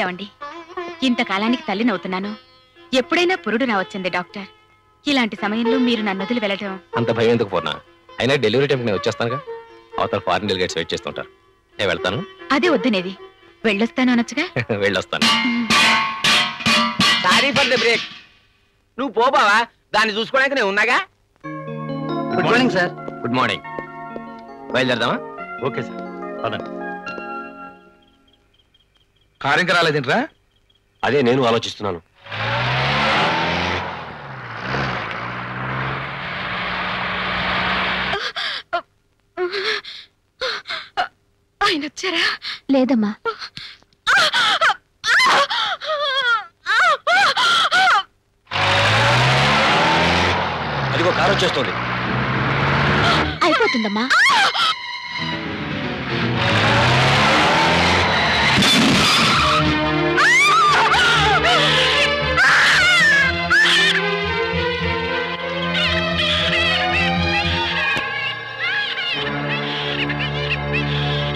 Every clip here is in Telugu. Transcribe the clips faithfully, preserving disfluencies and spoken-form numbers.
ఏమండి, ఇంతకాలానికి తల్లినవుతున్నాను. ఎప్పుడైనా పురుడు రావచ్చింది డాక్టర్. ఇలాంటి సమయంలో మీరు నన్ను వదిలి వెళ్ళడం అంత భయం ఎందుకు పూర్ణ? అయినా డెలివరీ టైంకి నేను వచ్చేస్తానుగా. అవతల ఫారెన్ డెలిగేట్స్ వెయిట్ చేస్తుంటారు. నేను వెళ్తాను. అదే వద్దనేది, వెళ్ళొస్తాను అనొచ్చుగా. వెళ్ళొస్తాను. Sorry for the break. నువ్వు పోబావా, దాన్ని చూసుకోవడానికి నేను ఉన్నాగా. Good morning sir. Good morning. బయలుదేరదామా? ఓకే సార్, పదండి. కార్యంగా రాలేదేంట్రా? అదే నేను ఆలోచిస్తున్నాను. ఆయన వచ్చారా? లేదమ్మా. అదిగో కారు వచ్చేస్తుంది. అయిపోతుందమ్మా.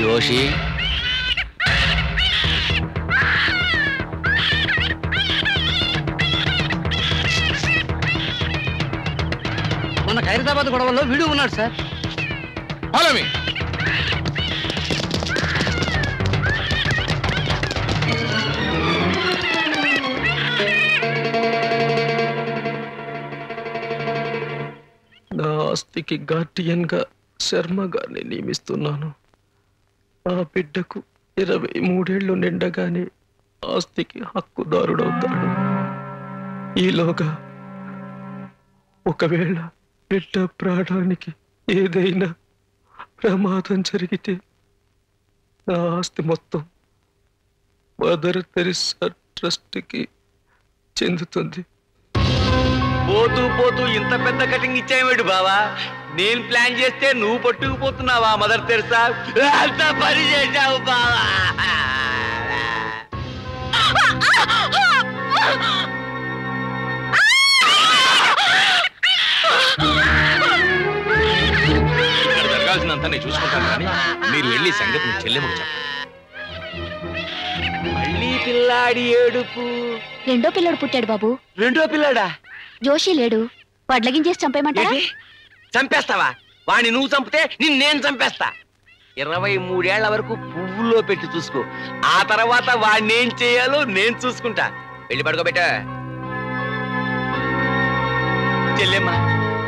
జోషి, మన ఖైరతాబాద్ గొడవల్లో వీడియో ఉన్నాడు సార్. హలో మీ నా ఆస్తికి గార్డియన్గా శర్మ గారిని నియమిస్తున్నాను. ఆ బిడ్డకు ఇరవై మూడేళ్లు నిండగానే ఆస్తికి హక్కుదారుడవుతాడు. ఈలోగా ఒకవేళ బిడ్డ ప్రాణానికి ఏదైనా ప్రమాదం జరిగితే నా ఆస్తి మొత్తం మదర్ తెరిసా ట్రస్ట్కి చెందుతుంది. పోతూ పోతూ ఇంత పెద్ద కటింగ్ ఇచ్చావేడు బావా. నేను ప్లాన్ చేస్తే నువ్వు పట్టుకుపోతున్నావా? మదర్ తెరిసా అంత పని చేశావు బావా. జరగాల్సినంత నేను చూసుకుంటాను, కానీ మీరు వెళ్ళి సంగతి చెల్లెము చెప్పండి. మళ్ళీ పిల్లాడి ఏడుపు. రెండో పిల్లాడు పుట్టాడు బాబు. రెండో పిల్లాడా? జోషి లేడు, వడ్లగించేసి చంపేయమంటారా? చంపేస్తావా? వాణ్ణి నువ్వు చంపితే నిన్ను నేను చంపేస్తా. ఇరవై మూడేళ్ల వరకు పువ్వుల్లో పెట్టి చూసుకో, ఆ తర్వాత వాడిని ఏం చేయాలో నేను చూసుకుంటా. వెళ్ళి పడుకోబెట్ట. చెల్లెమ్మ,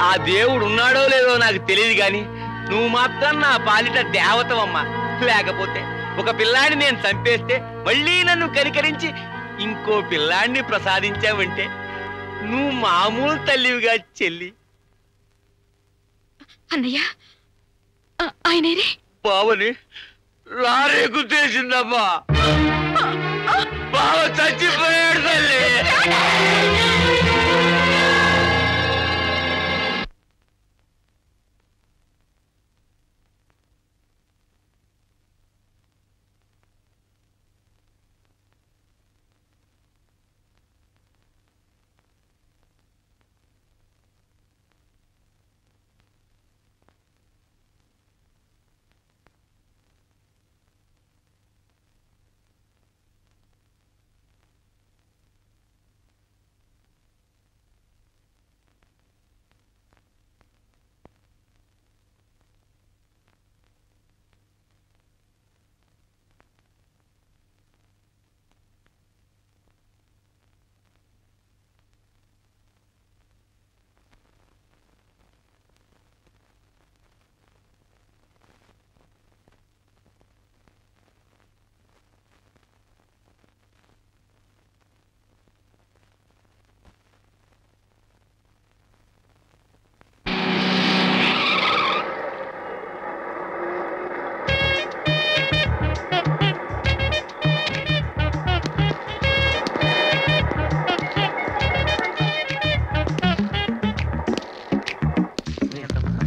ఆ దేవుడు ఉన్నాడో లేదో నాకు తెలియదు, కానీ నువ్వు మాత్రం నా పాలిట దేవతవమ్మా. లేకపోతే ఒక పిల్లాన్ని నేను చంపేస్తే మళ్ళీ నన్ను కనికరించి ఇంకో పిల్లాన్ని ప్రసాదించావంటే నువ్వు మామూలు తల్లివిగా చెల్లి. అన్నయ్య, ఆయన బావని లారీ గుద్దేసిందమ్మా. బావ చచ్చిపోయాడు తల్లి.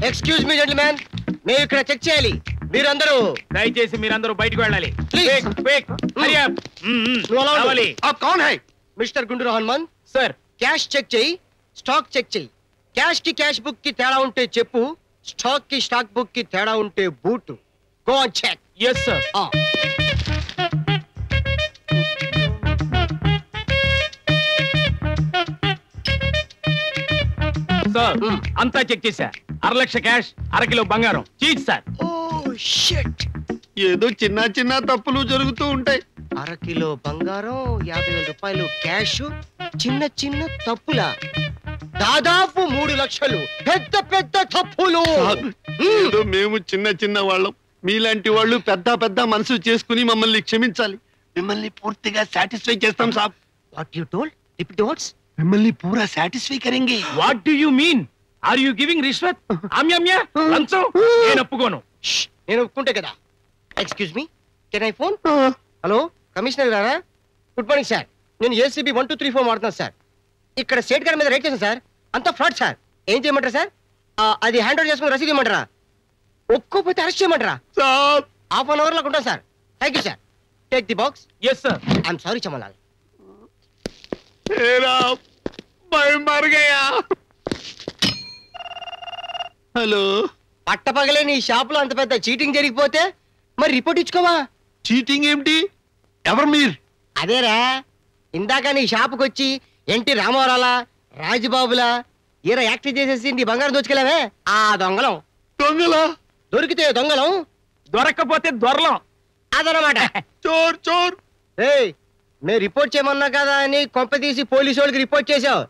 ఎక్స్క్యూజ్ మీ జెంటిల్మెన్, నేను ఇక్కడ చెక్ చేయాలి. మీరందరూ దయచేసి మీరందరూ బయటకు వెళ్ళాలి. Quick quick hurry up. రావాలి. आप कौन है? మిస్టర్ గుండు రహమాన్ సార్. క్యాష్ చెక్ చేయి, స్టాక్ చెక్ చేయి. క్యాష్ కి క్యాష్ బుక్ కి తేడా ఉంటే చెప్పు, స్టాక్ కి స్టాక్ బుక్ కి తేడా ఉంటే boot. Go check. yes sir. అనుకో అంతా చెక్ చేశా అర లక్ష క్యాష్ అర కిలో బంగారం చీట్ సార్. ఓ షిట్, ఏదో చిన్న చిన్న తప్పులు జరుగుతూ ఉంటాయి. అర కిలో బంగారం యాభై వేల రూపాయలు క్యాష్ చిన్న చిన్న తప్పులా దాదాపు మూడు లక్షలు పెద్ద పెద్ద తప్పులు. మేము చిన్న చిన్న వాళ్ళం, మీలాంటి వాళ్ళు పెద్ద పెద్ద మనసు చేసుకుని మమ్మల్ని క్షమించాలి. మిమ్మల్ని పూర్తిగా సాటిస్ఫై చేస్తాం సాబ్. What you told repeat the words. మిమ్మల్ని పూరా సాటిస్ఫై కరేంగే. What do you mean? Are you giving రిష్వత్? ఆమ్యామ్యా లంచం నేను ఒప్పుకోను. నేను ఒప్పుకుంటే కదా. Excuse me, can I phone? Hello commissioner గారా, గుడ్ మార్నింగ్ సార్. నేను ACB one two three four మాడుతున్నాను సార్. ఇక్కడ స్టేట్ గారి మీద రైడ్ చేశాను సార్, అంతా ఫ్రాడ్ సార్. ఏం చేయమంటారా సార్? అది హ్యాండ్ ఓవర్ చేసుకుని రసీదు ఇవ్వమంటారా? ఒక్కపోతే అరెస్ట్ చేయమంటారా? హాఫ్ అన్ అవర్ లో ఉంటాను సార్. Thank you sir. Take the box. Yes sir. I'm sorry Chamalal. Hello, పట్టపగలే నీ షాప్ లో అంత పెద్ద చీటింగ్ జరిగిపోతే మరి రిపోర్ట్ ఇచ్చుకోవా? చీటింగ్ ఏమిటి? ఎవరు మీరు? అదేరా ఇందాక నీ షాపుకి వచ్చి ఎన్టీ రామారావులా రాజుబాబులా ఈరా యాక్టింగ్ చేసేసి నీ బంగారం దోచుకెళ్ళావే ఆ దొంగలం. దొంగలా? దొరికితే దొంగలం, దొరకపోతే దొరలం, అదనమాట. చోర్ చోర్. ఏ నేను రిపోర్ట్ చేయమన్నా కదా అని కొంప తీసి పోలీసు వాళ్ళకి రిపోర్ట్ చేసావు.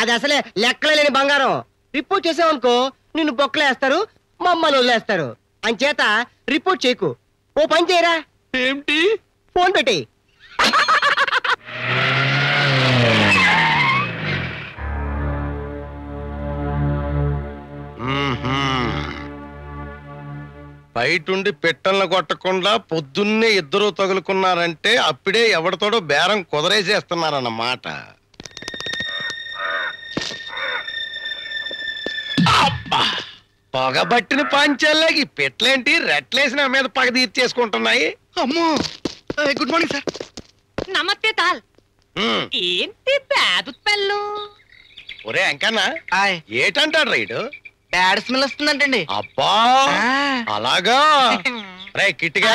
అది అసలే లెక్కలేని బంగారం. రిపోర్ట్ చేసావు అనుకో నిన్ను బొక్కలేస్తారు, మమ్మల్ని వదిలేస్తారు. అని చేత రిపోర్ట్ చేయకు. ఓ పని చేయరా. ఏంటి? ఫోన్ పెట్టి. బయటుండి పెట్టలను కొట్టకుండా పొద్దున్నే ఇద్దరు తగులుకున్నారంటే అప్పుడే ఎవరితోడో బేరం కుదరేసేస్తున్నారన్నమాట. పొగబట్టిన పాంచాల్లోకి పెట్టలేంటి రెట్లేసిన మీద పగ తీర్చేసుకుంటున్నాయి. అమ్మో, గుడ్ మార్నింగ్ సార్. నమస్తే తాల్. ఏంటి పేదలు? ఒరే అంకన్నా, ఏటంటాడు రైడు? అబ్బా అలాగా. రే కిట్టిగా,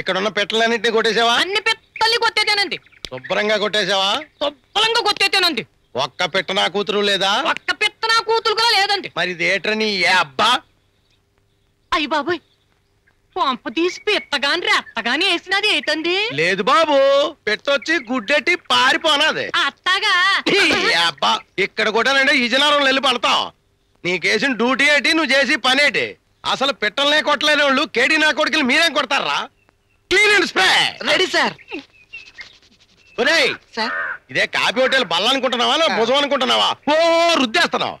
ఇక్కడున్న పెట్టలన్నింటినీ కొట్టేసావా? అన్ని పెట్టల్ని కొట్టేసానండి. శుభ్రంగా కొట్టేసావా? శుభ్రంగా కొట్టేసానండి. ఒక్క పెట్ట నా కూతురు లేదా? ఒక్క పెట్ట నా కూతురు కూడా లేదండి. మరి ఇదేట్రని? ఏ అబ్బా అయ్యి బాబోయ్, పంప తీసి పెట్టగాని రెత్తగాని వేసినది ఏంటండి? లేదు బాబు, పెట్టొచ్చి గుడ్డెట్టి పారిపోనాది. అత్తగా అబ్బా, ఇక్కడ కూడా ఇజనారం వెళ్ళి పడతాం. నీ కేసిన డ్యూటీ ఏంటి? నువ్వు చేసి పనేటి? అసలు పెట్టలనే కొట్టలేని వాళ్ళు కేడీ నా కొడుకులు మీరేం కొడతారా? Clean and spray ready sir. ఇదే కాఫీ హోటల్ బల్ల అనుకుంటున్నావా, భుజం అనుకుంటున్నావా? ఓ రుద్దేస్తున్నావు.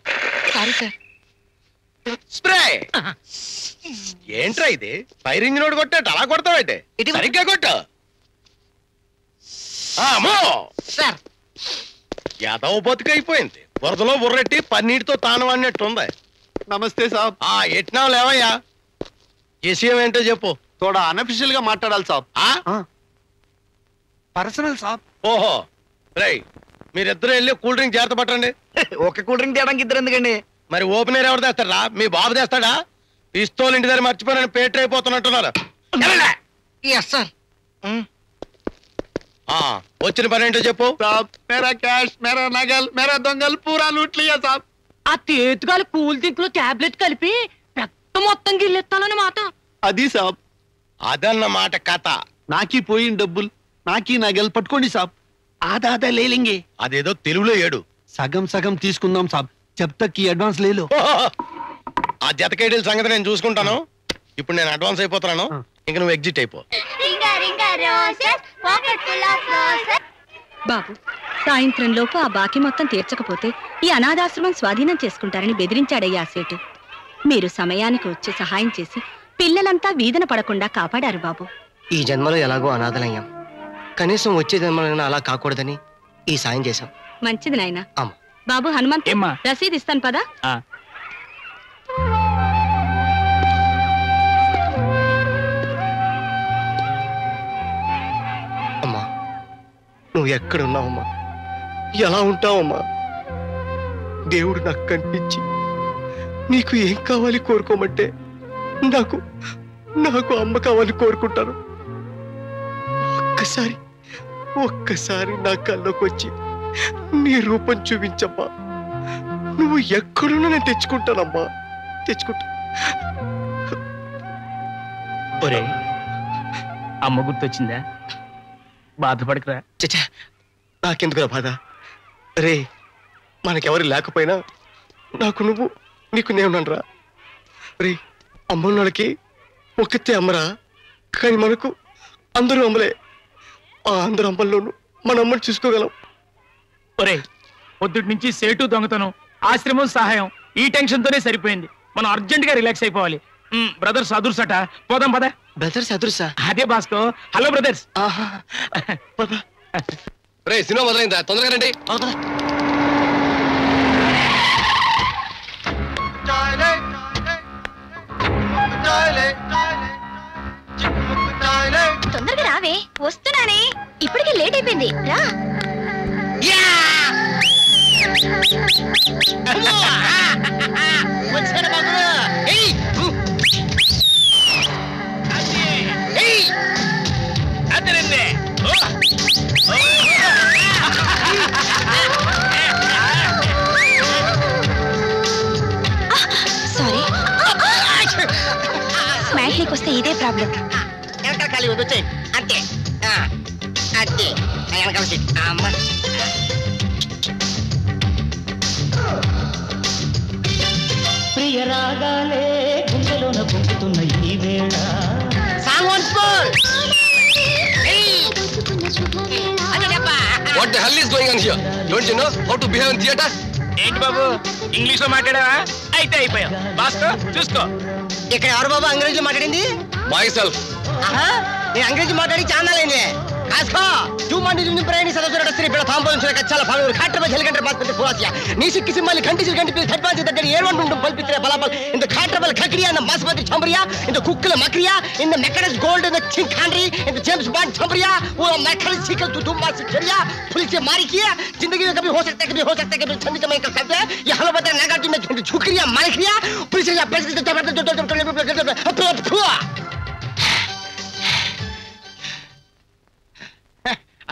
స్ప్రే ఏంట్రా ఇది? ఫైర్ ఇంజిన్ ఒకటి కొట్టేట అలా కొడతావేంటే? సరిగ్గా కొట్టు. యాదవ బతుకైపోయింది, వరదలో బుర్రెట్టి పన్నీటితో తాను అన్నట్టుంది. నమస్తే సాబ్. ఎట్నావు లేవయ్యా? విషయం ఏంటో చెప్పు. తోడా అన్అఫిషియల్ గా మాట్లాడాలి సాబ్. పర్సనల్ సాబ్. ఓహో రై, మీరిద్దరు వెళ్ళి కూల్ డ్రింక్ జాగ్రత్త పట్టండి. ఒక కూల్ డ్రింక్ తేడానికి ఇద్దరు ఎందుకండి? మరి ఓపెనర్ ఎవరు తెస్తాడా? మీ బాబు తెస్తాడా? పిస్తోల్ ఇంటి దగ్గర మర్చిపోయిన పేటర్ అయిపోతున్నట్టున్నారు. వచ్చిన పని ఏంటో చెప్పు. మేరా క్యాష్, మేరా నగల్, మేరా దొంగల్ పూరా లూట్ లియా సాబ్. ఆ తేతుగాలు కూల్ డ్రింక్ లో టాబ్లెట్ కలిపి పెద్ద మొత్తం గిల్లెత్తాలని మాట. అది సాబ్, అదన్నమాట కథ. నాకి పోయిన డబ్బులు, నాకి నగల్ పట్టుకోండి సాబ్. ఆదాదా లేలింగే. అదేదో తెలుగులో ఏడు. సగం సగం తీసుకుందాం సాబ్. చెప్తాకి అడ్వాన్స్ లేదు. ఆ జతకేడీల సంగతి నేను చూసుకుంటాను. ఇప్పుడు నేను అడ్వాన్స్ అయిపోతున్నాను, ఇంక నువ్వు ఎగ్జిట్ అయిపో. బాబు, సాయంత్రం లోపు ఆ బాకీ మొత్తం తీర్చకపోతే ఈ అనాథాశ్రమం స్వాధీనం చేసుకుంటారని బెదిరించాడయ్యా సేటు. మీరు సమయానికి వచ్చి సహాయం చేసి పిల్లలంతా వీధన పడకుండా కాపాడారు బాబు. ఈ జన్మలో ఎలాగో అనాథలయ్యాం, కనీసం వచ్చే జన్మలో అలా కాకూడదని ఈ సాయం చేశాం. మంచిది నాయనా. బాబు హనుమంత్, రసీదు ఇస్తాను పదా. నువ్వు ఎక్కడున్నావమ్మా, ఎలా ఉంటావమ్మా? దేవుడు నాకు కనిపించి నీకు ఏం కావాలి కోరుకోమంటే నాకు నాకు అమ్మ కావాలి కోరుకుంటాను. ఒక్కసారి ఒక్కసారి నా కళ్ళకొచ్చి నీ రూపం చూపించమ్మా. నువ్వు ఎక్కడున్నా నేను తెచ్చుకుంటానమ్మా, తెచ్చుకుంటా. ఒరే అమ్మ గుర్తొచ్చిందా? బాధపడకరా. చచ్చా, నాకెందుకురా బాధ? రే మనకెవరు లేకపోయినా నాకు నువ్వు, నీకు నేనున్నానురా. రే అమ్మకి ఒక్కతే అమ్మరా, కానీ మనకు అందరూ అమ్మలే. ఆ అందరు అమ్మల్లోనూ మన అమ్మని చూసుకోగలం. ఒరే పొద్దుటి నుంచి సేటు, దొంగతనం, ఆశ్రమం, సహాయం, ఈ టెన్షన్తోనే సరిపోయింది. మనం అర్జెంట్ గా రిలాక్స్ అయిపోవాలి. బ్రదర్స్ అదుర్సట పోదాం పదా. బ్రదర్స్ అదుర్సా? అదే బాస్కో. Hello brothers. రే సినిమా మొదలైందా, తొందరగా రండి. తొందరగా రావే, వస్తున్నానే. ఇప్పటికే లేట్ అయిపోయింది, రా. సారీ, మ్యాట్లీకి వస్తే ఇదే ప్రాబ్లం. వెనకాల ఖాళీ వచ్చాయి అంతే అంతే. వెనకాల అమ్మ రాగాలే గుండెలోన పొంగుతున్న ఈ వేళ ఏంటి బాబు, ఇంగ్లీష్ లో మాట్లాడావా? అయితే అయిపోయా. బాస్కో చూసుకో, ఇక్కడ ఎవరు బాబు అంగ్రేజీ మాట్లాడింది? మైసెల్ఫ్. నేను అంగ్రేజీ మాట్లాడి చాలా అయింది. झुकरिया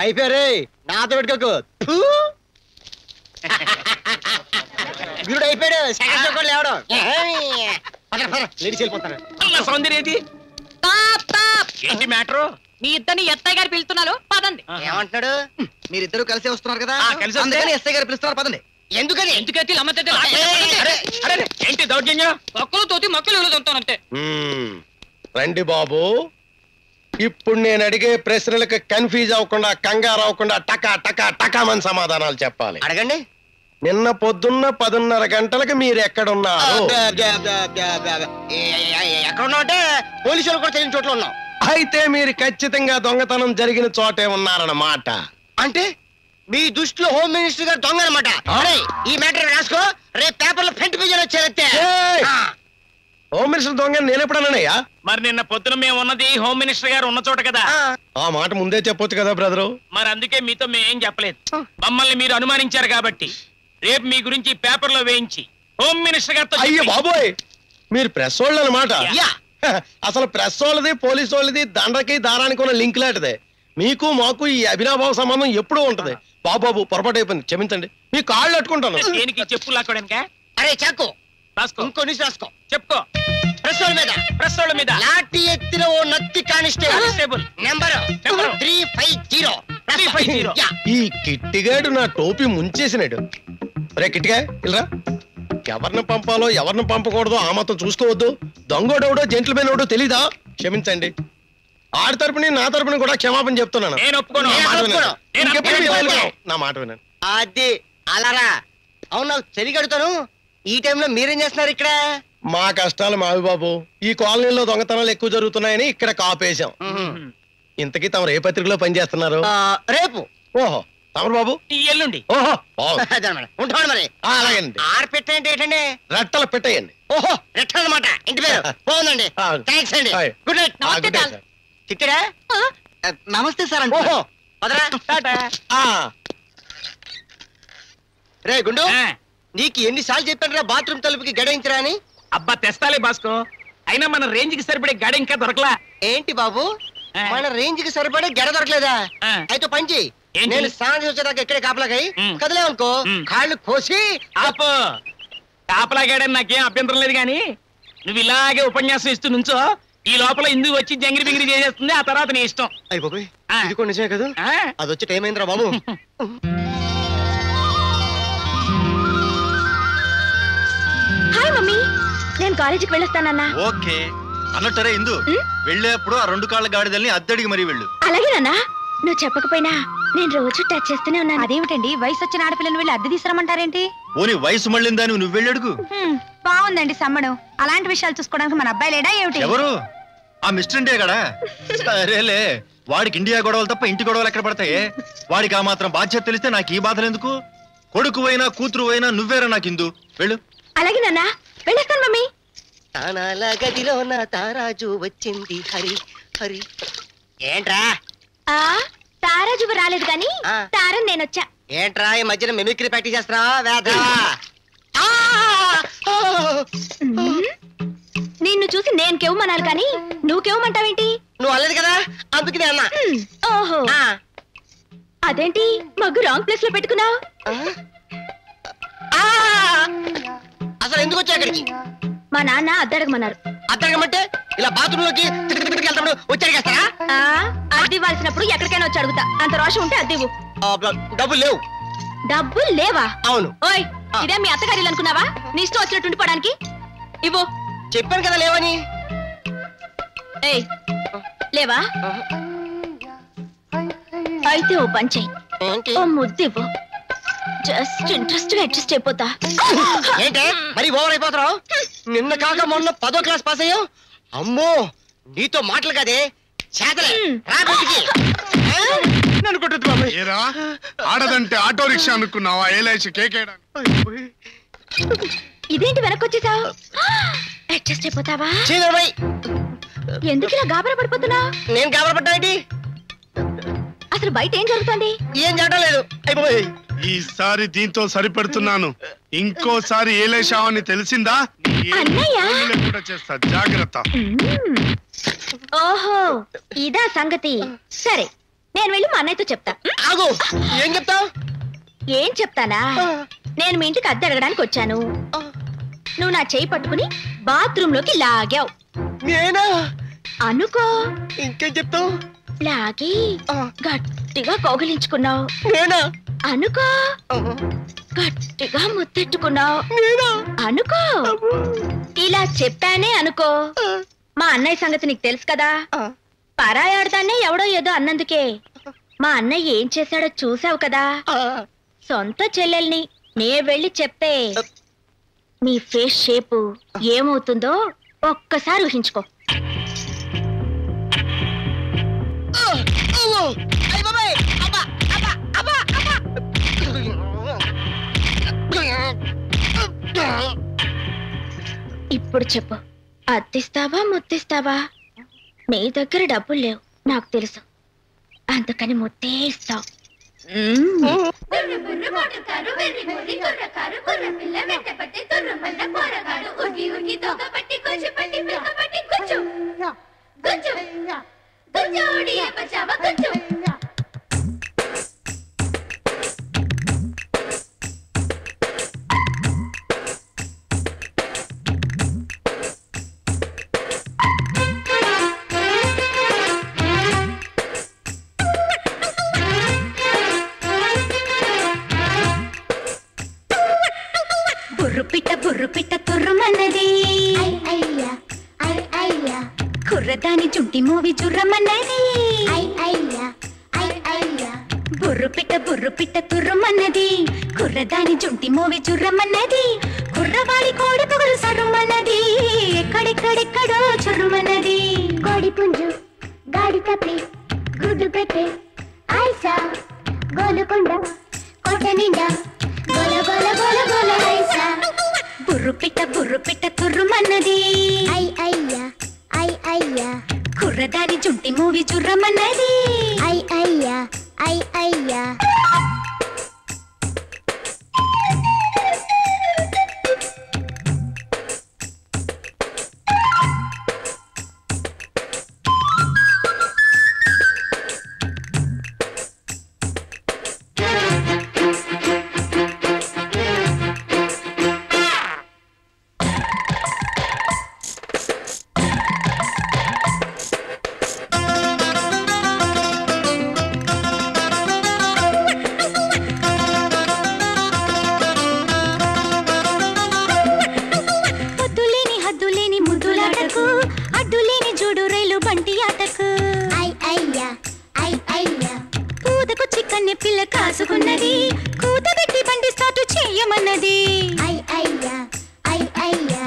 అయిపోయారే, నాతో పెట్టుకోకు. గురుడు అయిపోయాడు, సెకండ్ చోకళ్ళు ఎవడం వెళ్ళిపోతాను. సౌందర్యేది మ్యాటర్. మీ ఇద్దరిని ఎత్తయ్య గారు పిలుస్తున్నారు పదండి. ఏమంటున్నాడు? మీరిద్దరు కలిసి వస్తున్నారు కదా, కలిసి వస్తుంది. ఎత్తయ్య గారు పిలుస్తున్నారు పదండి. ఎందుకని? ఎందుకైతే ఏంటి దౌర్జన్యం? మొక్కలు తోటి మొక్కలు అంతే. రండి బాబు, ఇప్పుడు నేను అడిగే ప్రశ్నలకు కన్ఫ్యూజ్ అవ్వకుండా, కంగారు అవ్వకుండా టకా టకా టకా మన సమాధానాలు చెప్పాలి. అడగండి. నిన్న పొద్దున్న పదిన్నర గంటలకు మీరు ఎక్కడున్నారు? ఎక్కడున్నామంటే పోలీసులు కూడా తెలియని చోట్ల ఉన్నాం. అయితే మీరు ఖచ్చితంగా దొంగతనం జరిగిన చోటే ఉన్నారన్నమాట. అంటే మీ దృష్టిలో హోమ్ మినిస్టర్ గారు దొంగ అనమాట. ఈ మ్యాటర్ రాసుకో, రేపు పేపర్ లో ఫ్రంట్ పేజీలో వచ్చేస్తే. హోమ్ మినిస్టర్ దొంగ నేను ఎప్పుడన్నానయ్యా? మరి నిన్న పొద్దున మేము ఉన్నది హోమ్ మినిస్టర్ గారు ఉన్న చోట కదా. ఆ మాట ముందే చెప్పొచ్చు కదా బ్రదరు. మరి అందుకే మీతో మేమేం చెప్పలేదు. మమ్మల్ని మీరు అనుమానించారు కాబట్టి రేపు మీ గురించి పేపర్ లో వేయించి హోమ్ మినిస్టర్ గారితో. అయ్యో బాబోయ్, మీరు ప్రెస్ వాళ్ళు అనమాట. అసలు ప్రెస్ వాళ్ళది పోలీసు వాళ్ళది దండకి దారానికి ఉన్న లింక్ లాంటిదే. మీకు మాకు ఈ అభినాభావ సంబంధం ఎప్పుడూ ఉంటది. బాబాబు పొరపాటు అయిపోయింది, క్షమించండి. మీ కాళ్ళు అట్టుకుంటాను. దేనికి? చెప్పులు లాక్కోడానికా? అరే చాకు ఇంకో నుంచి రాసుకో, చెప్పుకో. ప్రశ్నల మీద ప్రశ్నల మీద లాటి ఎత్తిన ఓ నత్తి constable number three five zero. ఈ కిట్టిగాడు నా టోపీ ముంచేసినాడు. రే కిట్టిగా ఇల్రా, ఎవరిని పంపాలో ఎవరిని పంపకూడదో ఆ మాత్రం చూసుకోవద్దు. దొంగోడోడో జెంట్లు మెన్ ఓడో తెలీదా? క్షమించండి, ఆడి తరపుని నా తరపున కూడా క్షమాపణ చెప్తున్నాను. నా మాట విన్నాను. అది అలారా? అవును, నాకు తెలియగడతాను. ఈ టైంలో మీరేం చేస్తున్నారు ఇక్కడ? మా కష్టాలు మావి బాబు. ఈ కాలనీలో దొంగతనాలు ఎక్కువ జరుగుతున్నాయని ఇక్కడ కాపేశాం. ఇంతకీ తమరు ఏ పత్రికలో పనిచేస్తున్నారు? రేపు. ఓహో, తమరు బాబు ఎల్లుండి. ఓహో, ఉంటాను మరి. అలాగండి. ఆరు పెట్టండి, ఏంటండి? రెట్టలు పెట్టేయండి. ఓహో, రెట్టలు అనమాట. ఇంటి పేరు బాగుందండి. థ్యాంక్స్ అండి. Good night. చిక్కడా నమస్తే సార్ అండి. ఓహో, రే గుండు, నీకు ఎన్నిసార్లు చెప్పాను రా బాత్రూమ్ తలుపుకి గడించరా అని? అబ్బా తెస్తాలే బాస్కో, అయినా మన రేంజ్ కి సరిపడే గడ ఇంకా దొరకలా. ఏంటి బాబు, మన రేంజ్ కి సరిపడే గడ దొరకలేదా? అయితే పంచి, నేను స్నానం చేసేదాకా ఇక్కడే కాపలాగా కదలేమనుకో, కాళ్ళు కోసి కాపలాగాడని నాకేం అభ్యంతరం లేదు కానీ నువ్వు ఇలాగే ఉపన్యాసం ఇస్తూ నుంచో ఈ లోపల ఇందు వచ్చి జంగిరి బింగిరి చేసేస్తుంది. ఆ తర్వాత నీ ఇష్టం. అయిపోయి ఇది కూడా నిజమే కదా. అది వచ్చి టైం అయిందిరా బాబు. హాయ్ మమ్మీ, నేను కాలేజీకి వెళ్ళొస్తానన్నా. ఓకే అన్నట్టరే ఇందు, వెళ్ళేప్పుడు ఆ రెండు కాళ్ళ గాడిదల్ని అద్దడికి మరీ వెళ్ళు. అలాగేనా? నువ్వు చెప్పకపోయినా నేను రోజు టచ్ చేస్తూనే ఉన్నాను. అదేమిటండి వయసు వచ్చిన ఆడపిల్లని వెళ్ళి అద్దె తీసుకురమ్మంటారేంటి? ఓని వయసు మళ్ళిందా నువ్వు వెళ్ళడుగు. బాగుందండి సమ్మడం. అలాంటి విషయాలు చూసుకోవడానికి మన అబ్బాయి లేడా ఏమిటి? ఎవరు ఆ మిస్టర్ ఇండియా గడా? సరేలే, వాడికి ఇండియా గొడవలు తప్ప ఇంటి గొడవలు ఎక్కడ పడతాయి? వాడికి ఆ మాత్రం బాధ్యత తెలిస్తే నాకు ఈ బాధలు ఎందుకు? కొడుకు అయినా కూతురు అయినా నువ్వేరా నాకు ఇందు. వెళ్ళు. అలాగే నాన్న, వెళ్ళేస్తాను మమ్మీ. తానాల గదిలో నా తారాజు వచ్చింది. హరి హరి ఏంట్రా? ఆ తారాజు రాలేదు కానీ తారని నేను వచ్చా. ఏంట్రా ఈ మధ్యన మిమిక్రీ ప్రాక్టీస్ చేస్తున్నావా వేదవా? నిన్ను చూసి నేను కెవ్వమనాలి కానీ నువ్వు కెవ్వమంటావేంటి? నువ్వు అల్లదు కదా అందుకనే అన్నా. ఓహో అదేంటి మగ్గు రాంగ్ ప్లేస్ లో పెట్టుకున్నావు? అసలు ఎందుకు వచ్చా అక్కడికి? మా నాన్న అద్దడగమన్నారు. అద్దడగమంటే ఇలా బాత్రూమ్ లోకి వెళ్తాడు వచ్చాడు కదా. అద్దె ఇవ్వాల్సినప్పుడు ఎక్కడికైనా వచ్చి అడుగుతా. అంత రోషం ఉంటే అద్దె ఇవ్వు. డబ్బులు లేవు. డబ్బులు లేవా? అవును. ఓయ్ ఇదే మీ అత్తగారిలు అనుకున్నావా? నీ ఇష్టం వచ్చినట్టు ఉండిపోవడానికి. ఇవ్వు. చెప్పాను కదా లేవని. ఏయ్ లేవా అయితే ఓ పని చెయ్యి, ఓ ముద్దు ఇవ్వు. జస్ట్ ఇంట్రెస్ట్ అడ్జస్ట్ అయిపోతా. ఏంటే మరి ఓవర్ అయిపోతావు? నిన్న కాక మొన్న పదో క్లాస్ పాస్ అయ్యావు. అమ్మో నీతో మాటలు కదే చేతలే. ఆడదంటే ఆటో రిక్షా అనుకున్నావా? ఏలైసి ఇదేంటి వెనకొచ్చేసావు? అడ్జస్ట్ అయిపోతావా? ఎందుకు ఇలా గాబరా పడిపోతున్నా? నేను గాబరా పడ్డానండి. అసలు బయట ఏం జరుగుతుంది? ఏం జరగలేదు. ఈసారి దీంతో సరిపెడుతున్నాను. ఇంకోసారి ఏలేశావని తెలిసిందా కూడా చేస్తా జాగ్రత్త. ఓహో ఇదా సంగతి. సరే నేను వెళ్ళి మా అన్నయ్యతో చెప్తా. ఏం చెప్తావు? ఏం చెప్తానా, నేను మీ ఇంటికి అద్దె అడగడానికి వచ్చాను. నువ్వు నా చేయి పట్టుకుని బాత్రూమ్ లోకి లాగావు. నేనా అనుకో. ఇంకేం చెప్తావు? లాగి గట్టిగా కౌగిలించుకున్నావు. నేనా అనుకో. గట్టిగా ముద్దెట్టుకున్నావు. నేనా అనుకో. ఇలా చెప్పానే అనుకో. మా అన్నయ్య సంగతి నీకు తెలుసు కదా. పరాయాడతానే ఎవడో ఏదో అన్నందుకే మా అన్నయ్య ఏం చేశాడో చూసావు కదా. సొంత చెల్లెల్ని నే వెళ్ళి చెప్తే మీ ఫేస్ షేపు ఏమవుతుందో ఒక్కసారి ఊహించుకో. ఇప్పుడు చెప్పు, అద్దిస్తావా ముద్దిస్తావా? నీ దగ్గర డబ్బులు లేవు నాకు తెలుసు, అందుకని ముద్దే ఇస్తావు. దాని జుంటి మూవి జుర్రమన్నది. బుర్రు పిట్ట బుర్రు పిట్ట తుర్రమన్నది. కుర్రదాని జుంటి మూవి జుర్రమన్నది. కుర్రవాడి కోడి పొగలు సరుమన్నది. ఎక్కడెక్కడెక్కడో చుర్రుమన్నది. కోడి పుంజు గాడి కప్పి గుడ్డు పెట్టే ఐసా గోలుకొండ కోట నిండా గోల గోల గోల గోల ఐసా. బుర్రు పిట్ట బుర్రు పిట్ట తుర్రమన్నది. ఐ అయ్యా అయ్యా కుర్రదాని జుంటి మూవి జుర్రమన్నది. ఐ అయ్యా ఐ అయ్యా. కన్నె పిల్ల కాసుకున్నది కూతబెట్టి బండి స్టార్ట్ చేయమన్నది ఐ అయ్యా ఐ అయ్యా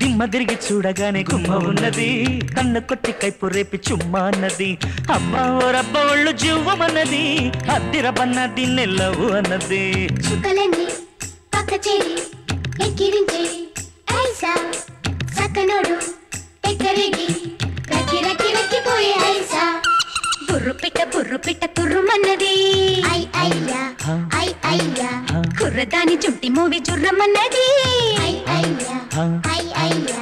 దిమ్మ తిరిగి చూడగానే గుమ్మ ఉన్నది కన్ను కొట్టి కైపు రేపి చుమ్మా అన్నది అమ్మా ఓ రబ్బ ఒళ్ళు జివ్వమన్నది అద్దిర బన్నది నెల్లవు అన్నది చుక్కలని పక్క చేరి ఎక్కిరించే ఐసా సకనోడు ఎక్కరిగి రకి రకి రకి పోయే ఐసా బుర్రుపిట్ట బుర్రుపిట్ట తుర్రుమన్నది ఐ అయ్యా ఐ అయ్యా కుర్రదాని జుంటి మూవి జుర్రమన్నది ఐ అయ్యా ఐ అయ్యా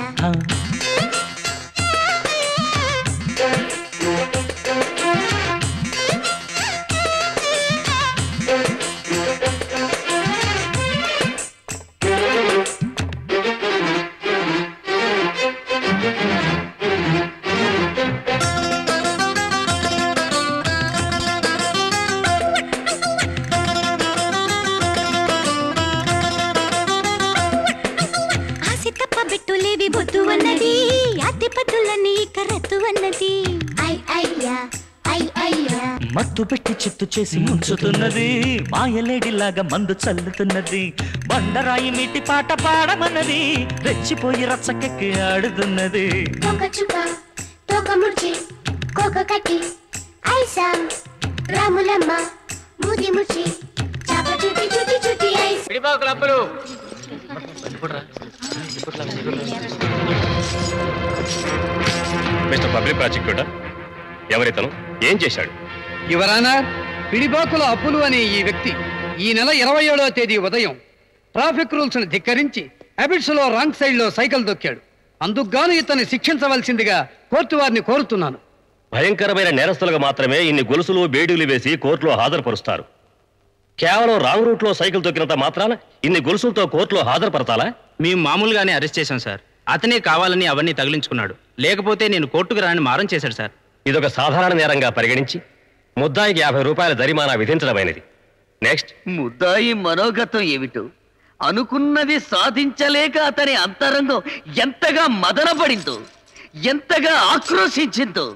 మత్తు పెట్టి చిత్తు చేసి ముంచుతున్నది మాయలేడిలాగా మందు చల్లుతున్నది బండరాయి మీటి పాట పాడమన్నది రెచ్చిపోయి రచ్చకెక్కి ఆడుతున్నది మిస్టర్ పబ్లిక్ ప్రాసిక్యూటర్ ఎవరితను ఏం చేశాడు? యువరానా, పిడిబాకుల అప్పులు అనే ఈ వ్యక్తి ఈ నెల ఇరవై ఏడవ తేదీ ఉదయం ట్రాఫిక్ రూల్స్ ను ధిక్కరించి అబిడ్స్ లో రాంగ్ సైడ్ లో సైకిల్ దొక్కాడు. అందుకుగాను ఇతన్ని శిక్షించవలసిందిగా కోర్టు వారిని కోరుతున్నాను. భయంకరమైన నేరస్తులుగా మాత్రమే ఇన్ని గొలుసులు బేడీలు వేసి కోర్టులో హాజరుపరుస్తారు. కేవలం రాంగ్ రూట్ లో సైకిల్ దొక్కినంత మాత్రాన ఇన్ని గొలుసులతో కోర్టులో హాజరుపరచాలా? మేము మామూలుగానే అరెస్ట్ చేశాం సార్. అతనే కావాలని అవన్నీ తగిలించుకున్నాడు. లేకపోతే నేను కోర్టుకు రాని మారం చేశాడు సార్. ఇదొక సాధారణ నేరంగా పరిగణించి ముద్దాయికి యాభై రూపాయల జరిమానా విధించడమైనది. నెక్స్ట్ ముద్దాయి మనోగతం ఏమిటో, అనుకున్నది సాధించలేక అతని అంతరంగం ఎంతగా మదనపడిందో, ఎంతగా ఆక్రోశించిందో.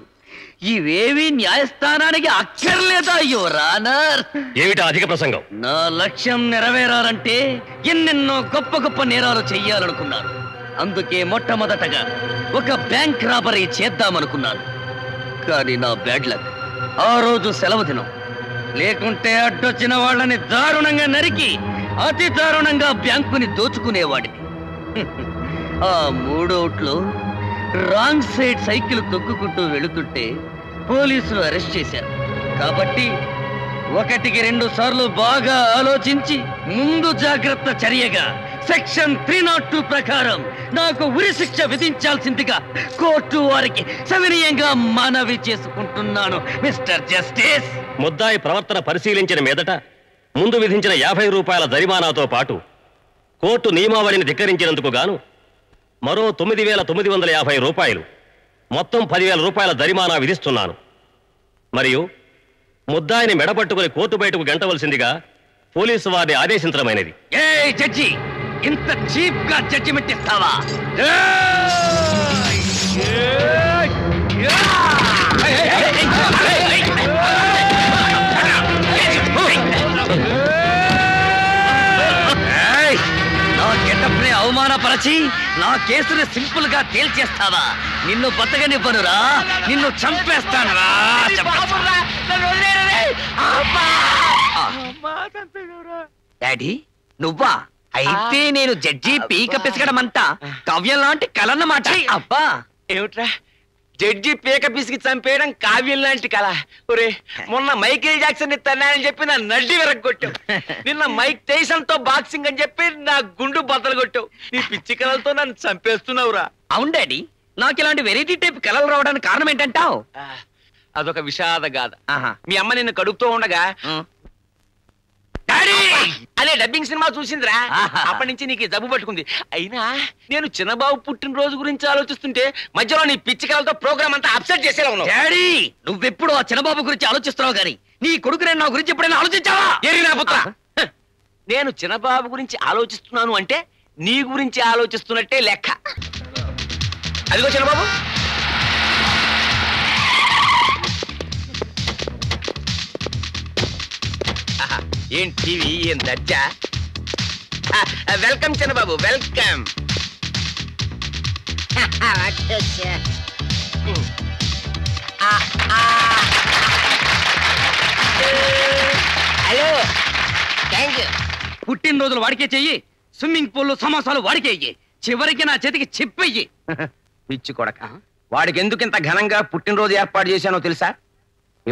ఇవేవి న్యాయస్థానానికి అక్కర్లేదా యువరానర్? ఏమిటా అధిక ప్రసంగం? నా లక్ష్యం నెరవేరాలంటే ఎన్నెన్నో గొప్ప గొప్ప నేరాలు చెయ్యాలనుకున్నాను. అందుకే మొట్టమొదటగా ఒక బ్యాంక్ రాబరీ చేద్దామనుకున్నాను. కానీ నా బ్యాడ్ లక్, ఆ రోజు సెలవు దినం. లేకుంటే అడ్డొచ్చిన వాళ్ళని దారుణంగా నరికి అతి దారుణంగా బ్యాంకుని దోచుకునేవాడిని. ఆ మూడోట్లో రాంగ్ సైడ్ సైకిల్ తొక్కుకుంటూ వెళుతుంటే పోలీసులు అరెస్ట్ చేశారు. కాబట్టి ఒకటికి రెండు సార్లు బాగా ఆలోచించి ముందు జాగ్రత్త చర్యగా సెక్షన్ త్రీ నాట్ టూ ప్రకారం నాకు ఉరి శిక్ష విధించాల్సిందిగా కోర్టు వారికి సవినయంగా మనవి చేసుకుంటున్నాను మిస్టర్ జస్టిస్. ముద్దాయి ప్రవర్తన పరిశీలించిన మీదట ముందు విధించిన యాభై రూపాయల జరిమానాతో పాటు కోర్టు నియమావళిని ధిక్కరించినందుకు గాను మరో తొమ్మిది వేల తొమ్మిది వందల యాభై రూపాయలు, మొత్తం పదివేల రూపాయల జరిమానా విధిస్తున్నాను. మరియు ముద్దాయిని మెడపట్టుకుని కోర్టు బయటకు గంటవలసిందిగా పోలీసు వారిని ఆదేశించడమైనది. ఇంత చీప్ గా జడ్జిమెంట్ ఇస్తావా? నా గెటప్ని అవమానపరచి నా కేసుని సింపుల్ గా తేల్చేస్తావా? నిన్ను బతకనివ్వనురా, నిన్ను చంపేస్తాను రా. డాడీ నువ్వా? అయితే నేను జడ్జి పీక పిసకడం అంతా కావ్యం లాంటి కళ అన్నమాట. అబ్బా ఏమిట్రా, జడ్జి పీక పిసికి చంపేయడం కావ్యం లాంటి కళ? ఒరే, మొన్న మైకేల్ జాక్సన్ తన్నానని చెప్పి నా నడ్డి విరగొట్టావు. నిన్న మైక్ టైసన్ తో బాక్సింగ్ అని చెప్పి నా గుండు బద్దలు కొట్టావు. నీ పిచ్చి కళలతో నన్ను చంపేస్తున్నావురా. అవును డాడీ, నాకు ఇలాంటి వెరైటీ టైప్ కళలు రావడానికి కారణం ఏంటంటావు? అదొక విషాద గాథ. మీ అమ్మ నిన్ను కడుపుతూ ఉండగా అదే డబ్బింగ్ సినిమా చూసిందిరా. అప్పటి నుంచి నీకు జబ్బు పట్టుకుంది. అయినా నేను చిన్నబాబు పుట్టినరోజు గురించి ఆలోచిస్తుంటే మధ్యలో నీ పిచ్చికలతో ప్రోగ్రామ్ అంతా అప్సెట్ చేసేలా ఉన్నావు. డాడీ నువ్వెప్పుడు ఆ చిన్నబాబు గురించి ఆలోచిస్తున్నావు గానీ నీ కొడుకు నేను నా గురించి ఎప్పుడైనా ఆలోచించావా? నేను చిన్నబాబు గురించి ఆలోచిస్తున్నాను అంటే నీ గురించి ఆలోచిస్తున్నట్టే లెక్క. అదిగో చిన్నబాబు. ఏం టీవీ ఏం దర్జా. వెల్కమ్ చిన్నబాబు, వెల్కమ్. Hello, thank you. పుట్టినరోజులు వాడికే చెయ్యి, స్విమ్మింగ్ పూల్లో సమోసాలు వాడికే ఇయ్యి, చివరికి నా చేతికి చెప్పయ్యి. పిచ్చి కొడక, వాడికి ఎందుకింత ఘనంగా పుట్టినరోజు ఏర్పాటు చేశానో తెలుసా?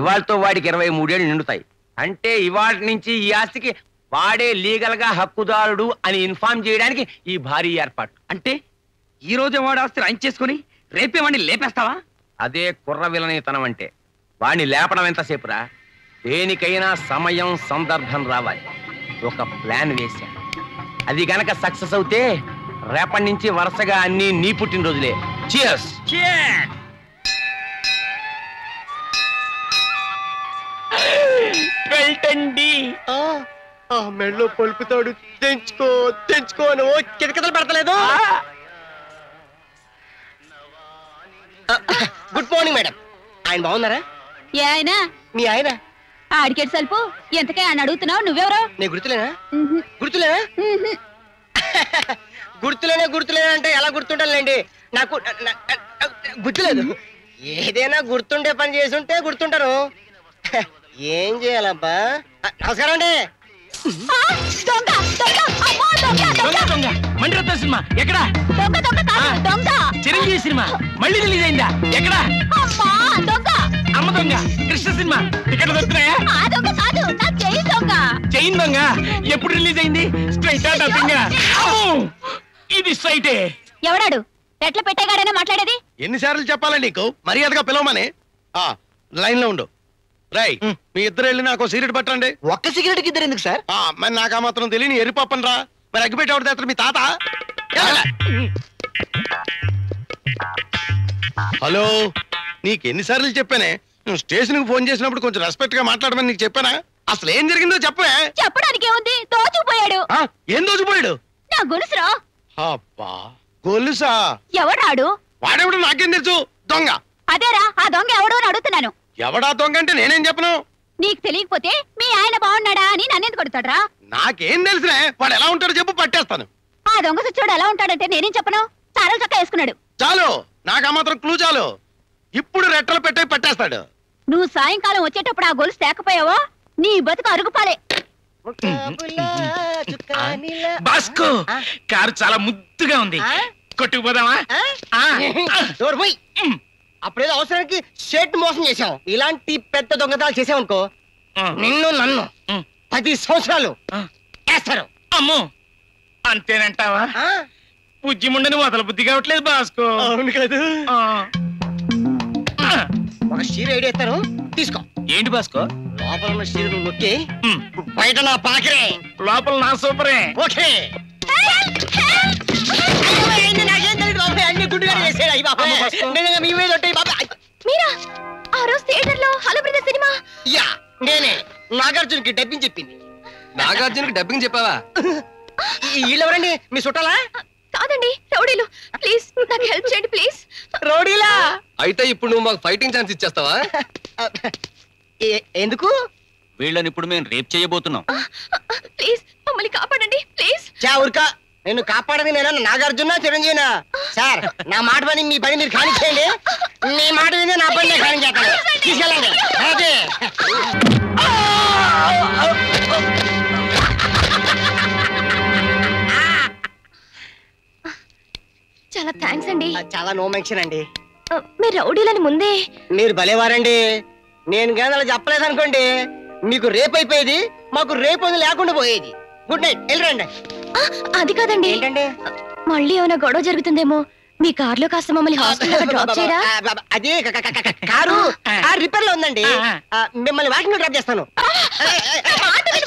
ఇవాళతో వాడికి ఇరవై మూడేళ్ళు నిండుతాయి. అంటే ఇవాళ నుంచి ఈ ఆస్తికి వాడే లీగల్ గా హక్కుదారుడు అని ఇన్ఫార్మ్ చేయడానికి ఈ భారీ ఏర్పాటు. అంటే ఈ రోజే వాడు ఆస్తి రైన్ చేసుకుని రేపే వాడిని లేపేస్తావా? అదే కుర్ర విలనీతనం. అంటే వాడిని లేపడం ఎంతసేపురా? దేనికైనా సమయం సందర్భం రావాలి. ఒక ప్లాన్ వేశాను, అది గనక సక్సెస్ అవుతే రేపటి నుంచి వరుసగా అన్ని నీ పుట్టినరోజులే. చీర్స్. చీర్స్. మెళ్ళో పలుకుతాడు, తెంచుకో తెంచుకో అని ఓ కితకితలు పెడతలేదు. Good morning madam. ఆయన బాగున్నారా? ఏ ఆయన? మీ ఆయన. ఆడికేడు సల్పు, ఎంతకే ఆయన అడుగుతున్నావు, నువ్వెవరో? నేను గుర్తులేనా? గుర్తులేనా? గుర్తులేనా? గుర్తులేనా అంటే ఎలా గుర్తుంటానులేండి, నాకు గుర్తులేదు. ఏదైనా గుర్తుండే పని చేసి ఉంటే గుర్తుంటాను. ఏం చేయాలబ్బా? నమస్కారం అండి. మండిరత్న సినిమా ఎక్కడా? చిరంజీవి సినిమా మళ్ళీ రిలీజ్ అయిందా? ఎక్కడా? అమ్మ దొంగ. కృష్ణ సినిమా టికెట్లు దొరుకుతున్నాయా? చైన్ దొంగ ఎప్పుడు రిలీజ్ అయింది? ఇది స్ట్రైటే. ఎవడాడు? ఎట్లా పెట్టేగాడైనా మాట్లాడేది? ఎన్నిసార్లు చెప్పాలండి నీకు మర్యాదగా పిలవమని? లైన్ లో ఉండు. రై, మీ ఇద్దరు వెళ్ళి నాకు సిగరెట్ పట్టండి. ఒక్క సిగరెట్ ఇద్దరు ఎందుకు సార్? మరి నాకు ఆ మాత్రం తెలియని ఎరిపాపని రా. మరి అగ్గిపెట్టి ఎవరు తెస్తారు? మీ తాత. హలో, నీకు ఎన్నిసార్లు చెప్పానే నువ్వు స్టేషన్ కు ఫోన్ చేసినప్పుడు కొంచెం రెస్పెక్ట్ గా మాట్లాడమని? నీకు చెప్పానా? అసలు ఏం జరిగిందో చెప్పే. చెప్పడానికి ఏముంది, దోచుకుపోయాడు. ఏం దోచుకుపోయాడు? నా గొలుసురా. అబ్బా, గొలుసా? ఎవడాడు? వాడెవడు నాకేం తెలుసు? దొంగ. అదేరా, ఆ దొంగ ఎవడో అని అడుగుతున్నాను. ఎవడా దొంగ అంటే నేనేం చెప్పను? నీకు తెలియకపోతే మీ ఆయన బాగున్నాడా అని నన్నెందుకు కొడతాడరా? నాకేం తెలిసినా వాడు ఎలా ఉంటాడో చెప్పు, పట్టేస్తాను. ఆ దొంగ సచ్చాడు ఎలా ఉంటాడంటే నేనేం చెప్పను. తారలు చక్క వేసుకున్నాడు. చాలు, నాకు ఆ మాత్రం క్లూ చాలు. ఇప్పుడు రెట్టలు పెట్టే పట్టేస్తాడు. నువ్వు సాయంకాలం వచ్చేటప్పుడు ఆ గొలుసు తేకపోయావో నీ బతుకు అరుగుపాలే. బాస్కో, కారు చాలా ముద్దుగా ఉంది, కొట్టుకుపోదామా? అప్పుడేదో అవసరానికి షర్ట్ మోసం చేశావు. ఇలాంటి పెద్ద దొంగతనాలు చేసావనుకో నిన్ను నన్ను పది సంవత్సరాలు వేస్తారు. అమ్మో, అంతేనంటావా? బుజ్జిముండని వదల బుద్ధి కావట్లేదు బాస్కో. అవును కాదు. ఒక షీర ఐడి ఇస్తారు, తీసుకో. ఏంటి బాస్కో? లోపల ఉన్న షీర నొక్కి బయట నా పాకరే, లోపల నా సూపరే. ఓకే, నాగార్జున్ కి డబ్బింగ్ చెప్పింది. నాగార్జున్ కి డబ్బింగ్ చెప్పావా? వీళ్ళెవరండి, మీ చుట్టాలా? కాదండి, రౌడీలు. ప్లీజ్ నాకు హెల్ప్ చేయండి ప్లీజ్. రౌడీలా? అయితే ఇప్పుడు నువ్వు మాకు ఫైటింగ్ ఛాన్స్ ఇచ్చేస్తావా? ఎందుకు? వీళ్ళని ఇప్పుడు మేము రేప్ చేయబోతున్నాం. ప్లీజ్ మమ్మల్ని కాపాడండి ప్లీజ్. చా ఊరుకా, నేను కాపాడని నేనా? నాగార్జున చిరంజీవినా? సార్, నా మాట పని మీ పని మీరు ఖాళీ చేయండి. మీ మాట విని నా పని నేను ఖాళీ చేస్తాను. తీసుకెళ్ళండి. ఓకే. చాలా థ్యాంక్స్ అండి. చాలా నో మెన్షన్ అండి. మీరు రౌడీలని ముందే. మీరు భలేవారండి. నేను గేదెలు చెప్పలేదు అనుకోండి, మీకు రేపు అయిపోయేది, మాకు రేపు లేకుండా పోయేది. గుడ్ నైట్, వెళ్ళిరండి. అది కాదండి, మళ్ళీ ఏమైనా గొడవ జరుగుతుందేమో, మీ కార్ లో కాస్త మమ్మల్ని హాస్పిటల్ డ్రాప్ చేయరా? అదే కారు రిపేర్ లో ఉందండి, మిమ్మల్ని వాకింగ్ డ్రాప్ చేస్తాను.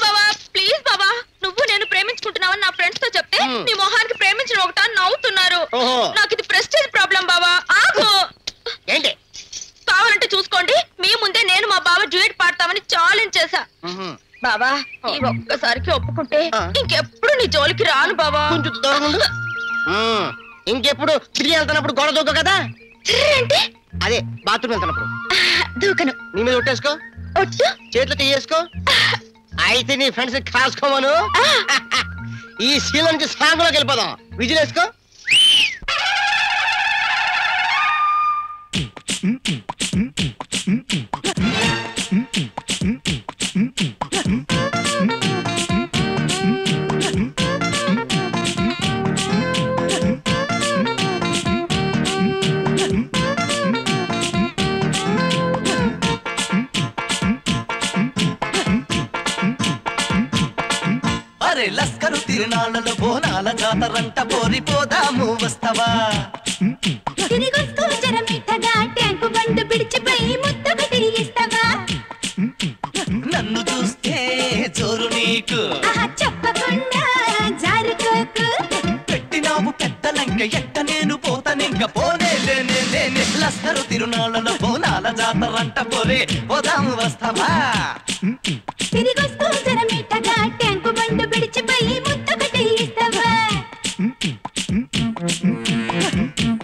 బాబా ప్లీజ్ బాబా, నువ్వు నేను ప్రేమించుకుంటున్నావని నా ఫ్రెండ్స్ తో చెప్తే నీ మొహానికి ప్రేమించిన ఒకటా నవ్వుతున్నారు. నాకు ఇది ప్రెస్టేజ్ ప్రాబ్లం బాబా. ఆగు, ఏంటి కావాలంటే చూసుకోండి. మీ ముందే నేను మా బాబా డ్యూయెట్ పాడతామని ఛాలెంజ్ చేశా. బాబా ఈ ఒక్కసారికి ఒప్పుకుంటే ఇంకెప్పుడు నీ జోలికి రాను బాబా. ఇంకెప్పుడు తిరిగి వెళ్తున్నప్పుడు గొడవ దూకు కదా. అంటే అదే బాత్రూమ్ వెళ్తున్నప్పుడు దూకను. నీ మీద ఒట్టేసుకో, ఒట్టు చేతులు తీయేసుకో. అయితే నీ ఫ్రెండ్స్ కాసుకోమను ఈ శీలానికి సాంగులోకి వెళ్ళిపోదాం విజిలేసుకో తిరణాలలో బోనాల జాతరంట పోరిపోదాము వస్తవా తిరిగొస్తూ జర మిఠగా ట్యాంకు బండు పిడిచిపోయి ముద్దగా తిరిగిస్తావా నన్ను చూస్తే జోరు నీకు చెప్పకుండా జారుకోకు పెట్టినాము పెద్ద లంక ఎట్ట నేను పోతానింక పోనే లస్కరు తిరునాళ్ళలో బోనాల జాతరంట పోరే పోదాము వస్తవా తిరిగొస్తూ జర మిఠగా ట్యాంకు బండు పిడిచిపోయి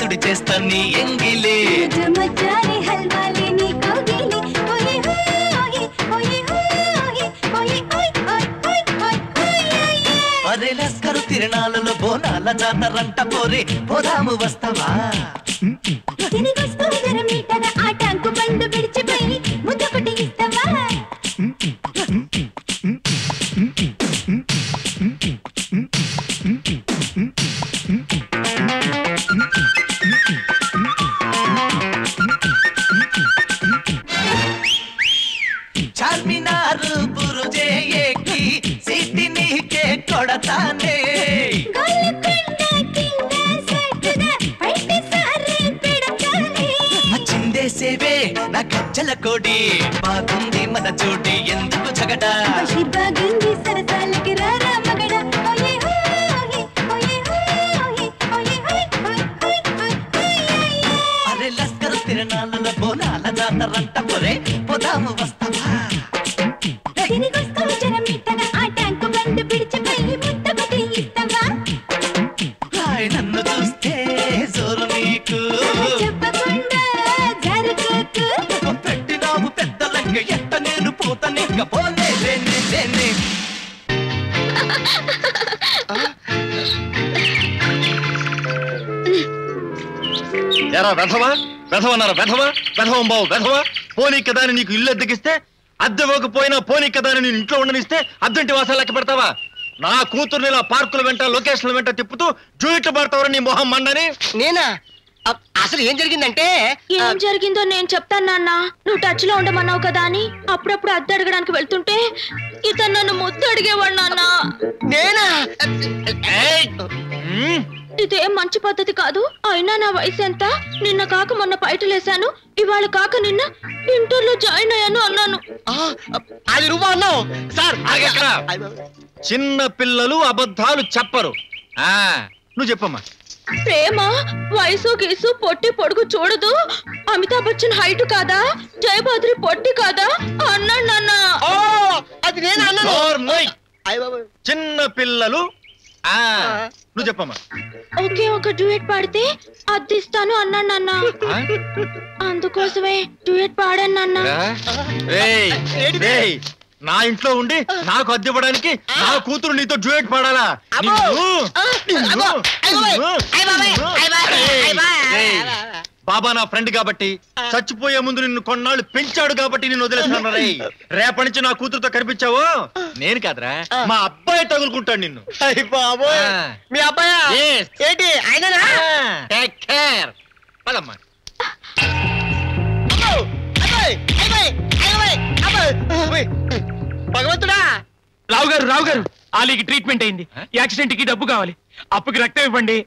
ತುಡಿ ಚೇಸ್ತಾನಿ ಎಂಗಿಲೇ ಜಮಚಾರಿ ಹಲ್ವಾಲಿ ನೀ ಕೋಗಿಲಿ ಓಯೆ ಓಯೆ ಓಯೆ ಓಯೆ ಓಯೆ ಓಯ್ ಓಯ್ ಓಯ್ ಓಯ್ ಅರೆ ಲಸ್ಕರು ತಿರಣಾಲಲು ಬೋನಾಲ ಜಾತರಂಟ ಪೋರೆ ಹೋದಾಮು ವಸ್ತವಾ ತಿರಿಗೋಸ್ಕರ ಜರ ಮೀಟರ ಆಟಂಕು ಬಂದು ಬಿಡಿಚಿ ಬೈ ಮುದ್ದಪಟ್ಟಿ ಇಸ್ತವಾ కోడి బాగుంది మన చోటి ఎందుకు జగడ బాగుంది సరసాలకి రారా మగడ అరే లస్కరు తిరణాలలో బోనాల జాతరంట పొరే పోదాము వస్తావా వెధవా వెధవన్నారు వెధవా వెధవం బావు వెధవా పోనీ కదా నీకు ఇల్లు అద్దెకిస్తే అద్దెవ్వకపోయినా పోనీ కదా నేను ఇంట్లో ఉండనిస్తే అద్దంటి వాసాలు లెక్క పెడతావా నా కూతుర్ని ఇలా పార్కుల వెంట లొకేషన్ల వెంట తిప్పుతూ జూయిట్లు పడతావరా నీ మొహం మండని నేనా అసలు ఏం జరిగిందంటే ఏం జరిగిందో నేను చెప్తాను నాన్న నువ్వు టచ్ లో ఉండమన్నావు కదా అని అప్పుడప్పుడు అద్దె అడగడానికి వెళ్తుంటే ఇతను నన్ను ముద్దు అడిగేవాడు నాన్న నేనా ఇదేం మంచి పద్ధతి కాదు అయినా నా వయసు ఎంత నిన్న కాక మొన్న పైటలేశాను ఇవాళ కాక నిన్న ఇంటర్లో జాయిన్ అయ్యాను అన్నాను చిన్న పిల్లలు అబద్ధాలు చెప్పరు నువ్వు చెప్పమ్మా ప్రేమ వయసు గీసు పొట్టి పొడుగు చూడదు అమితాబ్ బచ్చన్ హైట్ కాదా జయభద్రి పొట్టి కాదా అన్నాడు నాన్న అది నేను అన్నాను చిన్న పిల్లలు నువ్వు చెప్పమ్మా ఓకే ఒక డ్యూయెట్ పాడితే అద్దిస్తాను అన్నాడు నాన్న అందుకోసమే డ్యూయెట్ పాడాను నాన్న నా ఇంట్లో ఉండి నాకు అద్దెపడానికి నా కూతురు నీతో డ్యూయెట్ పాడాలా బాబా నా ఫ్రెండ్ కాబట్టి చచ్చిపోయే ముందు నిన్ను కొన్నాళ్ళు పెంచాడు కాబట్టి నిన్ను వదిలేస్తాను రేపటి నుంచి నా కూతురుతో కనిపించావు నేను కాదురా మా అబ్బాయి తగులుకుంటాడు నిన్ను మీ అబ్బాయా ఏంటి పదమ్మా భగవంతుడా రావు గారు రావు గారు ఆలీకి ట్రీట్మెంట్ అయింది యాక్సిడెంట్ కి డబ్బు కావాలి అప్పుకి రక్తం ఇవ్వండి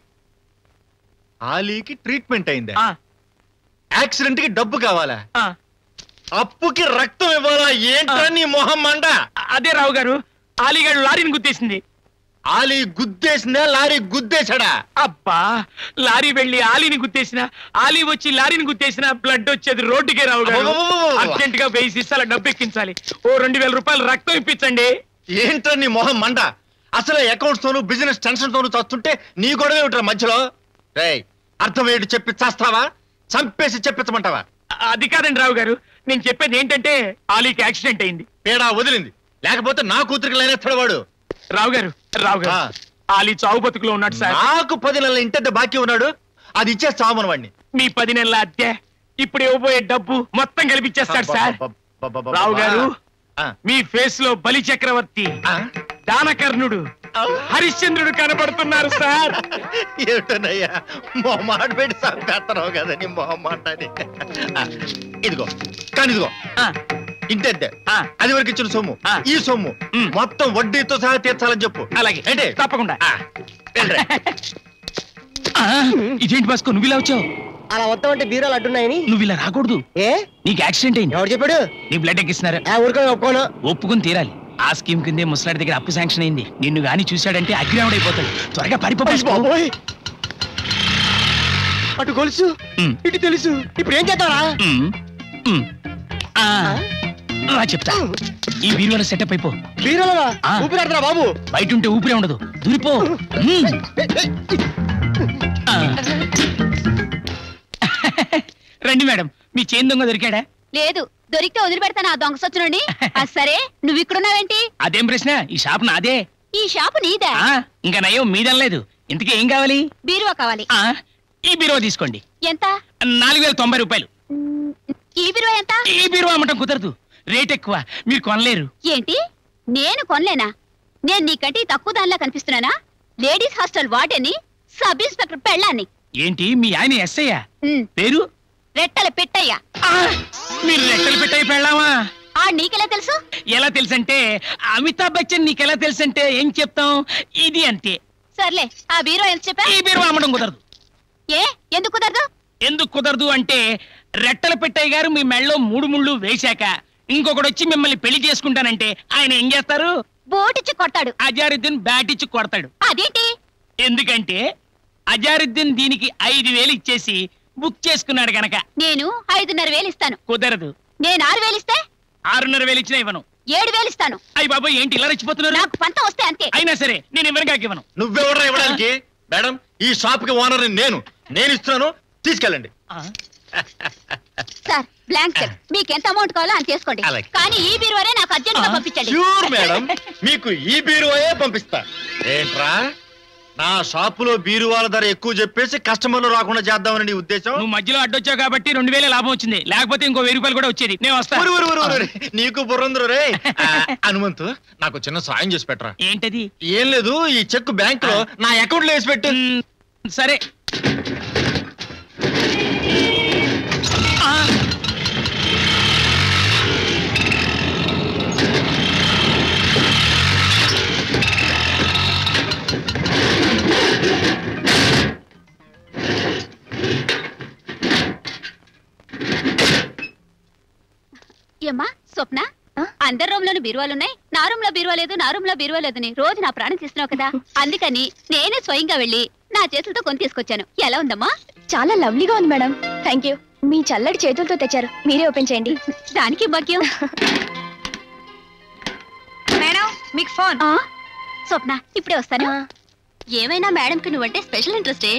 ఆలీకి ట్రీట్మెంట్ అయిందా యాక్సిడెంట్ కి డబ్బు కావాలా అప్పుకి రక్తం ఇవ్వాలా ఏంట్రా నీ మొహం మండ అదే రావు గారు, ఆలీగాడు లారీని గుద్దేసింది. ఆలీ గుద్దేసిందా లారీ గుద్దేశాడా? అబ్బా, లారీ వెళ్ళి ఆలీని గుద్దేసినా, ఆలీ వచ్చి లారీని గుద్దేసినా బ్లడ్ వచ్చేది రోడ్డుకే రావు గారు. అర్జెంట్ గా వెయ్యి సిస్సాల డబ్బు ఎక్కించాలి. ఓ రెండు వేల రూపాయలు రక్తం ఇప్పించండి. ఏంటని మొహం మండ, అసలు అకౌంట్స్ తోను బిజినెస్ టెన్షన్ తోను చస్తుంటే నీ గొడవ ఏమిట్రా మధ్యలో? రేయ్, అర్థమయ్యేట్టు చెప్పి చేస్తావా, చంపేసి చెప్పించమంటావా? అది కాదండి రావు గారు, నేను చెప్పేది ఏంటంటే ఆలీకి యాక్సిడెంట్ అయింది, పేడా వదిలింది. లేకపోతే నా కూతురికి లేనేస్తాడు వాడు. రావు గారు రావు గారు ఆలీ చావు బతుకులో ఉన్నాడు సార్. నాకు పది నెలల ఇంటద్ద బాకీ ఉన్నాడు, అది ఇచ్చే చావును వాడిని. మీ పది నెలల అద్దె, ఇప్పుడు ఇవ్వబోయే డబ్బు మొత్తం కలిపిచ్చేస్తాడు సార్. రావు గారు, మీ ఫేస్ లో బలి చక్రవర్తి, దానకర్ణుడు, హరిశ్చంద్రుడు కనబడుతున్నారు సార్. ఏమిటోనయ్యా మొహమాట పెట్టి చంపేస్తున్నావు కదని మొహమాట. ఇదిగో కానీ ఇదిగో ఇంతే, అది వరకు ఇచ్చిన సొమ్ము ఈ సొమ్ము మొత్తం వడ్డీతో సహా తీర్చాలని చెప్పు. అలాగే అంటే తప్పకుండా. ఇదేంటి బాస్కో నువ్వు ఇలా వచ్చావు? అలా వద్దాం అంటే బీరాలు అడ్డున్నాయని నువ్వు ఇలా రాకూడదు. ఏ నీకు యాక్సిడెంట్ అయింది? ఎవరు చెప్పాడు? నీ బ్లడ్ ఎక్కిస్తున్నారు. ఒప్పుకోను, ఒప్పుకుని తీరాలి. ఆ స్కీమ్ కిందే ముసలాడి దగ్గర అప్పు శాంక్షన్ అయింది. నిన్ను గాని చూశాడంటే అగ్నిరాముడైపోతాడు. త్వరగా పరిపాలి. అటు గొలుసు ఇటు తెలుసు, ఇప్పుడు ఏం చేస్తారా? చెప్తా, ఈ బీరువాలో సెటప్ అయిపో. బీరువాలో ఊపిరాడతా బాబు, బయట ఉంటే ఊపిరే ఉండదు, దూరిపో. రండి మేడం, మీ చేను దొంగ దొరికాడా? లేదు, దొరికితే వదిలిపెడతాను ఆ దొంగ సొచ్చుని. సరే, నువ్వు ఇక్కడున్నావేంటి? అదేం ప్రశ్న, ఈ షాప్ నాదే. ఈ షాపు నీదా? ఇంకా నయం మీదనలేదు. ఇంతకీ ఏం కావాలి? బీరువా కావాలి. ఈ బీరువా తీసుకోండి. ఎంత? నాలుగు వేల తొంభై రూపాయలు. ఈ బీరువా ఎంత? ఈ బీరువా అమ్మటం కుదరదు, రేట్ ఎక్కువ, మీరు కొనలేరు. ఏంటి, నేను కొనలేనా? నేను నీకంటే తక్కువ దానిలా కనిపిస్తున్నానా? లేడీస్ హాస్టల్ వార్డెన్ని, సబ్ ఇన్స్పెక్టర్ పెళ్ళాన్ని. ఏంటి మీ ఆయన ఎస్ఐయా? పేరు రెట్టల పెట్టయ్యా. మీరు రెట్టల పెట్టయ్య పెళ్ళామా? ఆ నీకెలా తెలుసు? ఎలా తెలుసంటే అమితాబ్ బచ్చన్ నీకెలా తెలుసంటే ఏం చెప్తాం, ఇది అంతే. సర్లే, ఆ బీరువా ఎంత చెప్పా? ఈ బీరువా అమ్మడం కుదరదు. ఏ ఎందుకు కుదరదు? ఎందుకు కుదరదు అంటే రెట్టల పెట్టయ్య గారు మీ మెళ్ళలో మూడు ముళ్ళు వేశాక ఇంకొకటి వచ్చి మిమ్మల్ని పెళ్లి చేసుకుంటానంటే ఆయన ఏం చేస్తారు? బోటిచ్చి కొడతాడు. అజారుద్దీన్ బ్యాటిచ్చి కొడతాడు. అదేంటి? ఎందుకంటే అజారుద్దీన్ దీనికి ఐదు వేలు ఇచ్చేసి బుక్ చేసుకున్నాడు గనక. నేను ఐదున్నర వేలు ఇస్తాను. కుదరదు. నేను ఆరు వేలు ఇస్తే? ఆరున్నర వేలు ఇచ్చినా ఇవ్వను. ఏడు వేలు ఇస్తాను. అయ్యి బాబా, ఏంటి ఇలా రెచ్చిపోతున్నారు? నాకు పంతం వస్తే అంతే. అయినా సరే నేను ఇవ్వను. కాక ఇవ్వను. నువ్వెవరా ఇవ్వడానికి? మేడం, ఈ షాప్ కి ఓనర్ నేను, నేను ఇస్తున్నాను, తీసుకెళ్ళండి. సార్, బ్లాంక్ చెక్, మీకు ఎంత అమౌంట్ కావాలో అంత చేసుకోండి, కానీ ఈ బీరువానే నాకు అర్జెంట్ గా పంపించండి. ష్యూర్ మేడం, మీకు ఈ బీరువాయే పంపిస్తా. ఏంట్రా నా షాపులో బీరువాల ధర ఎక్కువ చెప్పేసి కస్టమర్లు రాకుండా చేద్దామని నీ ఉద్దేశం? నువ్వు మధ్యలో అడ్డొచ్చావు కాబట్టి రెండు వేలే లాభం వచ్చింది, లేకపోతే ఇంకో వెయ్యి రూపాయలు కూడా వచ్చేది. నేను వస్తాను. నీకు బుర్రందరు రే. హనుమంతు, నాకు చిన్న సాయం చేసి పెట్టరా. ఏంటది? ఏం లేదు, ఈ చెక్ బ్యాంక్ లో నా అకౌంట్ లో వేసి పెట్టు. సరే. ఏమ్మా స్వప్న, అందరి రూమ్ లోని బీరువాలున్నాయి, నా రూమ్ లో బీరువాలేదు, నా రూమ్ లో బీరువాలేదని రోజు నా ప్రాణం తీస్తున్నావు కదా, అందుకని నేనే స్వయంగా వెళ్ళి నా చేతులతో కొని తీసుకొచ్చాను. ఎలా ఉందమ్మా? చాలా లవ్లీగా ఉంది మేడం. థ్యాంక్ యూ, మీ చల్లటి చేతులతో తెచ్చారు, మీరే ఓపెన్ చేయండి. దానికి భాగ్యం. మేడం మీకు ఫోన్. స్వప్న ఇప్పుడే వస్తాను. ఏమైనా మేడం కి నువ్వంటే స్పెషల్ ఇంట్రెస్టే.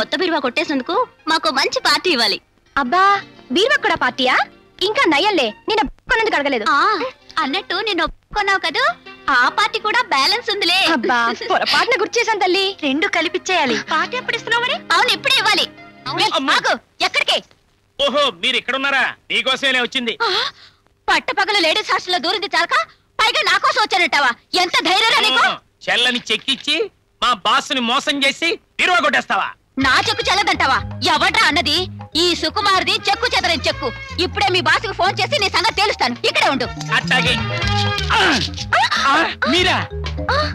కొత్త బీరువా కొట్టేసినందుకు మాకు మంచి పార్టీ ఇవ్వాలి. అబ్బా, బీరువా కూడా పార్టీయా? ఇంకా నయ్యలే, నేను ఒప్పుకున్నందుకు అడగలేదు. అన్నట్టు నేను ఒప్పుకున్నావు కదా, ఆ పార్టీ కూడా బ్యాలెన్స్ ఉందిలే. పొరపాటున గుర్తు చేశాను తల్లి, రెండు కలిపిచ్చేయాలి. పార్టీ ఎప్పుడు ఇస్తున్నావు? అవును ఇప్పుడే ఇవ్వాలి. ఎక్కడికి? ఓహో, మీరు ఇక్కడ ఉన్నారా? నీకోసమే వచ్చింది. పట్టపగలు లేడీస్ హాస్టల్లో దూరింది చాలక పైగా నా కోసం వచ్చానంటావా? ఎంత ధైర్యం నీకు! చెల్లని చెక్కిచ్చి మా బాసుని మోసం చేసి బీరువా కొట్టేస్తావా? నా చెక్కు చెల్లదంటావా? ఎవట్రా అన్నది? ఈ సుకుమార్ది చెక్కు చెదరని చెక్కు. ఇప్పుడే మీ బాసుకు ఫోన్ చేసి నీ సంగతి తేలుస్తాను, ఇక్కడే ఉండు. అట్టాగే. మీరా?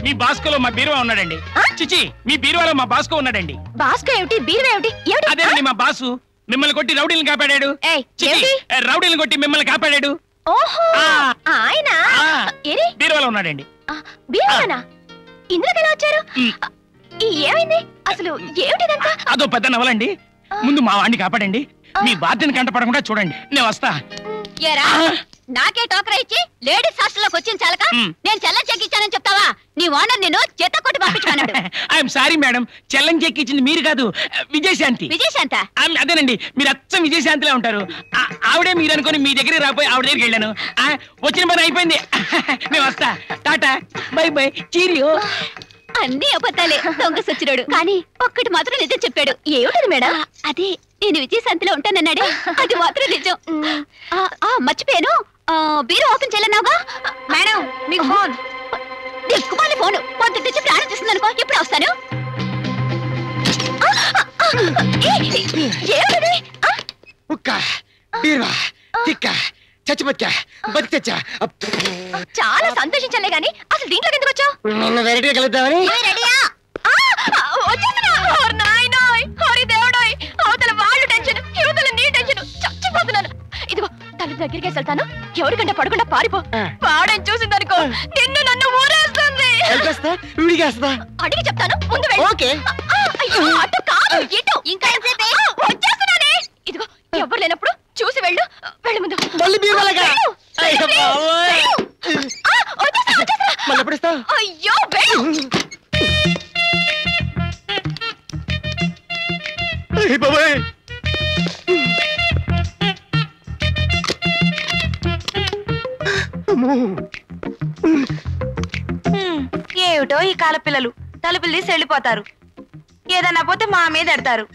మీ బాస్కోలో మా బీరువా ఉన్నాడండి. చిచి, మీ బీరువాలో మా బాస్కో ఉన్నాడండి. బాస్కో ఏమిటి, బీరువా ఏమిటి? అదేనండి మా బాసు, మిమ్మల్ని కొట్టి రౌడీలను కాపాడాడు. రౌడీలను కొట్టి మిమ్మల్ని కాపాడాడు. ఓహో ఆయన బీరువాలో ఉన్నాడండి. బీరువానా? ఇందులోకెలా వచ్చారు? ఏమైంది అసలు? ఏమిటిదంతా? అదో పెద్ద నవలండి. ముందు మా వాడిని కాపాడండి. మీ బాధ్యతను కంట పడకుండా చూడండి. నేను వస్తా. నాకే టోకరా ఇచ్చి లేడీస్ హాస్టల్ లోకి వచ్చిన చాలక నేను చెల్లం చెక్ ఇచ్చానని చెప్తావా? నీ ఓనర్ నేను చేత కొట్టి పంపించాను. ఐఎమ్ సారీ మేడం, చెల్లం చెక్ ఇచ్చింది మీరు కాదు, విజయశాంతి. విజయశాంత? అదేనండి, మీరు అచ్చం విజయశాంతిలా ఉంటారు. ఆవిడే మీరు అనుకుని మీ దగ్గర రాబోయి ఆవిడ దగ్గరికి వెళ్ళాను. వచ్చిన పని అయిపోయింది. మేము వస్తా. Tata, bye bye, cheerio. అన్ని అబద్ధాలే దొంగ సచ్చినోడు, కానీ ఒక్కటి మాత్రం నిజం చెప్పాడు. ఏమిటది మేడం? అదే నేను విజయశాంతిలో ఉంటానన్నాడే, అది మాత్రం నిజం. మర్చిపోయాను, బీరు ఓపెన్ చేయలేనావుగా మేడం. మీకు ఫోన్ దిక్కుమాలి ఫోన్ పొద్దు తెచ్చి ప్రాణం చేస్తుంది అనుకో. ఇప్పుడు వస్తాను. ఏమిటది? ఉక్క బీరువా తిక్క చచ్చిపోచ్చా బతికొచ్చా. చాలా సంతోషించాలే గాని అసలు దీంట్లో ఎందుకు వచ్చావు? నిన్న వెరైటీగా కలుద్దామని. రెడీయా? వచ్చేసినా. నాయనోయ్, హరి దేవుడోయ్, అవతల వాళ్ళు టెన్షన్, యువతల నీ టెన్షన్, చచ్చిపోతున్నాను. ఇదిగో తల దగ్గరికే వెళ్తాను. ఎవరికంటే పడకుండా పారిపో. పాడని చూసింది అనుకో, నిన్ను నన్ను ఊరేస్తుంది. అడిగి చెప్తాను. ముందు అటు కాదు ఇటు. ఇంకా వచ్చేస్తున్నానే. ఇదిగో ఎవరు లేనప్పుడు చూసి వెళ్ళు. వెళ్ళి ముందు అయ్యో బాబాయ్. ఏమిటో ఈ కాల పిల్లలు, తలుపులు తీసి వెళ్ళిపోతారు. ఏదన్నా పోతే మా మీద ఎడతారు.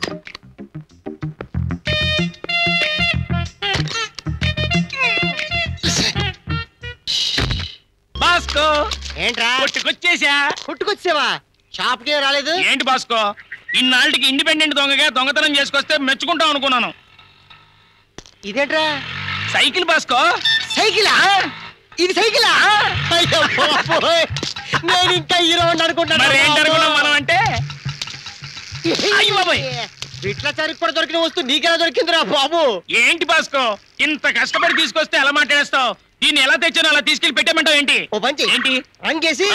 ఏంటి బాస్కో, ఇన్నాళ్ళకి ఇండిపెండెంట్ దొంగగా దొంగతనం చేసుకొస్తే మెచ్చుకుంటాం అనుకున్నాను. ఇదేంట్రా సైకిల్ బాస్కో? సైకిలా ఇది? సైకిలా? నేను ఇంకా హీరో అనుకుంటానంటే ఇట్లా సరిపడ దొరికిన వస్తువు నీకెలా దొరికిందిరా బాబు? ఏంటి బాస్కో ఇంత కష్టపడి తీసుకొస్తే ఎలా మాట్లాడేస్తావు? దీన్ని ఎలా తెచ్చాను అలా తీసుకెళ్లి పెట్టమంటావు ఏంటి? ఓ పంచి ఏంటి అంగేసి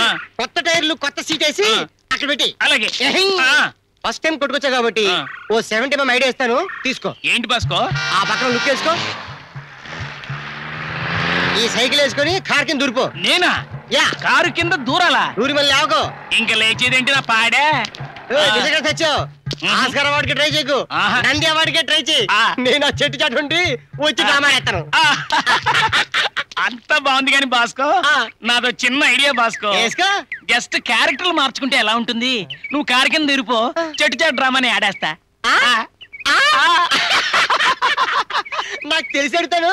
కొత్త టైర్లు కొత్త సీట్ వేసి అక్కడ పెట్టి. అలాగే ఫస్ట్ టైం కొట్టుకొచ్చా కాబట్టి ఓ సెవెంటీ ఎంఎం ఐడియా ఇస్తాను, తీసుకో. ఏంటి బాస్కో? ఆ పక్కన లుక్ వేసుకో. ఈ సైకిల్ వేసుకొని కారు కింద దూరిపో. నేనా? యా, కారు కింద దూరాలా? దూరి మళ్ళీ లేవకో. ఇంకా లేచేదేంటి నా పాడే? నిజంగా తెచ్చావు. ఆస్కార్ అవార్డుకి ట్రై చేయకు, నంది అవార్డుకే ట్రై చేయి. నేను ఆ చెట్టు చాటు ఉండి వచ్చి డ్రామా ఎత్తాను. అంత బాగుంది కానీ బాస్కో, నాదో చిన్న ఐడియా బాస్కో. జస్ట్ క్యారెక్టర్లు మార్చుకుంటే ఎలా ఉంటుంది? నువ్వు కారు కింద తిరిపో, చెట్టు చాటు డ్రామాని ఆడేస్తా. నాకు తెలిసి అడుగుతాను.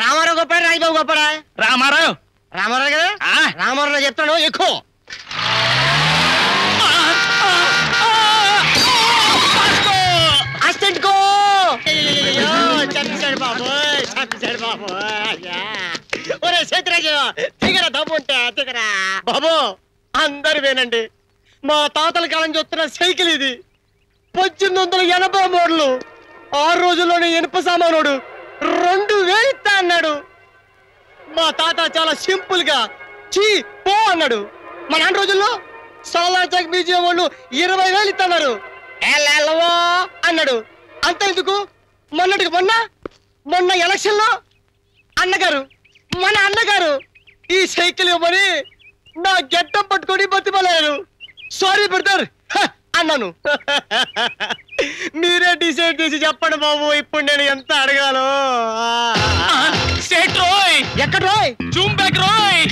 రామారావు గొప్పడా రాజబాబు గొప్పడా? రామారావు. రామారావు కదా? రామారావు చెప్తాను ఎక్కువ. బాబు అందరు వేనండి, మా తాతల కాలం చూస్తున్న సైకిల్ ఇది. పద్దెనిమిది వందల ఎనభై మోడలు. ఆ రోజుల్లోనే ఇనుప సామానుడు రెండు వేయిస్తా అన్నాడు. మా తాత చాలా సింపుల్ గా చీ పో అన్నాడు. మా నాన్న రోజుల్లో సోలాచక్ మ్యూజియం వాళ్ళు ఇరవై వేలు ఇస్తున్నారు అన్నాడు. అంత ఎందుకు, మొన్నటికి మొన్న మొన్న ఎలక్షన్ లో అన్నగారు మన అన్నగారు ఈ సైకిల్ ఇవ్వమని నా గెట్టం పట్టుకొని బతిమలారు. సారీ బ్రదర్ అన్నాను. మీరే డిసైడ్ చేసి చెప్పండి బాబు, ఇప్పుడు నేను ఎంత అడగాలో. ఎక్కడ రోయ్? జూమ్ బ్యాక్ రోయ్.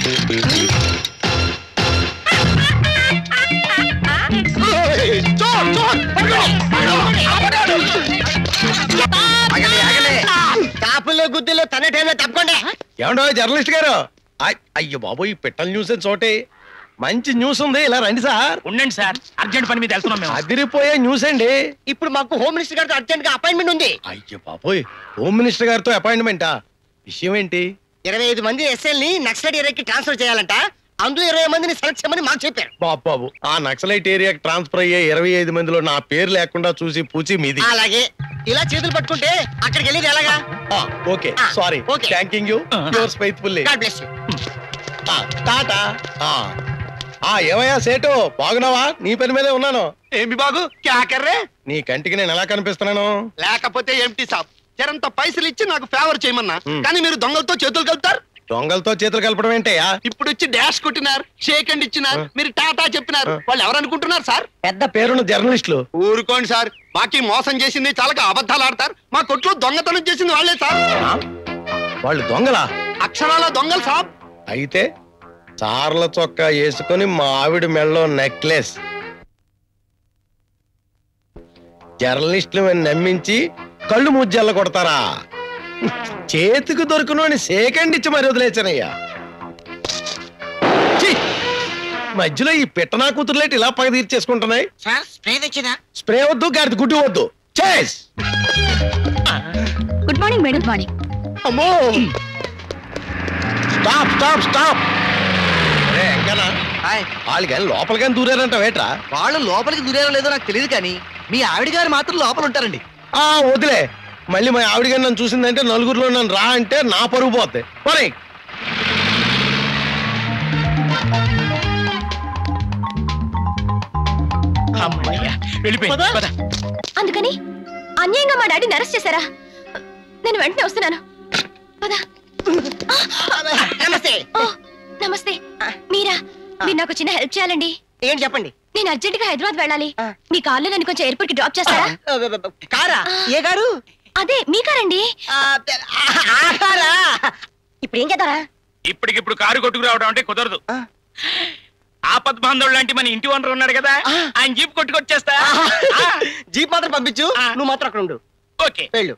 జర్నలిస్ట్ గారు, అయ్యో బాబు ఈ పిట్టల న్యూస్ చోటే మంచి న్యూస్ ఉంది, ఇలా రండి సార్. ఉండండి సార్, అర్జెంట్ పని మీద వెళ్తున్నాం. అదిరిపోయే న్యూస్ అండి. ఇప్పుడు మాకు హోమ్ మినిస్టర్ గారితో అర్జెంట్ గా అపాయింట్మెంట్ ఉంది. అయ్యో బాబు, హోమ్ మినిస్టర్ గారితో అపాయింట్మెంటా? విషయం ఏంటి? ఇరవై ఐదు మంది ఎస్ఎల్ని నక్సలైట్ ఏరియాకి ట్రాన్స్ఫర్ చేయాలంట. అందులో ఇరవై మందిని సెలెక్ట్ చేయమని మాకు చెప్పారు. బాబు బాబు, ఆ నక్సలైట్ ఏరియాకి ట్రాన్స్ఫర్ అయ్యే ఇరవై ఐదు మందిలో నా పేరు లేకుండా చూసి పూచి మీది. అలాగే ఇలా చేతులు పట్టుకుంటే అక్కడికి వెళ్ళేది ఎలాగా? Okay sorry thanking you yours faithfully God bless you tata. ఏమయ్యా సేటు బాగున్నావా? నీ పని మీదే ఉన్నాను. ఏమి బాగు క్యాకర్రే, నీ కంటికి నేను ఎలా కనిపిస్తున్నాను? లేకపోతే ఎంటీ సాబ్ చెరంత పైసలు ఇచ్చి నాకు ఫేవర్ చేయమన్నా, కానీ మీరు దొంగలతో చేతులు కలుపుతారు. దొంగలతో చేతులు కలపడం ఏంటయ్యా? ఇప్పుడు వచ్చి డాష్ కొట్టినారు, షేక్ అండ్ ఇచ్చినారు, మీరు టాటా చెప్పినారు. వాళ్ళు ఎవరు అనుకుంటున్నారు సార్? పెద్ద పేరున్న జర్నలిస్టులు. ఊరుకోండి సార్, మాకి మోసం చేసింది చాలా అబద్ధాలు ఆడతారు. మా కొట్లో దొంగతనం చేసింది వాళ్ళే సార్. వాళ్ళు దొంగలా? అక్షరాల దొంగలు సాబ్. అయితే చార్ల చొక్కా వేసుకుని మా ఆవిడ మెళ్ళో నెక్లెస్, జర్నలిస్టులు నమ్మించి కళ్ళు ముజ్జల్ల కొడతారా? చేతికి దొరుకును సేకండ్ ఇచ్చి మరి వదిలేచనయ్యా. మధ్యలో ఈ పెట్టనా కూతురులేటి ఇలా పగ తీర్చేసుకుంటున్నాయి. స్ప్రే వద్దు, గాడిద గుడ్డు వద్దు. Good morning madam. మార్నింగ్. అమ్మో స్టాప్ స్టాప్ స్టాప్. వాళ్ళు కానీ లోపలి కానీ దూరారంట వేట్రా? వాళ్ళు లోపలికి దూరారో లేదో నాకు తెలియదు, కానీ మీ ఆవిడ గారు మాత్రం లోపల ఉంటారండి. ఆ వదిలే, మళ్ళీ మా ఆవిడ గారు నన్ను చూసిందంటే నలుగురిలో నన్ను రా అంటే నా పరుగు పోతాయి. మరి అందుకని అన్యాయంగా మా డాడీని అరెస్ట్ చేశారా? నేను వెంటనే వస్తున్నాను. నమస్తే, మీరా? మీరు నాకు చిన్న హెల్ప్ చేయాలండి. ఏం చెప్పండి? నేను అర్జెంట్ గా హైదరాబాద్ వెళ్ళాలి. మీ కార్ లో నన్ను కొంచెం ఎయిర్పోర్ట్ కి డ్రాప్ చేస్తారా? కారా? ఏ కారు? అదే మీ కారండి. ఇప్పుడు ఏం చేద్దారా? ఇప్పటికిప్పుడు కారు కొట్టుకు రావడం అంటే కుదరదు. ఆపద్ బాంధవుడు లాంటి మన ఇంటి ఓనర్ ఉన్నాడు కదా, ఆయన జీప్ కొట్టుకొచ్చేస్తా. జీప్ మాత్రం పంపించు, నువ్వు మాత్రం అక్కడ ఉండు. ఓకే వెళ్ళు.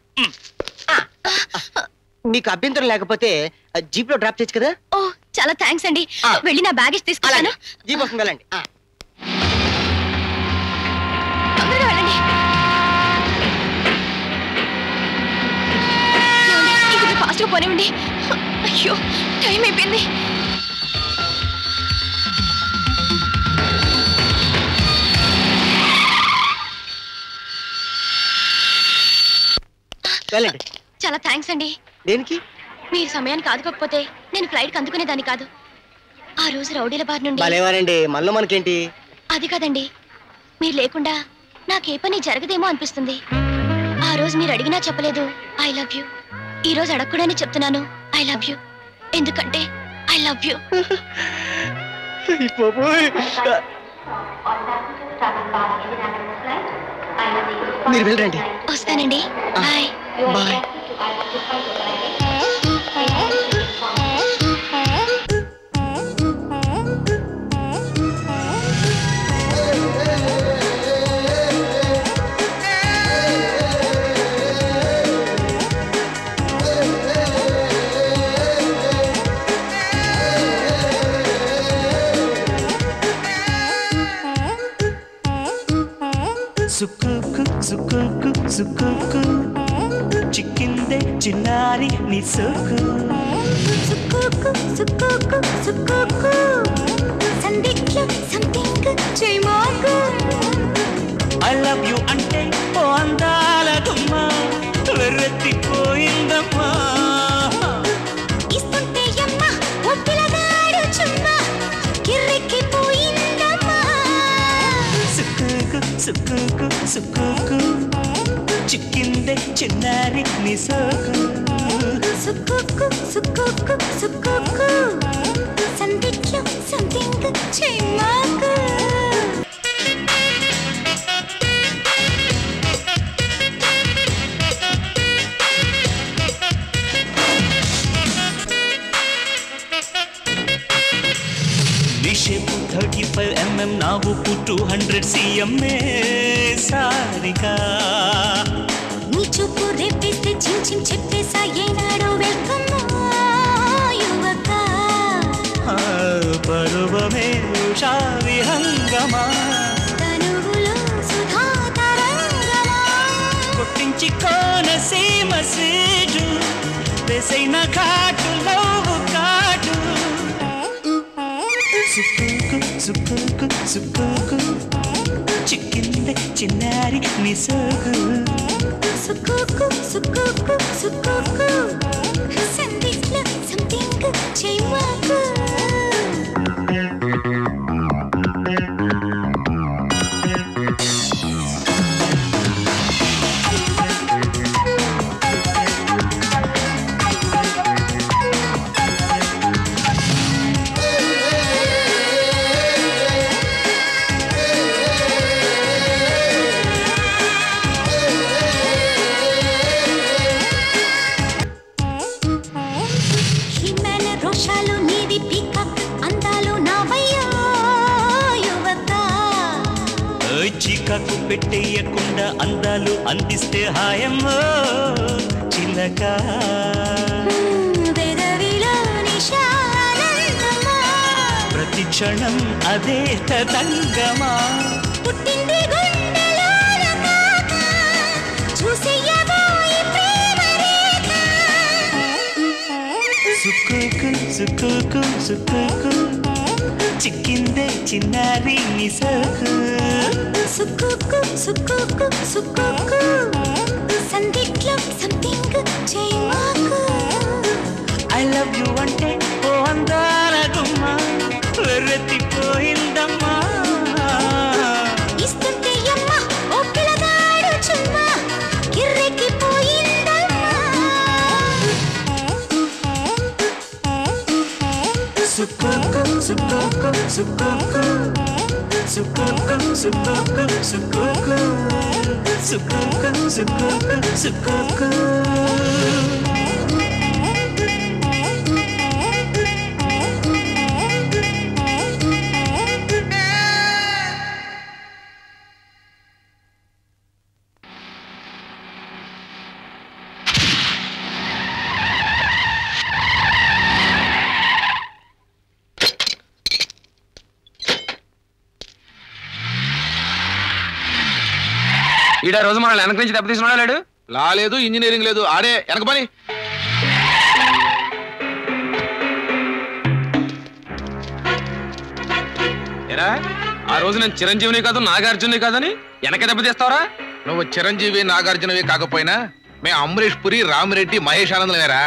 నీకు అభ్యంతరం లేకపోతే జీప్ లో డ్రాప్ చేయొచ్చు కదా? ఓ చాలా థ్యాంక్స్ అండి. వెళ్ళి నా బ్యాగేజ్ తీసుకెళ్ళాను. జీప్ వస్తుంది వెళ్ళండి. ఫాస్ట్గా పోనివ్వండి. అయ్యో టైం అయిపోయింది. చాలా థ్యాంక్స్ అండి. దేనికి? మీరు సమయానికి ఆదుకోకపోతే నేను ఫ్లైట్ అందుకునేదాన్ని కాదు. ఆ రోజు రౌడీల బారి నుండి మళ్ళీ మనకేంటి? అది కాదండి, మీరు లేకుండా నాకే పని జరగదేమో అనిపిస్తుంది. ఆ రోజు మీరు అడిగినా చెప్పలేదు ఐ లవ్ యూ. ఈ రోజు అడగకూడని చెప్తున్నాను ఐ లవ్ యూ, ఎందుకంటే ఐ లవ్ యూ. మీరు వెళ్ళండి. వస్తానండి. Bye bye. సుకుకు సుకుకు సుకుకు చిక్కిందే చిన్నారి నీ సోకు. సుకుకు సుకుకు సుకుకు సందిగ్ధం సంథింగ్ చేయమాకు. ఐ లవ్ యు అంటే ఓ అందాల గుమ్మ వెర్రెత్తిపోయిందమ్మా. ఇస్తుంటే అమ్మ ఓ పిల్లగాడు చుమ్మ కిర్రెక్కిపోయిందమ్మా. సుకుకు సుకుకు సుకుకు చిక్కిందే చిన్నారి నీ సోకు. సుకుకు సుకుకు సుకుకు సందిగ్ధం సంథింగ్ చేయమాకు. thirty-five millimeter ನಾವು two hundred centimeters ಮೇ ಸಾರಿಕಾ ನೀ ಚುಪ್ಪು ರೇಪಿಸ್ತೆ ಚಿಂ ಚಿಂ ಚಿಪ್ಪೇಸಾ ಏನಾಡೋ ವೆಲ್ಕಮ್ ಯುವಕ ಪರ್ವಮೇ ಉಷಾವಿ ಹಂಗಮ ತನುವುಲೋ ಸುಧಾ ತರಂಗಮ ಕೊಟ್ಟಿಂಚಿ ಕೋನ ಸೀಮ ಸೀಟು ಬೇಸೈನ ಘಾಟು ಲೋವು ಕಾಟು. సుకుకు సుకుకు సుకుకు చిక్కిందే చిన్నారి నీ సోకు. రోజు మనల్ని వెనక నుంచి దెబ్బతీసిన లేడు లాలేదు ఇంజనీరింగ్ లేదు ఆడే వెనక పని ఎరా. ఆ రోజు నేను చిరంజీవిని కాదు నాగార్జునే కాదని వెనక దెబ్బతీస్తావరా? నువ్వు చిరంజీవి నాగార్జునవి కాకపోయినా మేము అమరీష్ పురి రామిరెడ్డి మహేష్ ఆనందం లేరా.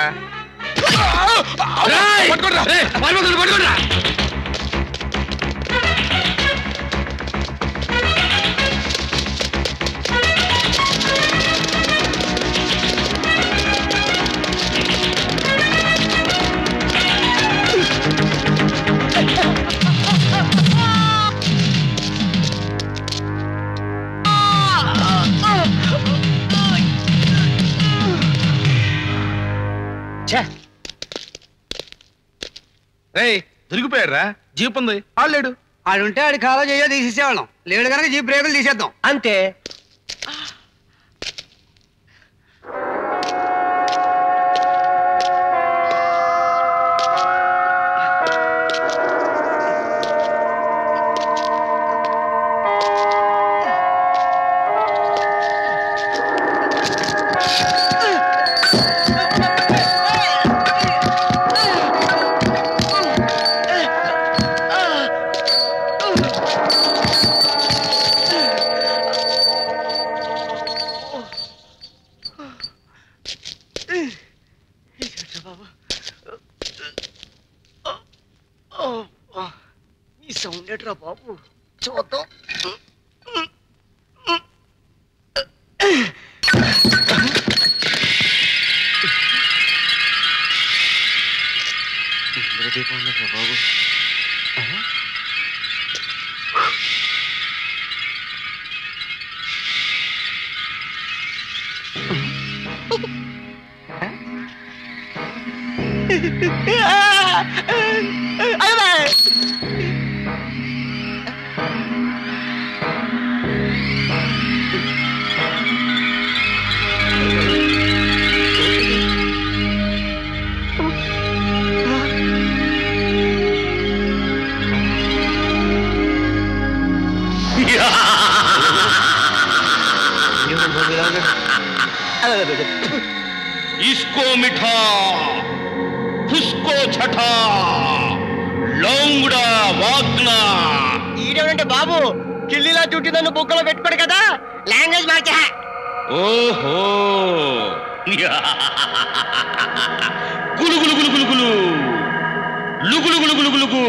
దొరికిపోయాడురా. జీప్ ఉంది ఆడు లేడు. ఆడుంటే ఆడి కాలో చెయ్యో తీసేసేవాళ్ళం, లేడు కనుక జీప్ బ్రేకులు తీసేద్దాం అంతే. ఓహో గులు గులు గులు గులు గులు లుగులు గులు గులు గులుగు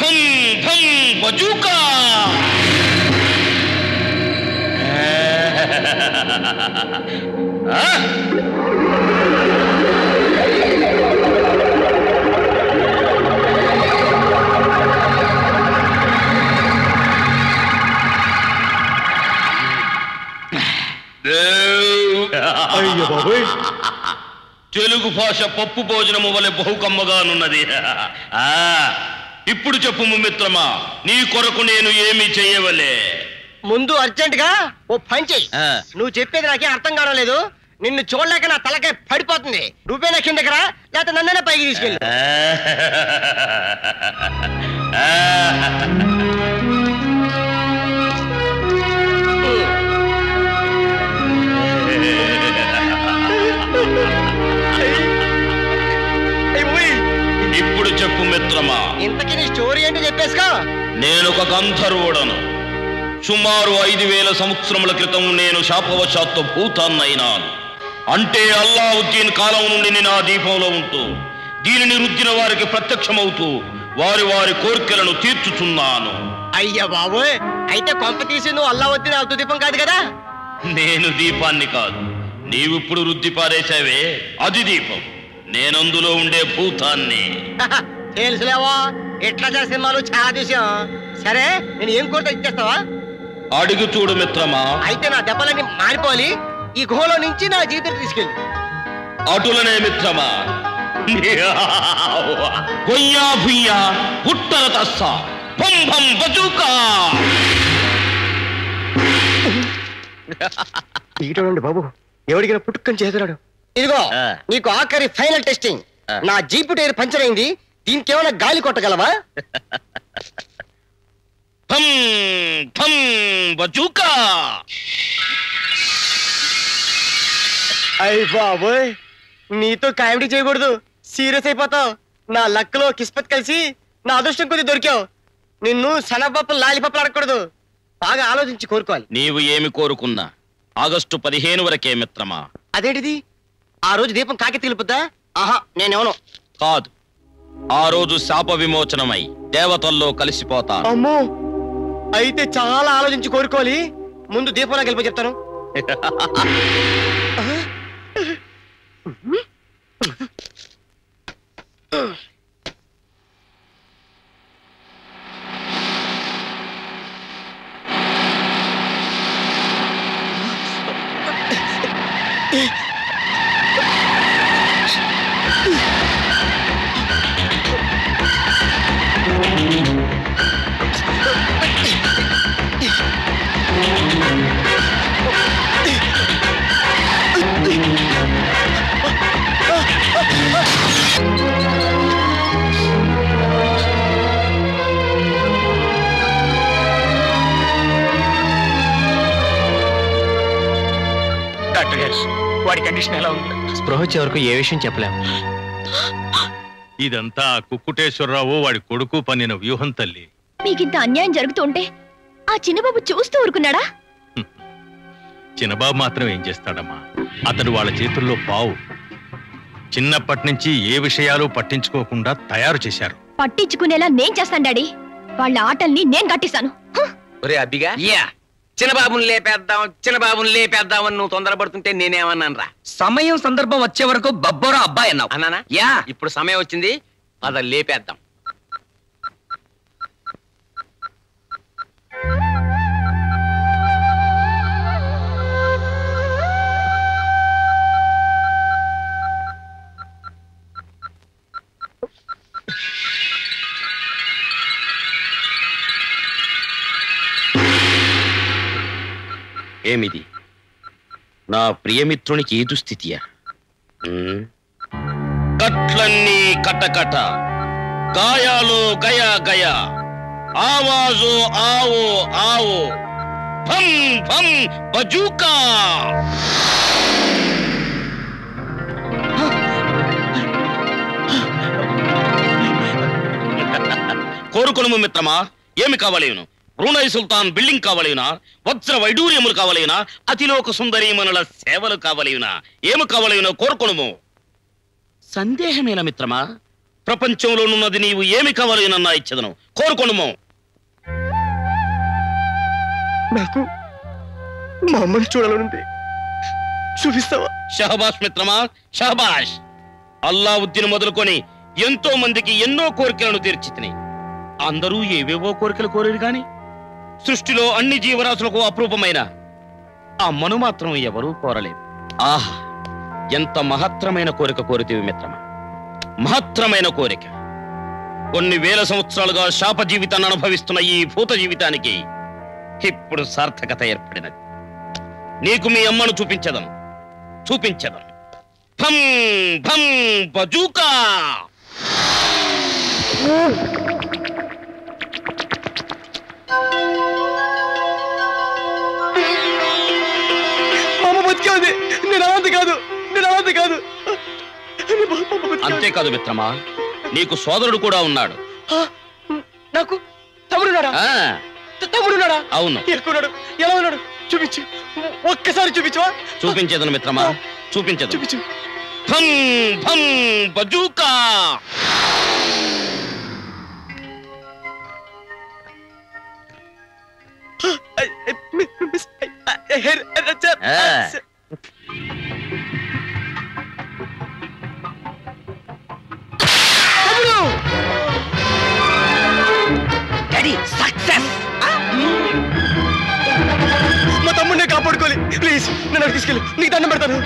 ధం ధం బజూకా అయ్యో బాబోయ్ తెలుగు భాష పప్పు భోజనము వలె బహుకమ్మగానున్నది. ఇప్పుడు చెప్పు మిత్రమా, నీ కొరకు నేను ఏమి చేయవలే? ముందు అర్జెంట్ గా ఓ పని చెయ్యి. నువ్వు చెప్పేది నాకేం అర్థం కావలేదు. నిన్ను చూడలేక నా తలకాయ పడిపోతుంది. నువ్వేనా కిందకి రా, లేకపోతే నన్ననే పైకి తీసుకెళ్ళు. ఇప్పుడు చెప్పు మిత్రమా, ఇంతకీ నీ స్టోరీ ఏంటో చెప్పేసుకో. నేను ఒక గంధర్వుడను. సుమారు ఐదు వేల సంవత్సరముల క్రితం నేను శాపవశాత్తు భూతాన్నైనాను. అంటే అల్లావుద్దీన్ కాలం నుండి నేను ఆ దీపంలో ఉంటూ దీనిని రుద్దిన వారికి ప్రత్యక్షమవుతూ వారి వారి కోరికలను తీర్చుచున్నాను. అయ్యా బాబోయ్, అయితే కొంప తీసి నువ్వు అల్లావుద్దీన్ అవుతూ దీపం కాదు కదా? నేను దీపాన్ని కాదు, నీవిప్పుడు రుద్ది పారేశావే అది దీపం. నేనందులో ఉండే భూతాన్ని. తెలుసులేవా, ఎట్లా చేసిన వాళ్ళు చాలా చూసాం. సరే, నేను ఏం కోరితే ఇచ్చేస్తావా? అడుగు చూడు మిత్రమా. అయితే నా దెబ్బలన్నీ మారిపోవాలి. ఈ గుహలో నుంచి నా జీవితం తీసుకెళ్ళి. అటులనే మిత్రమా, కొయ్యా భుయ్యా ఉత్తర తస్సా భం భం బజూకా. ఈటోనండి బాబు, ఎవడికి పుట్టుకొని చేస్తున్నాడు. ఇదిగో నీకు ఆఖరి ఫైనల్ టెస్టింగ్. నా జీపు టైర్ పంచర్ అయింది, దీనికి ఏమైనా గాలి కొట్టగలవా? థం థం బజూకా. అయ్య బాబోయ్, నీతో కామెడీ చేయకూడదు, సీరియస్ అయిపోతావు. నా లక్ లో కిస్మత్ కలిసి నా అదృష్టం కొద్ది దొరికావు. నిన్ను సనపప్పులు లాలిపప్పులు అడగకూడదు, బాగా ఆలోచించి కోరుకోవాలి. నీవు ఏమి కోరుకున్నా ఆగస్టు పదిహేను వరకే మిత్రమా. అదేంటిది, ఆ రోజు దీపం కాకి తీలిపోద్దా? ఆహా, నేనేమను కాదు, ఆ రోజు శాప విమోచనమై దేవతల్లో కలిసిపోతాను. అమ్మో, అయితే చాలా ఆలోచించి కోరుకోవాలి. ముందు దీపంలో గెలిపో చెప్తాను. వాడి కండిషన్ ఎలా ఉంది? స్పృహ వచ్చే వరకు ఏ విషయం చెప్పలేము. ఇదంతా కుక్కుటేశ్వరరావు వాడి కొడుకు పన్నిన వ్యూహం తల్లి. మీకింత అన్యాయం జరుగుతుంటే ఆ చిన్నబాబు చూస్తూ ఊరుకున్నాడా? చిన్నబాబు మాత్రం ఏం చేస్తాడమ్మా, అతడు వాళ్ళ చేతుల్లో పావు. చిన్నప్పటి నుంచి ఏ విషయాలు పట్టించుకోకుండా తయారు చేశారు. పట్టించుకునేలా నేను చేస్తాను డాడీ, వాళ్ళ ఆటల్ని నేను కట్టిస్తాను. ఒరే అబ్బిగా, చిన్నబాబుని లేపేద్దాం చిన్నబాబుని లేపేద్దాం అని నువ్వు తొందరపడుతుంటే నేనేమన్నాను రా, సమయం సందర్భం వచ్చే వరకు బబ్బోరా అబ్బాయి అన్నావు అన్నానా? యా, ఇప్పుడు సమయం వచ్చింది, అదా లేపేద్దాం. ఏమిది, నా ప్రియమిత్రునికి ఏ దుస్థితియా? కట్లన్నీ కటకట, గాయాలు గయ గయ, ఆవాజు ఆవో ఆవో, భం భం బజూకా. కోరుకును మిత్రమా, ఏమి కావాలి? Brunei Sultan building Kavalina, Vatra Vaidurium Kavalina, Atilok Sundari Manala Seval Kavalina, Yem Kavalina Korkonomo Sandehemina Mitrama, Propancholo Nunadini, Yemi Kavalina Naichano, Korkonomo Naku Mamma Churalundi Sufisa Shahabash Mitrama, Shahabash Allah would Dinamodakoni, Yento Mandiki, Yeno Korkano Dirchitni, Andaru Yevo Korkal Korigani. సృష్టిలో అన్ని జీవరాశులకు అప్రూపమైన ఆ మను మాత్రం ఎవరు కోరలేదు. ఆహ్ ఎంత మహత్తరమైన కోరిక కోరితివి మిత్రమా, మహత్తరమైన కోరిక. కొన్ని వేల సంవత్సరాలుగా శాప జీవితాన్ని అనుభవిస్తున్న ఈ భూత జీవితానికి ఇప్పుడు సార్థకత ఏర్పడినది. నీకు మీ అమ్మను చూపించదను చూపించదను భం భం బజూకా అంతే కాదు మిత్రమా, నీకు సోదరుడు కూడా ఉన్నాడు. నాకు తమ్ముడున్నాడా? తమ్ముడున్నాడా? అవును. ఎలా ఉన్నాడు? చూపించు, ఒక్కసారి చూపించవా? చూపించేదను మిత్రమా, చూపించదు. చూపించు. భం భం bazooka. Daddy, success! Ma tammunni kaapadukoli, please. Nannu teeskeli, neeku dannam pedtanu.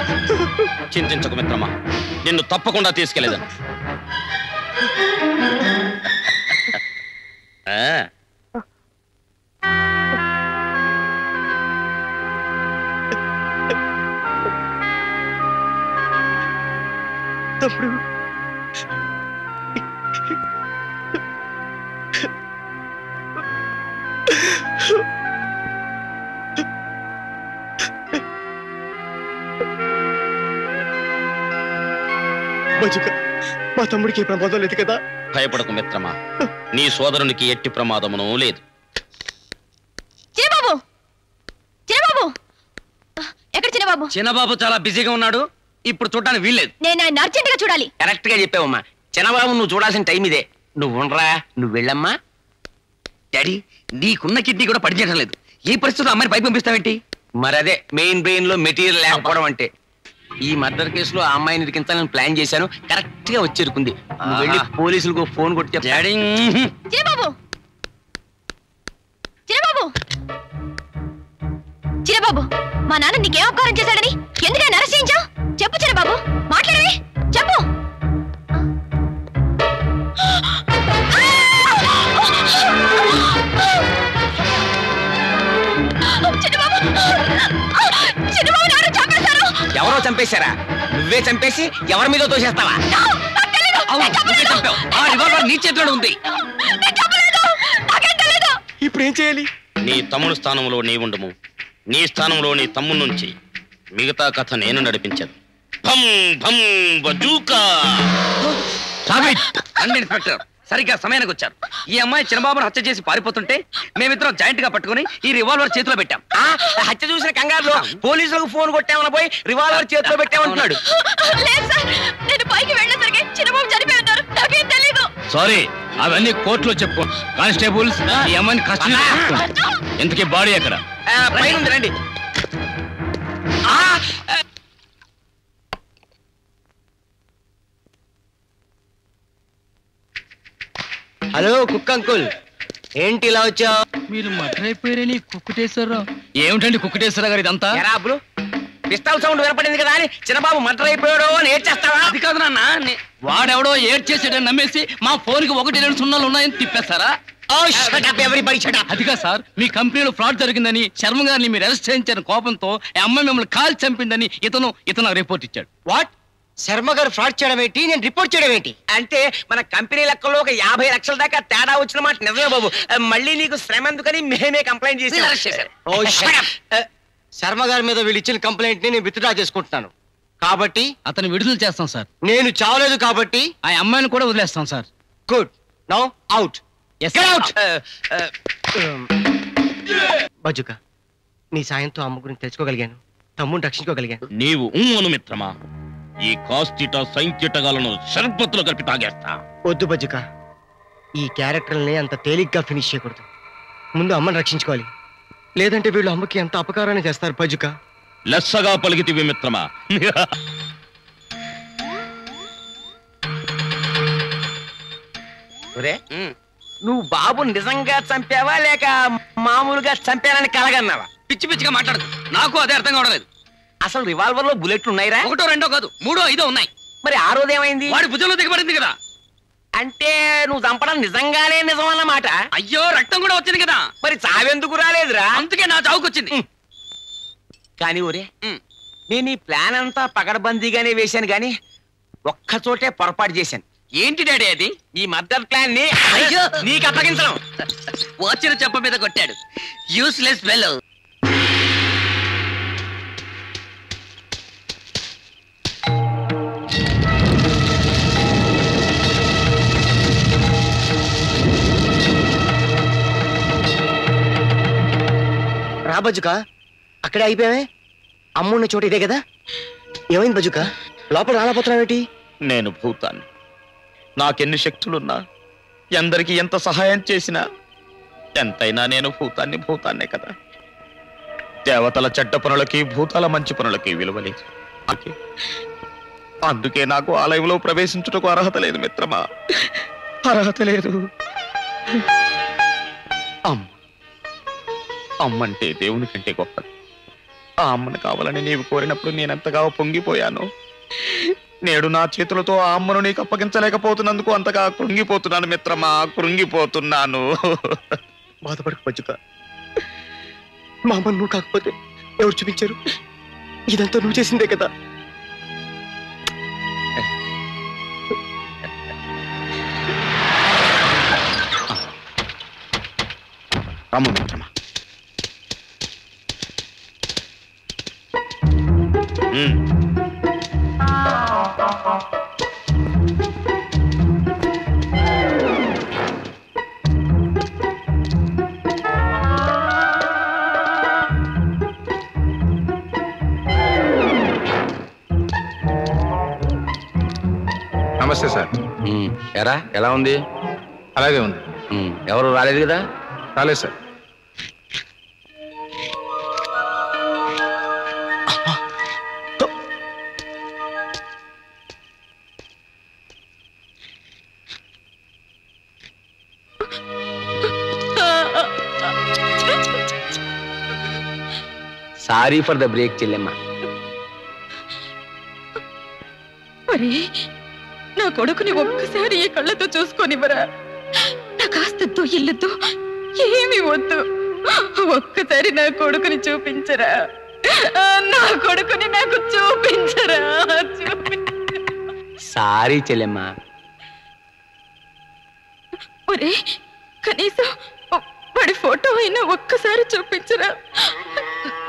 Chintinchaku mitrama, ninnu tappakunda teeskeledanu. తప్పుడు బజుక మా తమ్ముడికి ప్రమాదం లేదు కదా? భయపడకు మిత్రమా, నీ సోదరునికి ఎట్టి ప్రమాదమును లేదు. చిన్నబాబు చిన్నబాబు ఎక్కడ? చిన్నబాబు చిన్నబాబు చాలా బిజీగా ఉన్నాడు, ఇప్పుడు చూడడానికి వీల్లేదు. నేను ఆయన అర్జెంట్ గా చూడాలి. కరెక్ట్ గా చెప్పావమ్మా. చిన్నబాబు నువ్వు చూడాల్సిన టైం ఇదే. నువ్వు ఉండరా, నువ్వు వెళ్ళమ్మా. డాడీ, నీకున్న కిడ్నీ కూడా పడిచేయడం లేదు. ఈ పరిస్థితుల్లో అమ్మాయిని పై పంపిస్తావేంటి? మరి అదే మెయిన్ బ్రెయిన్ లో మెటీరియల్ లేకపోవడం అంటే. ఈ మర్డర్ కేసులో ఆ అమ్మాయిని ఇరికించాలని ప్లాన్ చేశాను, కరెక్ట్ గా వచ్చేరుకుంది. వెళ్ళి పోలీసులకు ఫోన్ కొట్టి చెప్పు. డాడీ చిన్నబాబు చిన్నబాబు చిన్నబాబు మా నాన్న నీకేం అపకారం చేశాడని ఎందుకైనా అరెస్ట్ చేయించావు? చెప్పు చిన్నబాబు, మాట్లాడవే చెప్పు. ఎవరో చంపేశారా? నువ్వే చంపేసి ఎవరి మీద తోసేస్తావా? నీ చేతిలో ఉంది. ఇప్పుడు ఏం చేయాలి? నీ తమ్ముడు స్థానంలో నీ ఉండము, నీ స్థానంలో నీ తమ్ముడు నుంచి. మిగతా కథ నేను నడిపించాను. సరిగ్గా సమయానికి వచ్చారు. ఈ అమ్మాయి చిన్నబాబును హత్య చేసి పారిపోతుంటే మేమిద్దరం జాయింట్ గా పట్టుకుని ఈ రివాల్వర్ చేతిలో పెట్టాం. హత్య చూసిన కంగారులో పోలీసులకు ఫోన్ కొట్టామని పోయి రివాల్వర్ చేతిలో పెట్టామంటున్నాడు. సారీ, అవన్నీ కోర్టులో చెప్పుకో. కానిస్టేబుల్స్ ఈ అమ్మాయిని కస్టడీలో తీసుకున్నారు. ఇంతకీ బాడీ ఎక్కడ? రండి. హలో కుక్ అంకుల్, ఏంటి ఇలా వచ్చావు? మీరు మటర్ అయిపోయారని కుక్కటేశ్వరరావు. ఏమిటండి కుక్కటేశ్వరరావు గారు ఇదంతా? పిస్టల్ సౌండ్ వినపడింది కదా అని చిన్నబాబు మటర్ అయిపోయాడో అని ఏడ్చేస్తావా? అది కాదు నాన్న, వాడెవడో ఏడ్చేసాడని నమ్మేసి మా ఫోన్కి ఒకటి రెండు సున్నాలు ఉన్నాయని తిప్పేస్తారా? అదిగా సార్, మీ కంపెనీలో ఫ్రాడ్ జరిగిందని శర్మ గారిని మీరు అరెస్ట్ చేయించారని కోపంతో అమ్మాయి మిమ్మల్ని కాల్ చంపిందని ఇతను ఇతను రిపోర్ట్ ఇచ్చాడు. వాట్? శర్మ గారు ఫ్రాడ్ చేయడం ఏంటి, నేను రిపోర్ట్ చేయడం ఏంటి? అంటే మన కంపెనీ లెక్కలో ఒక యాభై లక్షల దాకా తేడా వచ్చిన మాట నిజమే బాబు. మళ్ళీ నీకు శ్రమ ఎందుకని మేమే కంప్లైంట్ చేసి అరెస్ట్ చేశారు. శర్మ గారి మీద వీళ్ళు ఇచ్చిన కంప్లైంట్ ని నేను విత్డ్రా చేసుకుంటున్నాను కాబట్టి అతను విడుదల చేస్తాం సార్. నేను చావలేదు కాబట్టి ఆ అమ్మాయిని కూడా వదిలేస్తాం sir. Good, now out. Yes, get out! Uh, uh, um. బజుక నీ సాయంతో అమ్మ గురించి తెలుసుకోగలిగాను, తమ్ముని రక్షించుకోగలిగాను. నీవు ఉమ్మను మిత్రమా, ఈ కాస్టిట సైంకిటగాలను షర్బత్తులో కలిపి తాగేస్తా. వద్దు బజుక, ఈ క్యారెక్టర్ని అంత తేలిగ్గా ఫినిష్ చేయకూడదు. ముందు అమ్మని రక్షించుకోవాలి, లేదంటే వీళ్ళు అమ్మకి ఎంత అపకారాన్ని చేస్తారు. బజుక లెస్సగా పలికితివి మిత్రమా. నువ్వు బాబు నిజంగా చంపావా లేక మామూలుగా చంపానని కలగన్నావా? పిచ్చి పిచ్చిగా మాట్లాడదు, నాకు అదే అర్థం కావడలేదు. అసలు రివాల్వర్ లో బుల్లెట్లు ఉన్నాయిరా? ఒకటో రెండో కాదు, మూడో ఐదో ఉన్నాయి. మరి ఆ రోజు ఏమైంది? వాడి భుజంలో దిగబడింది కదా. అంటే నువ్వు చంపడం నిజంగానే నిజం అన్నమాట? అయ్యో రక్తం కూడా వచ్చింది కదా. మరి చావెందుకు రాలేదురా? అందుకే నా చావుకొచ్చింది. కానీ ఒరే, నేను ఈ ప్లాన్ అంతా పకడ్బందీగానే వేశాను, కానీ ఒక్కచోటే పొరపాటు చేశాను. ఏంటి డాడీ అది? ఈ మర్డర్ ప్లాన్ ని నీకు అప్పగించడం. వాచిన చెప్ప మీద కొట్టాడు, యూస్లెస్ ఫెలో. రా బజుకా, అక్కడే అయిపోయావే. అమ్మున్న చోటు ఇదే కదా. ఏమైంది బజుకా, లోపల రాలపోతున్నావేటి? నేను భూతాన్ని, నాకెన్ని శక్తులున్నా, ఎందరికి ఎంత సహాయం చేసినా, ఎంతైనా నేను భూతాన్ని భూతాన్నే కదా. దేవతల చెడ్డ పనులకి, భూతాల మంచి పనులకి విలువ లేదు. అందుకే నాకు ఆలయంలో ప్రవేశించుటకు అర్హత లేదు మిత్రమా, అర్హత లేదు. అమ్మ, అమ్మంటే దేవుని కంటే గొప్పది. ఆ అమ్మను కావాలని నీవు కోరినప్పుడు నేనెంతగా పొంగిపోయాను. నేడు నా చేతులతో ఆ అమ్మను నీకు అప్పగించలేకపోతున్నందుకు అంతగా కృంగిపోతున్నాను మిత్రమా, కృంగిపోతున్నాను. బాధపడక బజుక, మా అమ్మ నువ్వు కాకపోతే ఎవరు చూపించారు? ఇదంతా నువ్వు చేసిందే కదా. రాము మిత్రమా. నమస్తే సార్. ఎరా, ఎలా ఉంది? అలాగే ఉంది. ఎవరు రాలేదు కదా? రాలేదు sir. Sorry for the break చెల్లెమ్మా. నా కొడుకుని ఒక్కసారి ఈ కళ్ళతో చూసుకొనివ్వరా. నా కాస్తద్దు, ఇల్లద్దు, ఏమి వద్దు. ఒక్కసారి నా కొడుకుని చూపించరా, నా కొడుకుని నాకు చూపించరా. సారీ చెల్లెమ్మా. ఒరే, కనీసం వాడి ఫోటో అయినా ఒక్కసారి చూపించరా.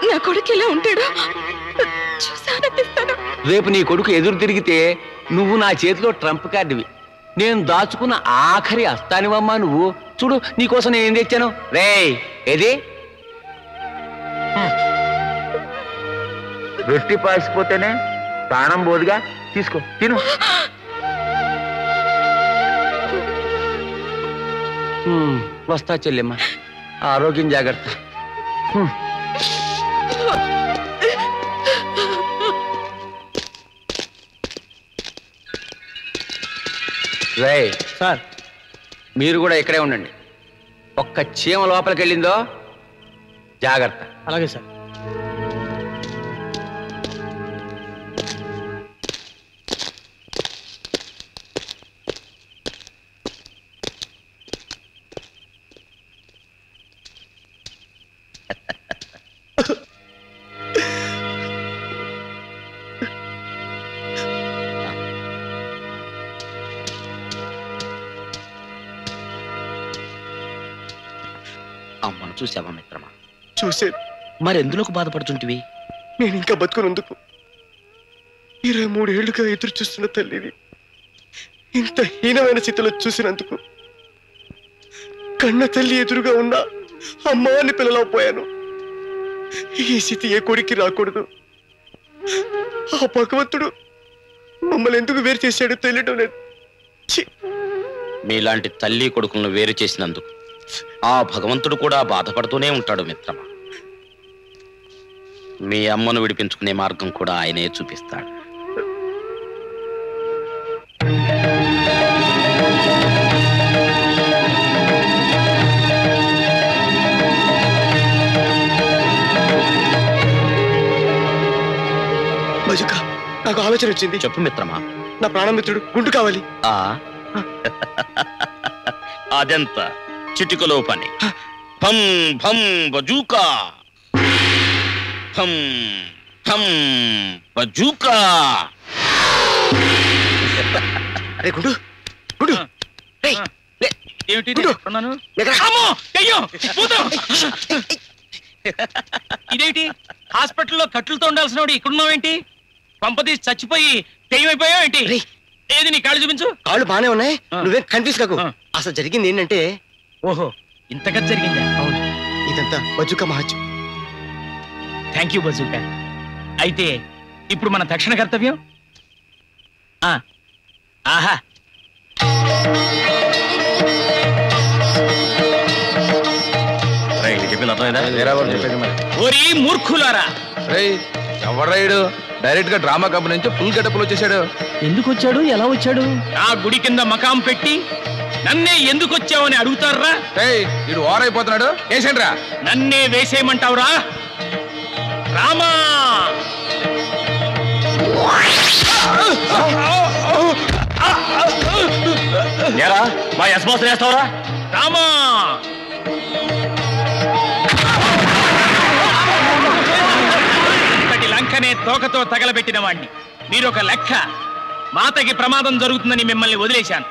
నా కొడుకు ఎలా ఉంటాడో చూసాను. రేపు నీ కొడుకు ఎదురు తిరిగితే నువ్వు నా చేతిలో ట్రంప్ కార్డువి, నేను దాచుకున్న ఆఖరి అస్తానివమ్మా నువ్వు. చూడు, నీకోసం నేనేం తెచ్చాను. రేయ్, ఏది దృష్టి పాసిపోతేనే ప్రాణం బోదుగా. తీసుకో, తిను. వస్తా చెల్లెమ్మా, ఆరోగ్యం జాగ్రత్త. రేయ్ సార్, మీరు కూడా ఇక్కడే ఉండండి. ఒక్క చీమ లోపలికి వెళ్ళిందో జాగ్రత్త. అలాగే సార్. అమ్మను చూసావా మిత్రమా? చూసే. మరెందులోకి బాధపడుతుంటివి? నేను ఇంకా బతుకునందుకు. ఇరవై మూడేళ్లుగా ఎదురు చూస్తున్న తల్లివి ఇంత హీనమైన స్థితిలో చూసినందుకు, కన్న తల్లి ఎదురుగా ఉన్న అమ్మా అని పిల్లలపోయాను. ఈ స్థితి ఏ కొడుక్కి రాకూడదు. ఆ భగవంతుడు మమ్మల్ని ఎందుకు వేరు చేశాడో తెలియటం లేదు. మీలాంటి తల్లి కొడుకులను వేరు చేసినందుకు ఆ భగవంతుడు కూడా బాధపడుతూనే ఉంటాడు మిత్రమా. మీ అమ్మను విడిపించుకునే మార్గం కూడా ఆయనే చూపిస్తాడు. మజుక, నాకు ఆలోచన వచ్చింది. చెప్పు మిత్రమా. నా ప్రాణమిత్రుడు గుండు కావాలి. అదంతా చిటికలో పని. భం భం బజూకా, భం భం బజూకా. అరే గుండు, గుండు ఏమిటి? ఇదేమిటి హాస్పిటల్లో కట్లతో ఉండాల్సిన వాడు ఇక్కడున్నావేంటి? పంపతీసి చచ్చిపోయి తెయ్యమైపోయావేంటి? ఏది నీ కాళ్ళు చూపించు. కాళ్ళు బానే ఉన్నాయి, నువ్వేం కన్ఫ్యూజ్ కాకు. అసలు జరిగింది ఏంటంటే, ఓహో ఇంతగా జరిగిందా? అవును, ఇదంతా బజూకా మహత్యం. Thank you bazooka. అయితే ఇప్పుడు మన తక్షణ కర్తవ్యం. ఆహా, ఎవరాయుడు డైరెక్ట్ గా డ్రామా కంపెనీ నుంచి ఫుల్ గెటప్లో వచ్చేసాడు. ఎందుకు వచ్చాడు, ఎలా వచ్చాడు? ఆ గుడి కింద మకాం పెట్టి నన్నే ఎందుకు వచ్చావని అడుగుతారా? వీడు ఓవర్ అయిపోతున్నాడు. వేసేంట్రా, నన్నే వేసేయమంటావురా? రామా మా యశ్వాస వేస్తావురా? రామా నే తోకతో తగలబెట్టిన వాణ్ణి. మీరొక లెక్క. మాతకి ప్రమాదం జరుగుతుందని మిమ్మల్ని వదిలేశాను.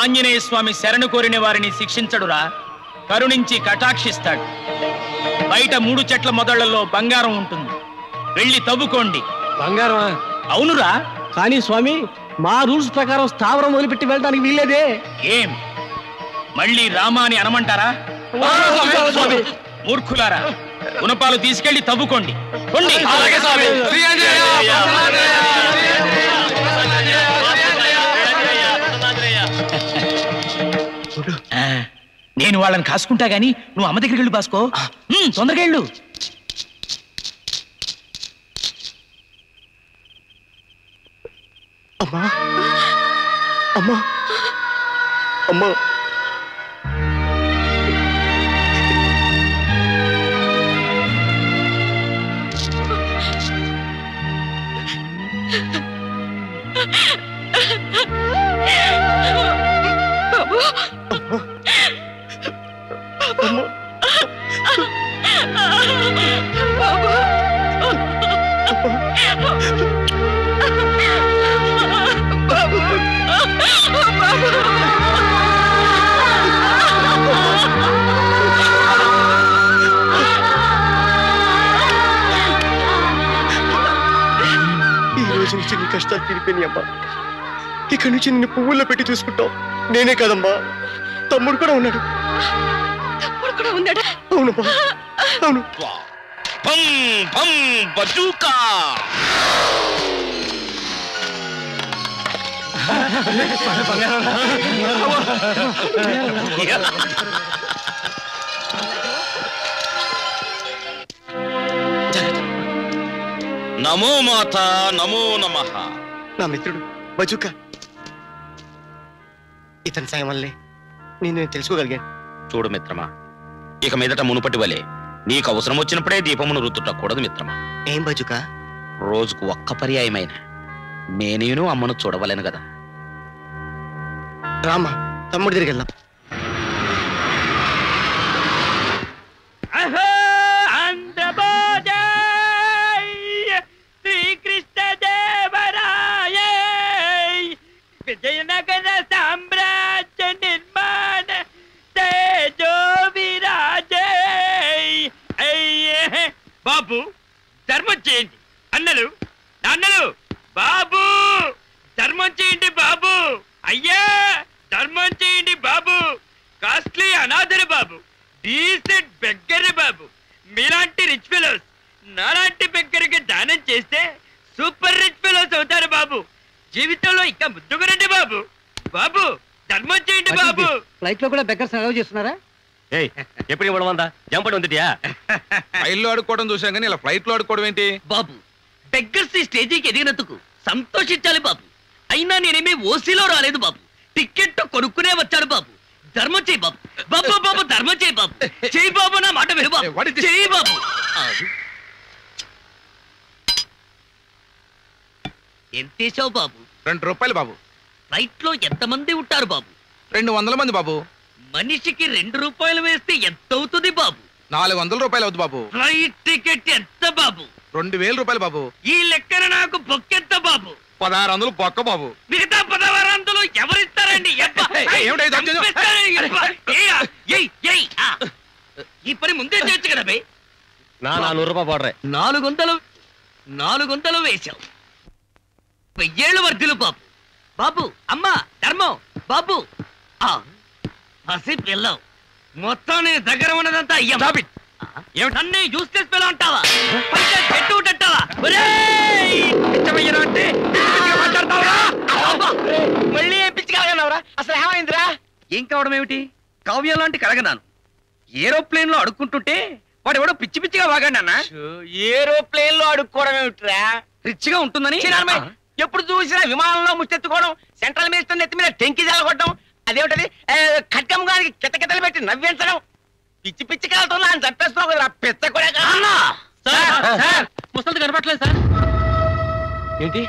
ఆంజనేయ స్వామి శరణు కోరిన వారిని శిక్షించడురా, కరుణించి కటాక్షిస్తాడు. బయట మూడు చెట్ల మొదళ్లలో బంగారం ఉంటుంది, వెళ్ళి తవ్వుకోండి. బంగారమా? అవునురా. కానీ స్వామి, మా రూల్స్ ప్రకారం స్థావరం వదిలిపెట్టి వెళ్ళడానికి వీల్లేదే. ఏం మళ్ళీ రామా అని అనమంటారా? మూర్ఖులారా, గుణపాలు తీసుకెళ్లి తవ్వుకోండి. నేను వాళ్ళని కాసుకుంటా గాని నువ్వు అమ్మ దగ్గరికి వెళ్ళు. బాసుకో, తొందరగా వెళ్ళు. అమ్మా, అమ్మా, అమ్మా, నీ కష్టాలు తీరిపోయి అమ్మా, ఇక్కడి నుంచి నిన్ను పువ్వుల్లో పెట్టి చూసుకుంటావు. నేనే కాదమ్మా, తమ్ముడు కూడా ఉన్నాడు. తమ్ముడు కూడా ఉన్నాడా? అవునమ్మా, అవును. నమో మాత, నమో నమః. నా మిత్రుడు బజూకా, ఇతని సాయం వల్లే నేను తెలుసుకోగలిగాను. చూడు మిత్రమా, ఇక మీదట మునుపటి వలే నీకు అవసరం వచ్చినప్పుడే దీపమును రుద్దుటకూడదు మిత్రమా. ఏం బజూకా? రోజుకు ఒక్క పర్యాయమైన నేనేను అమ్మను చూడవలేను కదా. రామా, తమ్ముడి దగ్గరికి వెళ్దాం. విజయనగర సామ్రాజ్య నిర్మాణ తేజో విరాజే. అయ్యే బాబు, ధర్మం చేయండి అన్నలు నాన్నలు. బాబు ధర్మం చేయండి బాబు. అయ్యా ధర్మం చేయండి బాబు. కాస్ట్లీ అనాథరు బాబు. డీసెంట్ బెగ్గరే బాబు. మీలాంటి రిచ్ ఫెలోస్ నాలాంటి బెగ్గరికి దానం చేస్తే సూపర్ రిచ్ ఫెలోస్ అవుతారు బాబు. జీవితంలో ఇంకా ముద్దుగురండి బాబు. బాబు ధర్మం చేయండి బాబు. ఫ్లైట్ లో కూడా బెగ్గర్స్ అలౌ చేస్తున్నారా? ఏయ్ ఎప్పుడు ఇవ్వడమందా జంపడి ఉందిటియా? ఫ్లైట్ లో ఆడుకోవడం చూసాం కానీ ఇలా ఫ్లైట్ లో ఆడుకోవడం ఏంటి బాబు? బెగ్గర్స్ స్టేజీకి ఎదిగినందుకు సంతోషించాలి బాబు. అయినా నేనేమీ ఓసీలో రాలేదు బాబు, టికెట్ కొనుక్కునే వచ్చాను బాబు. ధర్మం చేయి బాబు. బాబు బాబు ధర్మం చేయి బాబు. చేయి బాబు, నా మాట విను బాబు. చేయి బాబు. ఎంతేసావు బాబు? రెండు రూపాయలు బాబు. ఫ్లైట్ లో ఎంతమంది ఉంటారు బాబు? రెండు వందల మంది బాబు. మనిషికి రెండు రూపాయలు వేస్తే ఎంత అవుతుంది బాబు? నాలుగు వందల రూపాయలు అవుతుంది బాబు. ఫ్లైట్ టికెట్ ఎంత బాబు? రెండు వేల రూపాయలు బాబు. ఈ లెక్కన నాకు బొక్కెంత బాబు? పదహారు వందలు బొక్క బాబు. మిగతా పదహారు వందలు ఎవరిస్తారండి? ఈ పని ముందే చేయొచ్చు కదా బై. నాలుగు వందలు నాలుగు వందలు వేసావు. వెయ్యేళ్ళు వర్ధులు బాబు. బాబు అమ్మ ధర్మం బాబు. పసిపు వెళ్ళావు మొత్తం దగ్గర ఉన్నదంతా అయ్యా. నన్నే యూస్లెస్ పిల్ల అంటావా? పెట్టావా? మళ్ళీ పిచ్చికలగనవరా? అసలు ఏమైందిరా? ఏం కావడం ఏమిటి? కావ్యం లాంటి కలగనాను ఏరోప్లేన్ లో అడుక్కుంటుంటే వాడు ఎవడో పిచ్చి పిచ్చిగా వాగాడన్నా. ఏరోప్లేన్ లో అడుక్కోవడం ఏమిటిరా? రిచ్గా ఉంటుందని ఎప్పుడు చూసినా విమానంలో ముచ్చెత్తుకోవడం, సెంట్రల్ మినిస్టర్ నెత్తి మీద టెంకి జలగొట్టడం, అదేమిటది ఖడ్గం గారికి కితకితలు పెట్టి నవ్వించడం. పిచ్చి పిచ్చి కాలతో ఆయన చంపేస్తున్నావు కదా పెద్ద కూడా. ముసలిది కనపట్లేదు సార్. ఏంటి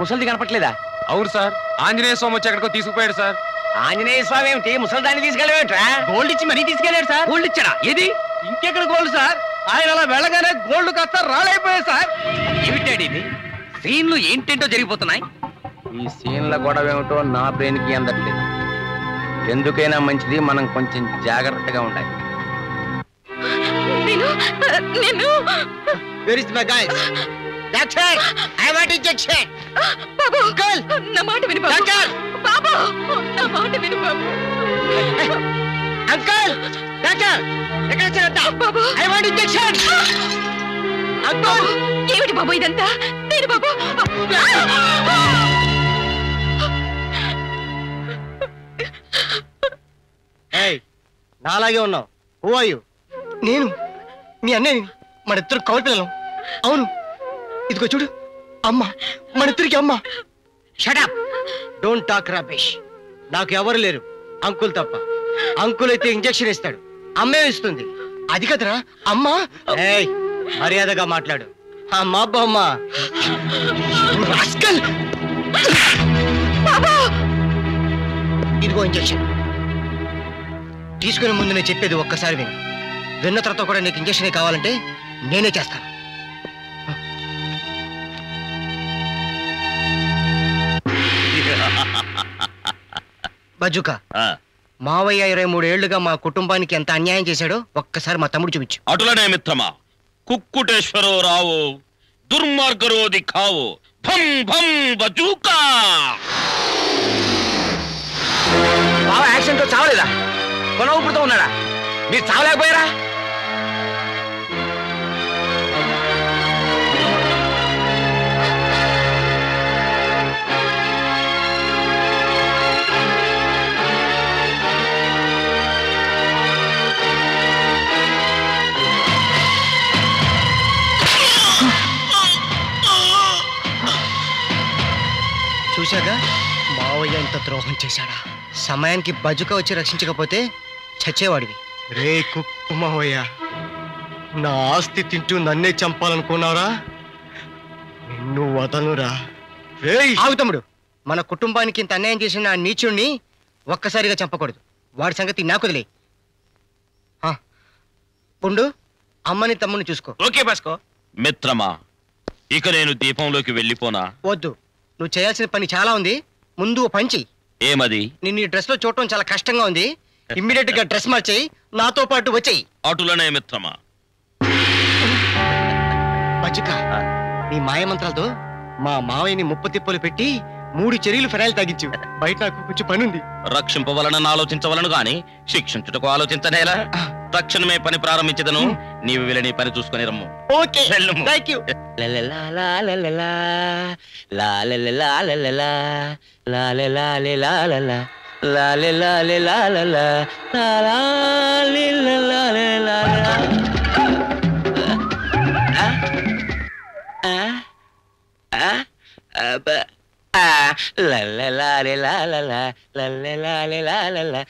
ముసలిది కనపట్లేదా? అవును సార్, ఆంజనేయ స్వామి వచ్చి ఎక్కడికో తీసుకుపోయాడు సార్. ఆంజనేయ స్వామి ఏమిటి ముసలి దాన్ని తీసుకెళ్ళేమిట్రా? గోల్డ్ ఇచ్చి మరీ తీసుకెళ్ళాడు సార్. గోల్డ్ ఇచ్చాడా? ఏది? ఇంకెక్కడ గోల్డ్ సార్, ఆయన అలా వెళ్ళగానే గోల్డ్ కాస్త రాలైపోయాయి సార్. ఏమిటాడు ఇది? సీన్లు ఏంటేంటో జరిగిపోతున్నాయి. ఈ సీన్ల గొడవ ఏమిటో నా బ్రెయిన్కి అందట్లేదు. ఎందుకైనా మంచిది మనం కొంచెం జాగ్రత్తగా ఉండాలి. Where is my guys? Doctor, I want injection. Babu, uncle, na maata vinu babu. Doctor, babu, na maata vinu babu. Uncle, doctor, ekkada cheyata babu. I want injection. Uncle, evadi babu idanta? Nenu babu. Hey, naalage unnao. Who are you? నేను మీ అన్నయ్యని. మన ఇద్దరు కౌలు పిల్లలం. అవును, ఇదిగో చూడు అమ్మ, మన ఇద్దరికి అమ్మ. Shut up, don't talk Ramesh. నాకు ఎవరు లేరు అంకుల్ తప్ప. అంకుల్ అయితే ఇంజెక్షన్ ఇస్తాడు, అమ్మే ఇస్తుంది. అది కదరా అమ్మ. మర్యాదగా మాట్లాడు. అమ్మ అబ్బమ్మ ఇదిగో ఇంజెక్షన్ తీసుకునే ముందు నేను చెప్పేది ఒక్కసారి విను. విన్న తర్వాత కూడా నీకు ఇంజక్షన్ కావాలంటే నేనే చేస్తాను. బజుకా, మావయ్య ఇరవై మూడేళ్లుగా మా కుటుంబానికి ఎంత అన్యాయం చేశాడో ఒక్కసారి మా తమ్ముడు చూపించు. అటులనే మిత్రమా, కుక్కుటేశ్వరో రావు దుర్మార్గరోది కావు. భం భం బజుకా. బావ యాక్సిడెంట్ లో చావలేదా? కొన ఊపిరితో ఉన్నాడా? మీరు చావలేకపోయారా? చూశాగా మావయ్య ఇంత ద్రోహం చేశాడా. సమయానికి బజుక వచ్చి రక్షించకపోతే చచ్చేవాడివి. రే కుక్కు మావయ్య, నా ఆస్తి తింటూ నన్నే చంపాలనుకున్నారా? నిన్ను వదనురా. ఆగు తమ్ముడు, మన కుటుంబానికి ఇంత అన్యాయం చేసిన ఆ నీచుణ్ణి ఒక్కసారిగా చంపకూడదు. వాడి సంగతి నాకు వదిలే. పుండు, అమ్మని తమ్ముని చూసుకో. Okay Bosco. మిత్రమా, ఇక నేను దీపంలోకి వెళ్ళిపోనా? వద్దు, నువ్వు చేయాల్సిన పని చాలా ఉంది. ముందు పని చెయ్యి. ఏమది? నిన్ను ఈ డ్రెస్ లో చూడటం చాలా కష్టంగా ఉంది. ఇమ్మీడియట్ గా డ్రెస్ మార్చేయి, నాతో పాటు వచ్చేయి. అటులనే మిత్రమా. బజుక, నీ మాయమంత్రాలతో మా మావయ్యని ముప్పు తిప్పలు పెట్టి మూడు చెరీలు ఫెరాయిలు తాగించు. బయట నాకు కొంచెం పనుంది. రక్షింపవలన ఆలోచించవలను గాని శిక్షించుటకు ఆలోచించనేలా. తక్షణమే పని ప్రారంభించదను. నీవు వెళ్ళి నీ పని చూసుకొని రమ్ము. Okay, thank you. Ah, la la la la la la la la la la la la la la la.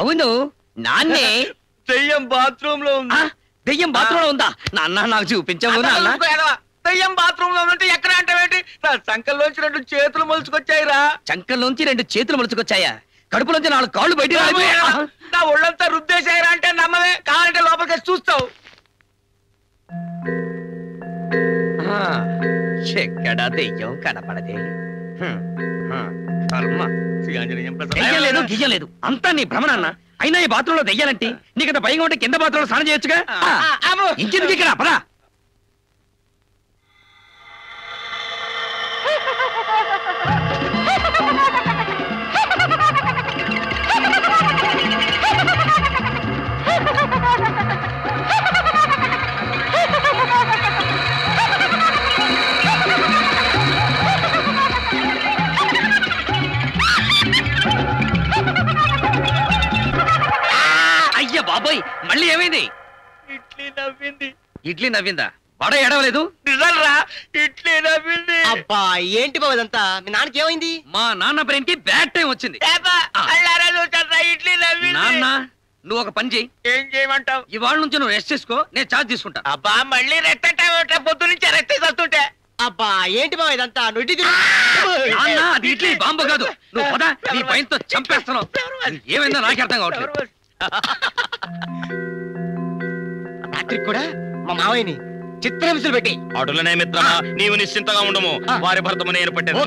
అవును, నాన్నే దెయ్యం బాత్రూమ్ లో ఉంది. దెయ్యం బాత్రూమ్ లో ఉందా నాన్న? నాకు చూపించవు. దెయ్యం బాత్రూమ్ లో ఉన్నట్టు ఎక్కడ అంటావేంటి? నా చంకల్లోంచి రెండు చేతులు మొలుచుకొచ్చాయిరా. చంకల్లోంచి రెండు చేతులు మొలుచుకొచ్చాయా? కడుపులోంచి నాలుగు కాళ్ళు బయట నా ఒళ్ళంతా రుద్దేశాయిరా అంటే నమ్మవే. కావాలంటే లోపలికి చూస్తావు. ఎక్కడ దెయ్యం కనపడదే. దెయ్యలేదు గియ్యలేదు, అంతా నీ భ్రమ నాన్న. అయినా ఈ బాత్రూంలో దెయ్యాలంటే నీకంత భయంగా ఉంటే కింద బాత్రూంలో స్నానం చేయొచ్చుగా. ఇంకెందుకు ఇక్కడ పదా. మళ్ళీ ఏమైంది? ఇడ్లీ నవ్వింది. ఇడ్లీ నవ్విందా? వడ ఏడవలేదు. ఇడ్లీ నవ్వింది. అబ్బా ఏంటి బాబు ఇదంతా? మీ నాన్నకి ఏమైంది? మా నాన్న బ్రెయిన్ కి బ్యాడ్ టైం వచ్చింది. ఇడ్లీ నవ్వి. నాన్న నువ్వు ఒక పని చేయి. ఏం చేయమంటావు? ఇవాళ నుంచి నువ్వు రెస్ట్ చేసుకో, నేను చార్జ్ తీసుకుంటా. అబ్బా మళ్ళీ రెస్ట్ అంటే పొద్దు నుంచి రెస్ట్ వస్తుంటే. అబ్బా ఏంటి బాబు ఇదంతా? అది ఇడ్లీ బాంబు కాదు. నువ్వు పద, నీ పైనతో చంపేస్తున్నావు. ఏమైందో నాకు అర్థం కావట్లేదు. రాత్రి కూడా మా మావయ్యని చిత్ర విసులు పెట్టి అడులనే. మిత్రమా నీవు నిశ్చింతగా ఉండము, వారి భర్తము నేను పట్టాను.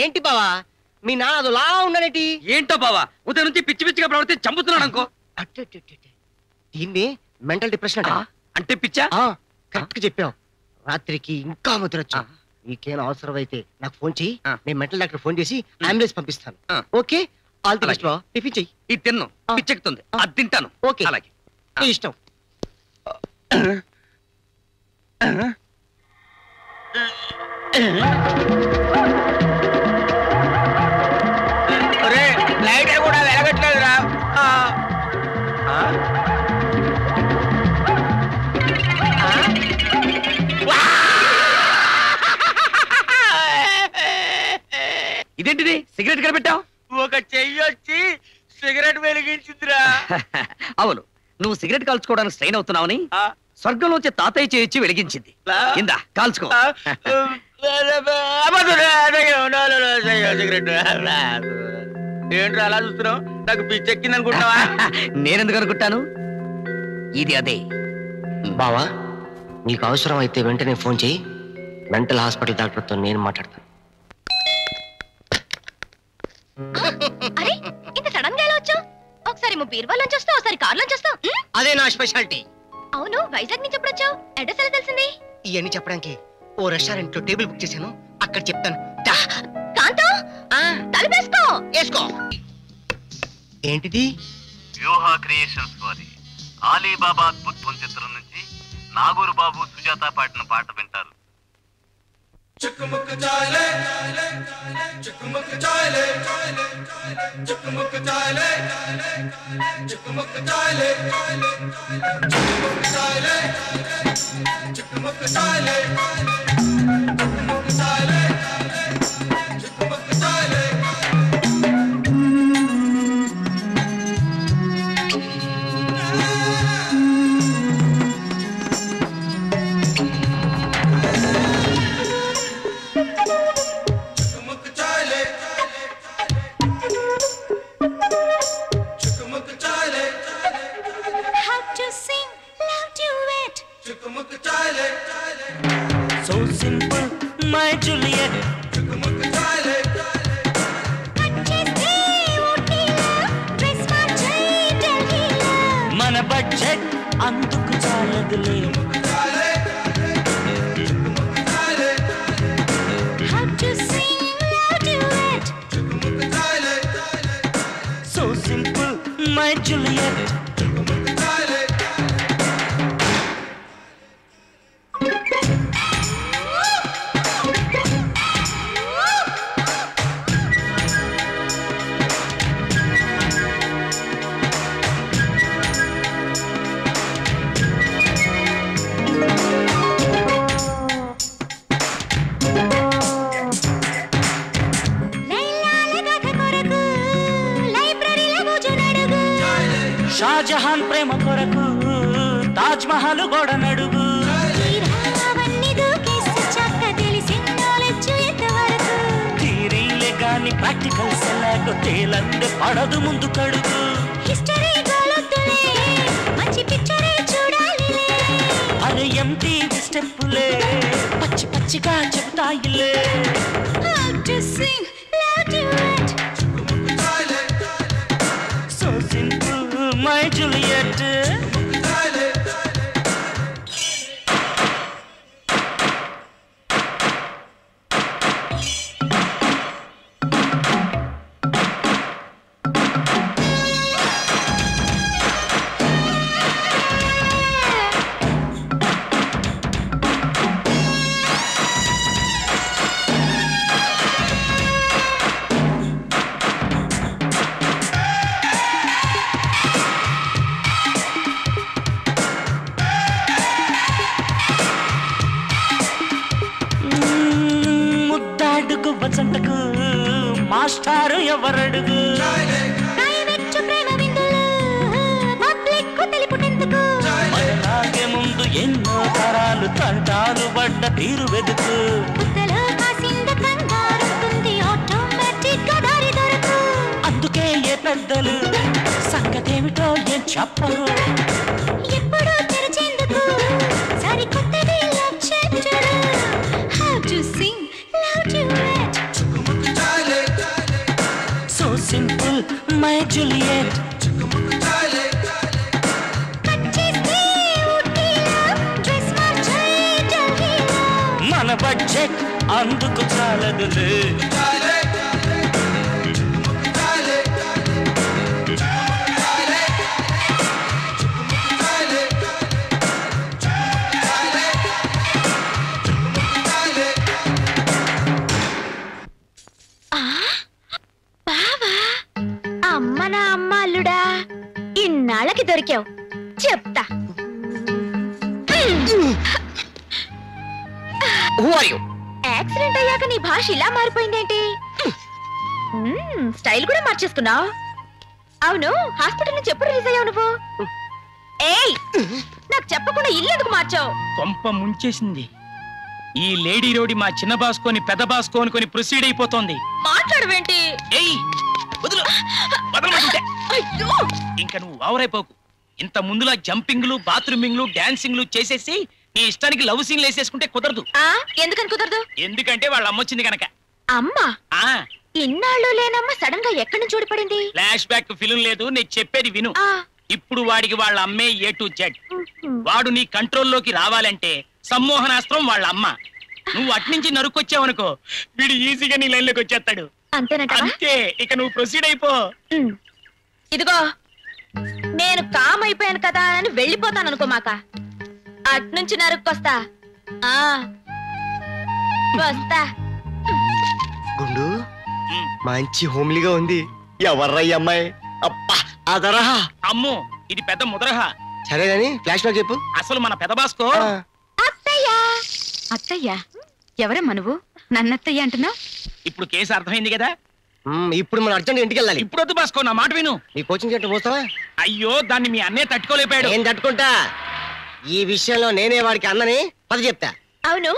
ఏంటి బావా మీ నాన్న అదులా ఉండనేటి? ఏంటో బావా ఉదయం నుంచి పిచ్చి పిచ్చిగా ప్రవర్తి చంపుతున్నాడు అనుకో. దీన్ని మెంటల్ డిప్రెషన్ అంటే పిచ్చా. కరెక్ట్ చెప్పావు. రాత్రికి ఇంకా ముద్రొచ్చు. నీకేం అవసరం అయితే నాకు ఫోన్ చెయ్యి. నేను మెంటల్ డాక్టర్ ఫోన్ చేసి అంబులెన్స్ పంపిస్తాను. ఓకే వెలగట్లేదురా. ఇదేంటిది సిగరెట్ కనిపెట్టావు? ఒక చెయ్యి వచ్చి సిగరెట్ వెలిగించిందిరా. అవును, నువ్వు సిగరెట్ కాల్చుకోవడానికి స్ట్రెయిన్ అవుతున్నావని స్వర్గంలోంచి తాతయ్య చేయొచ్చి వెలిగించింది. ఇందా కాల్చుకో. ఏంట్రా అలా చూస్తున్నావు? నాకు పిచ్చెక్కింది అనుకుంటావా? నేనెందుకు అనుకుంటాను, ఇది అదే. బావా నీకు అవసరం అయితే వెంటనే ఫోన్ చేయి. మెంటల్ హాస్పిటల్ డాక్టర్తో నేను మాట్లాడతాను. అరే ఇంత సడన్ గా ఎలా వచ్చావు? ఒకసారి బీర్వాలో నుంచి వస్తావు, ఒకసారి కార్ లోంచి వస్తావు. అదే నా స్పెషాలిటీ. అవును, వైజాగ్ నుంచి ఎప్పుడు వచ్చావు? అడ్రస్ ఎలా తెలిసింది? ఇవన్నీ చెప్పడానికి ఓ రెస్టారెంట్ లో టేబుల్ బుక్ చేశాను, అక్కడ చెప్తాను. ఏంటిది? వ్యూహ క్రియేషన్స్ వారి ఆలీ బాబా అద్భుతం చిత్రం నుంచి నాగూరు బాబు సుజాత పాడిన పాట వింటారు. Chukmuk chale, chukmuk chale, chukmuk chale, chukmuk chale, chukmuk chale, chukmuk chale, chukmuk chale. So simple, my Juliet. అందుకు చాలదులే So simple, my Juliet. Shahjahan prema koraku Taj Mahal goda nadugu Teeravavanni dookesu chakka telisindolecchu ettavaraku Theoryile gaani practicals ella gotelande padadu mundu kadugu History golotule manchi picture chudalile Are M T V stepule pachi pachiga cheptaayile Love to sing, love to it So simple My Juliet వసంతకు మాస్టారు ఎవరడుగు ప్రైవేట్ ప్రేమ విందులు పబ్లిక్ తెలిపుటెందుకు అలాగే ముందు ఎన్నో తరాలు తంటాలు పడ్డ తీరు వెదుకు పుట్టలో కాసింద కంగారుతుంది ఆటోమేటిక్ గా దారి దొరకు అందుకే ఏ పెద్దలు సంగతేమిటో ఏం చెప్పరు ఎప్పుడో తెరిచేందుకు సరికొత్తది లక్ష్యంచరు How to sing So simple, my Juliet. Kachi se utti love, dress marche jaldi love. Mana budget anduku chaladule. ఇన్నాళ్ళకి దొరికావు చెప్తా యాక్సిడెంట్ అయ్యాక నీ భాష ఇలా మారిపోయిందేంటి స్టైల్ కూడా మార్చేసుకున్నావు అవును హాస్పిటల్ నుంచి ఎప్పుడు రిలీజ్ అయ్యావు నువ్వు ఏయ్ నాకు చెప్పకుండా ఇల్లు ఎందుకు మార్చావు కొంప ముంచేసింది ఈ లేడీ రోడి మా చిన్న బాసుకొని పెద్ద బాసుకొని ప్రొసీడ్ అయిపోతుంది మాట్లాడవేంటి ఏయ్ వదులు వదలమంటే అయ్యో ఇంకా నువ్వు ఆవరైపోకు ఇంత ముందులా జంపింగ్లు బాత్రూమింగ్లు డాన్సింగ్లు చేసేసి నీ ఇష్టానికి లవ్ సీన్లు వేసేసుకుంటే కుదరదు ఎందుకని కుదరదు ఎందుకంటే వాళ్ళ అమ్మ వచ్చింది కనుక అమ్మా ఇన్నాళ్ళు లేనమ్మ సడన్ గా ఎక్కడి నుంచి చూడిపడింది ఫ్లాష్ బ్యాక్ ఫిలిం లేదు నేను చెప్పేది విను ఇప్పుడు వాడికి వాళ్ళ అమ్మే ఏ టు జెడ్ వాడు నీ కంట్రోల్లోకి రావాలంటే సమ్మోహనాస్త్రం వాళ్ళ అమ్మ నువ్వు అట్నుంచి నరుకొచ్చావనుకో వీడు ఈజీగా నీ లైన్లోకి వచ్చేస్తాడు అంతే ఇక నువ్వు ప్రొసీడ్ అయిపో ఇదిగో నేను కామ్ అయిపోయాను కదా అని వెళ్ళిపోతాను అనుకోమాక అట్నుంచి నరుక్కొస్తా వస్తా గుండు మంచి హోమ్లీగా ఉంది ఎవర్రా ఈ అమ్మాయి అబ్బా అదరహా అమ్మో ఇది పెద్ద ముదరహా సరే గాని ఫ్లాష్ బ్యాక్ చెప్పు అసలు మన పెద్ద బాస్కో అత్తయ్యా అత్తయ్యా ఎవరమ్మా నువ్వు నన్నత్తయ్య అంటున్నావు ఇప్పుడు కేసు అర్థమైంది కదా ఇప్పుడు మనం అర్జెంట్ ఇంటికి వెళ్ళాలి ఇప్పుడు వద్దు బాస్కో నా మాట విను నీ కోచింగ్ సెంటర్ పోస్తావా అయ్యో దాన్ని మీ అన్నే తట్టుకోలేపాడు నేను తట్టుకుంటా ఈ విషయంలో నేనే వాడికి అన్నని పద చెప్తా అవును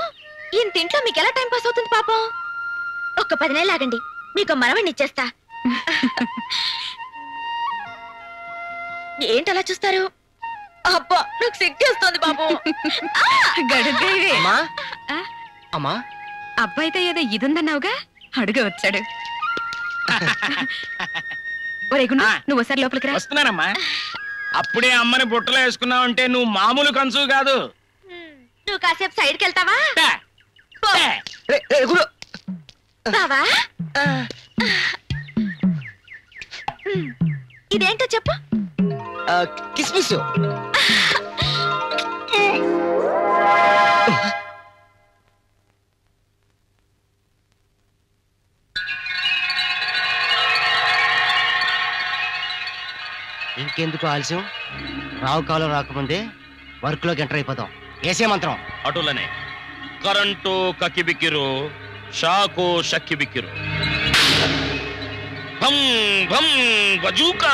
ఇంత ఇంట్లో మీకు ఎలా టైం పాస్ అవుతుంది పాపం ఒక్క పది నెలలు ఆగండి మీకు మనవని ఇచ్చేస్తా ఏంటి అలా చూస్తారు అబ్బా నాకు సిగ్గేస్తుంది బాబు గడుదేవి అమ్మా అబ్బాయితో ఏదో ఇది ఉందన్నావుగా అడుగు వచ్చాడు నువ్వు ఒకసారి లోపలికి రా వస్తున్నానమ్మా అప్పుడే అమ్మని బుట్టలో వేసుకున్నావు అంటే నువ్వు మామూలు కంచు కాదు. నువ్వు కాసేపు సైడ్కి వెళ్తావా? ఇదేంటో చెప్పు. కిస్మిస్. ఇంకెందుకు ఆలస్యం? రావు కాలం రాకముందే వర్క్ లోకి ఎంటర్ అయిపోతాం. వేసే మంత్రం అటులనే కరెంటు కక్కిబిక్కిరు, షాకు షక్కిబిక్కిరు, భం భం బజూకా.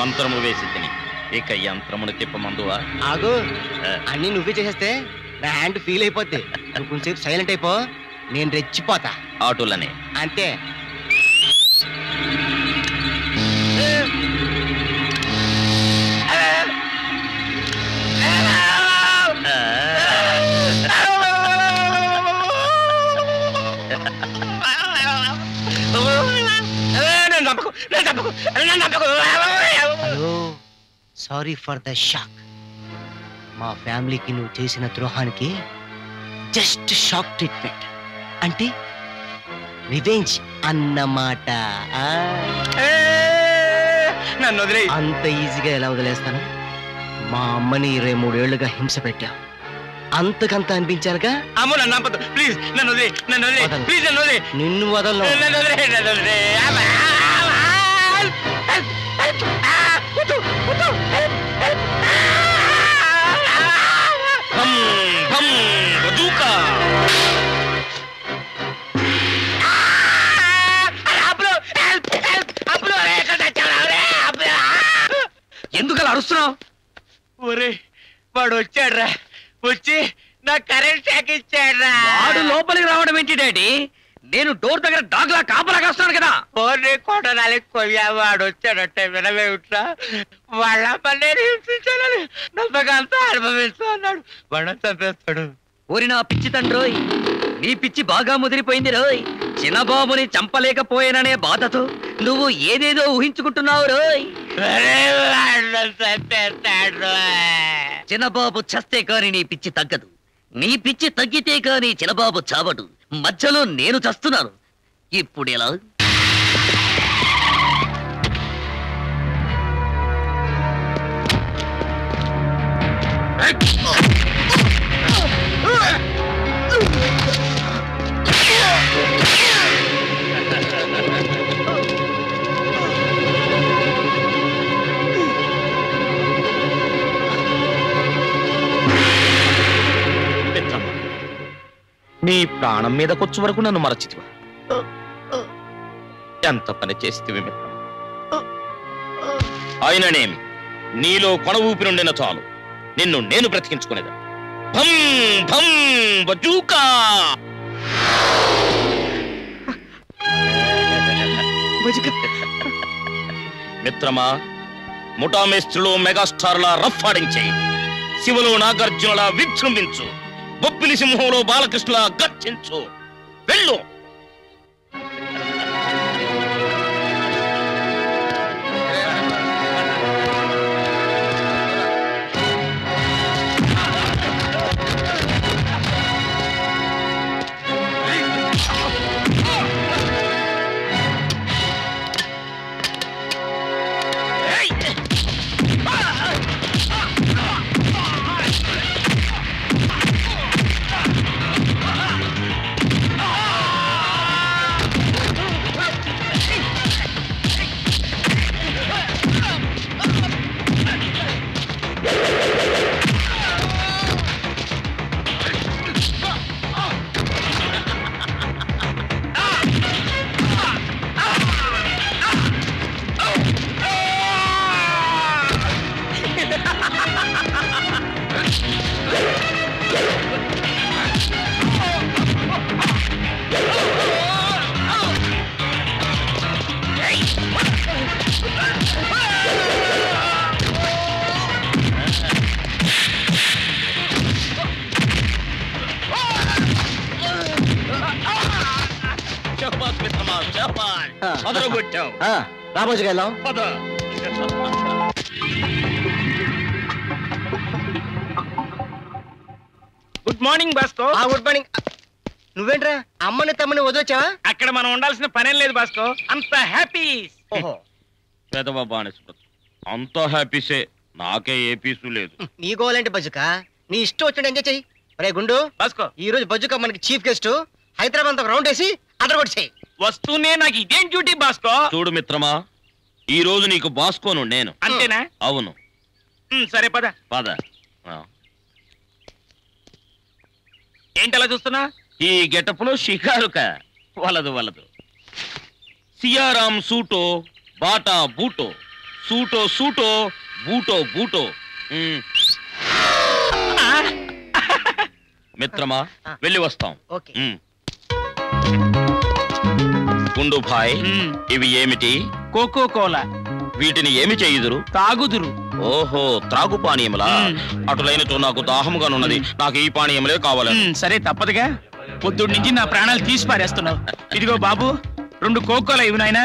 మంత్రము వేసి తిని ఇక యంత్రమును తిప్పమందువా? ఆగు, అన్నీ నువ్వే చేసేస్తే నా హ్యాండ్ ఫీల్ అయిపోద్ది. నువ్వు కొంచెం సైలెంట్ అయిపో, నేను రెచ్చిపోతా. ఆటోలనే అంతే. Sorry for the shock. మా ఫ్యామిలీకి నువ్వు చేసిన ద్రోహానికి జస్ట్ షాక్ ట్రీట్మెంట్ అంటే రివెంజ్ అన్నమాట. నన్ను వదిలే. అంత ఈజీగా ఎలా వదిలేస్తాను? మా అమ్మని ఇరవై మూడేళ్లుగా హింస పెట్టా, అంతకంత అనిపించానుగా. ప్లీజ్ నన్ను వదిలే, నన్ను వదిలే, ప్లీజ్ నన్ను వదిలే. నిన్ను వదలను. ఎందుకలా అరుస్తున్నావు? ఒరే వాడు వచ్చాడ్రా, వచ్చి నా కరెంట్ షాక్ ఇచ్చాడ్రా. వాడు లోపలికి రావడం ఏంటి డాడీ? నేను డోర్ దగ్గర డాగ్లా కాపలాగా వస్తాను కదా. ఓరే కోటనాలి కొయ్యా, వాడు వచ్చాడంటే వినవే ఉంటా. వాళ్ళ పల్లె హింసించాలని నమ్మకంతా అనుభవిస్తూ అన్నాడు. వాడు చంపేస్తాడు. ఓరి నా పిచ్చి తండ్రోయ్, నీ పిచ్చి బాగా ముదిరిపోయింది రోయ్. చిన్నబాబుని చంపలేకపోయాననే బాధతో నువ్వు ఏదేదో ఊహించుకుంటున్నావు రోయ్. చిన్నబాబు చస్తే కాని నీ పిచ్చి తగ్గదు, నీ పిచ్చి తగ్గితే కాని చిన్నబాబు చావడు. మధ్యలో నేను చస్తున్నాను, ఇప్పుడు ఎలా? నీ ప్రాణం మీదకొచ్చు వరకు నన్ను మరచితివా? ఎంత పని చేస్తివి మిత్రమా? ఆయననేమి నీలో కొన ఊపి నుండిన చాలు, నిన్ను నేను బ్రతికించుకునేదా. భం భం బజూకా. మిత్రమా, ముఠామేస్త్రులు మెగాస్టార్లా రఫ్ ఆడించాయి, శివులు నాగార్జునలా విజృంభించు, బొప్పిలి సింహంలో బాలకృష్ణలా గర్జించు. వెళ్ళు. చెప్పాలి అదరో కొట్టావు ఆ రామోజీకి వెళ్దాం పద గుడ్ మార్నింగ్ బాస్కో ఆ గుడ్ మార్నింగ్ నువ్వేంట్రా అమ్మని తమ్మని వదోచావా అక్కడ మనం ఉండాల్సిన పనేం లేదు బాస్కో అంత హ్యాపీ ఓహో పెదవ బానిస అంత హ్యాపీసే నాకే ఏ పీసు లేదు నీ గోలేంటి బజుకా నీ ఇష్టం వచ్చినట్టు ఎంజాయ్ చెయ్యి రే గుండు బాస్కో ఈ రోజు బజుకా మనకి చీఫ్ గెస్ట్ హైదరాబాద్ ఒక రౌండ్ వేసి అదర్ కొట్టి చెయ్యి వస్తూనే నాకు ఇదేం డ్యూటీ బాస్కో చూడు మిత్రమా ఈ రోజు నీకు బాస్కోను నేను అంతేనా అవును సరే పద పద ఏంటలా చూస్తున్నా ఈ గెటప్ లో షికారుక వలదు వలదు సియారాం సూటో బాటా బూటో సూటో సూటో బూటో బూటో మిత్రమా వెళ్ళి వస్తాం గుండు భాయ్ ఇవి ఏమిటి కోకో కోలా వీటిని ఏమి చేయుదురు తాగుదురు ఓహో త్రాగు పానీయములా అటులైనతో నాకు దాహముగానున్నది నాకు ఈ పానీయములే కావాలని సరే తప్పదుగా పొద్దుడి నుంచి నా ప్రాణాలు తీసి పారేస్తున్నావు ఇదిగో బాబు రెండు కోకోలా ఇవి నాయనా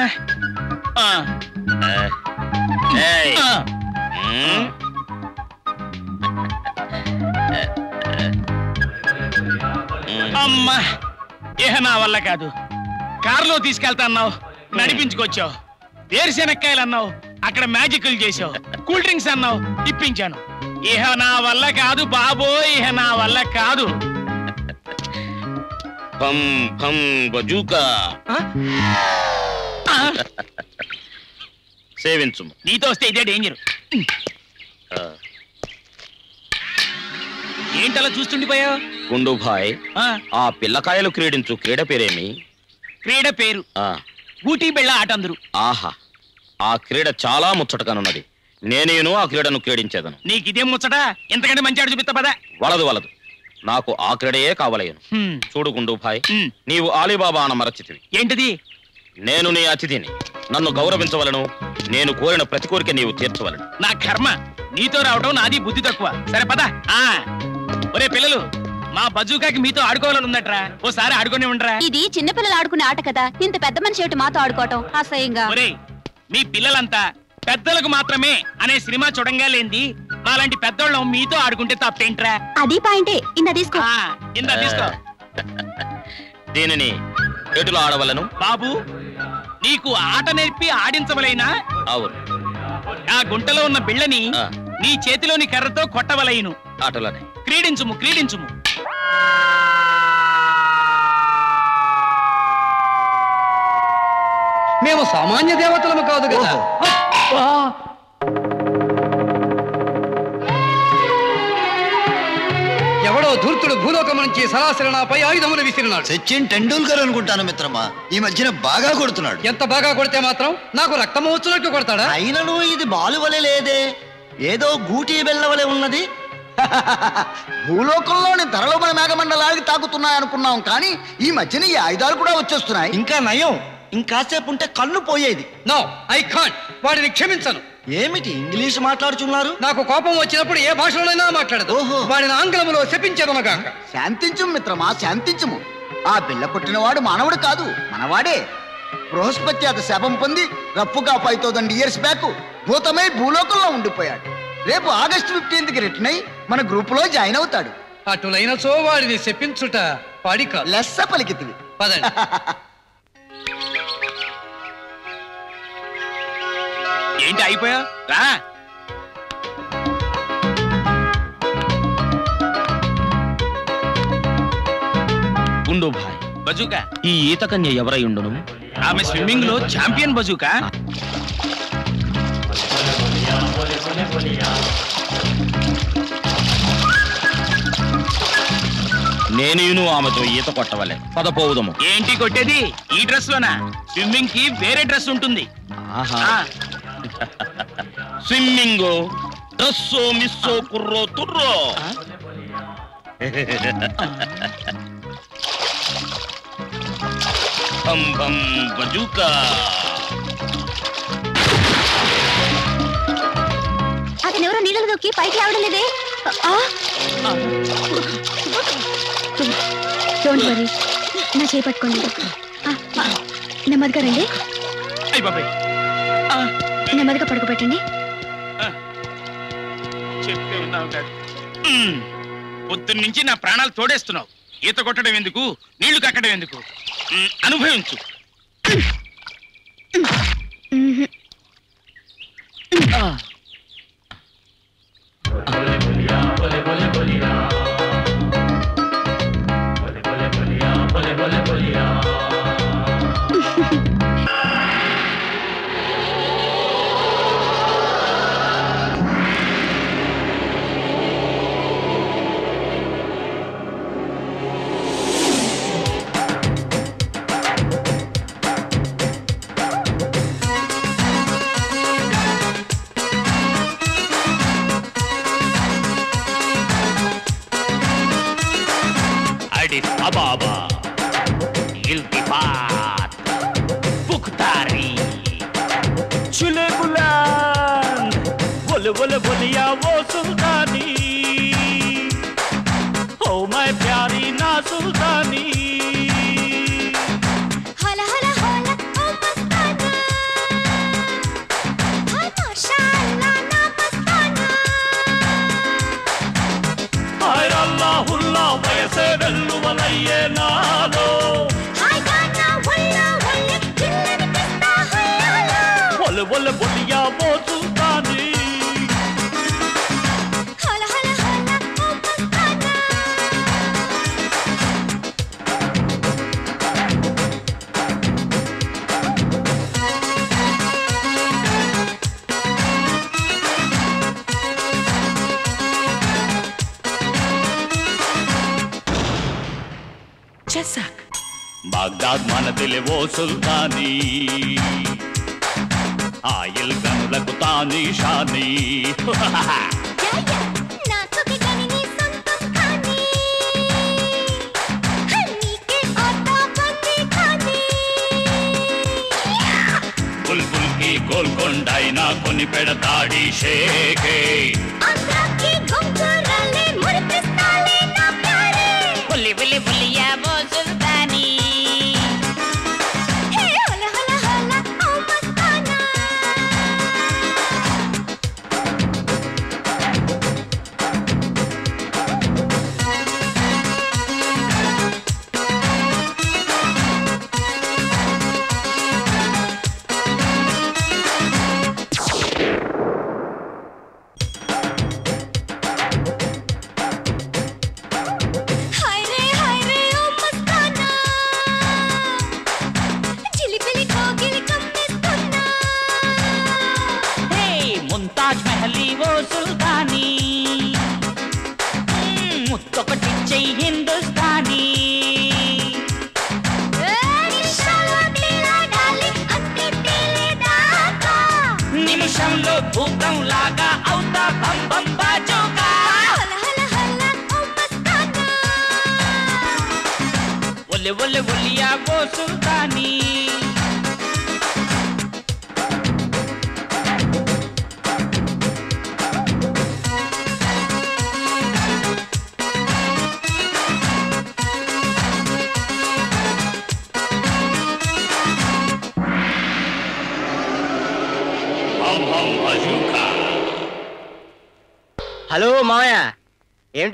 అమ్మా ఏహ నా వల్ల కాదు కారులో తీసుకెళ్తా అన్నావు నడిపించుకొచ్చావు వేరుశెనక్కాయలు అన్నావు అక్కడ మ్యాజిక్లు చేసావు కూల్ డ్రింక్స్ అన్నావు ఇప్పించాను ఇహ నా వల్ల కాదు బాబో ఇహ నా వల్ల కాదు సేవించు నీతో వస్తే ఇదే డేంజర్ ఏంటలా చూస్తుండిపోయావు గుండు భాయ్ ఆ పిల్లకాయలు క్రీడించు క్రీడ పేరేమి క్రీడ పేరు గూటీ బిళ్ళ ఆట అందరు ఆహా ఆ క్రీడ చాలా ముచ్చటగానున్నది నేనేను ఆ క్రీడను క్రీడించేదను నీకు ఇదేం ముచ్చట ఎంతకంటే మంచి ఆడు చూపిస్తా పదా వలదు వలదు నాకు ఆ క్రీడయే కావలేను చూడు గుండు భాయ్ నీవు ఆలీబాబా అన్న మరచితివి ఏంటిది నేను నీ అతిథిని నన్ను గౌరవించవలను నేను కోరిన ప్రతి కోరిక నీవు తీర్చవలను నా కర్మ నీతో రావడం నాది బుద్ధి తక్కువ సరే పదా ఒరే పిల్లలు మా బజూకాకి మీతో ఆడుకోవాలని ఉందట్రా ఓసారి ఆడుకునే ఉండరా ఇది చిన్నపిల్లలు ఆడుకునే ఆట కదా ఇంత పెద్ద మనిషి ఏమిటి మాతో ఆడుకోవటం అసహ్యంగా మీ పిల్లలంతా పెద్దలకు మాత్రమే అనే సినిమా చూడంగా లేంది మాలాంటి పెద్దోళ్ళం మీతో ఆడుకుంటే తప్పేంట్రా అది పాయింటే ఇందా తీసుకో ఇందా తీసుకో దీనిని ఎటులో ఆడవలను బాబు నీకు ఆట నేర్పి ఆడించవలైనా అవును ఆ గుంటలో ఉన్న బిళ్ళని నీ చేతిలోని కర్రతో కొట్టవలైను ఆటలోనే క్రీడించుము క్రీడించుము మేము సామాన్య దేవతలము కాదు కదా ఎవడో ధూర్తుడు భూలోకం నుంచి సరాసరి నాపై ఆయుధములు విసిరినాడు సచిన్ టెండూల్కర్ అనుకుంటాను మిత్రమా ఈ మధ్యన బాగా కొడుతున్నాడు ఎంత బాగా కొడితే మాత్రం నాకు రక్తం వచ్చినట్టు కొడతాడా అయినను ఇది బాలు వలె లేదే ఏదో గూటీ వెళ్ళవలే ఉన్నది భూలోకంలోని ధరలో మన మేఘమండలానికి తాకుతున్నాయి అనుకున్నాం కానీ ఈ మధ్యన ఈ ఆయుధాలు కూడా వచ్చేస్తున్నాయి ఇంకా నయం ఇంకాసేపు ఉంటే కన్ను పోయేది నో ఐ కాంట్ వాడిని క్షమించను ఏమిటి ఇంగ్లీష్ మాట్లాడుచున్నారు నాకు కోపం వచ్చినప్పుడు ఏ భాషలోనైనా మాట్లాడదు వాడిని ఆంగ్లంలో శపించదనగా శాంతించు మిత్రమా శాంతించుము ఆ బిళ్ళ కొట్టినవాడు మానవుడు కాదు మనవాడే బృహస్పతి అత శాపం పొంది రప్పుగా ఫైవ్ థౌసండ్ ఇయర్స్ బ్యాక్ భూతమై భూలోకంలో ఉండిపోయాడు రేపు ఆగస్టు ఫిఫ్టీన్త్ కి రిటర్న్ అయి మన గ్రూప్ లో జాయిన్ అవుతాడు అటులైన సో వాడిని శపించుట పడిక లెస్స పలికితుంది పదండి ఏంటి అయిపోయా రా గుండు భాయ్ బజూకా ఈ ఈత కన్య ఎవరై ఉండును ఆమె స్విమ్మింగ్ లో ఛాంపియన్ బజూకా నేను ఆమెతో ఈత కొట్టవలే పదపోవుదము ఏంటి కొట్టేది ఈ డ్రెస్ లోనా స్విమ్మింగ్ కి వేరే డ్రెస్ ఉంటుంది స్విమ్మింగ్ డ్రస్సో మిస్సో కుర్రో తుర్రో బం బం బజూకా అతను ఎవరో నీళ్ళ దొక్కి పైకి రావడం లేదే నా చేపట్టుకోండి నెమ్మదిగా రండి. అయ్య బాబాయ్ నెమ్మదిగా పడుకోబెట్టండి. చెప్తే ఉన్నావు కాదు, పొద్దున్నుంచి నా ప్రాణాలు తోడేస్తున్నావు. ఈత కొట్టడం ఎందుకు, నీళ్లు కక్కడం ఎందుకు, అనుభవించు. ఓ సుల్తానీ ఆయిల్ గనులకు తానీ షానీ బుల్బుల్కి గోల్కొండైనా కొని పెడతాడి షేకే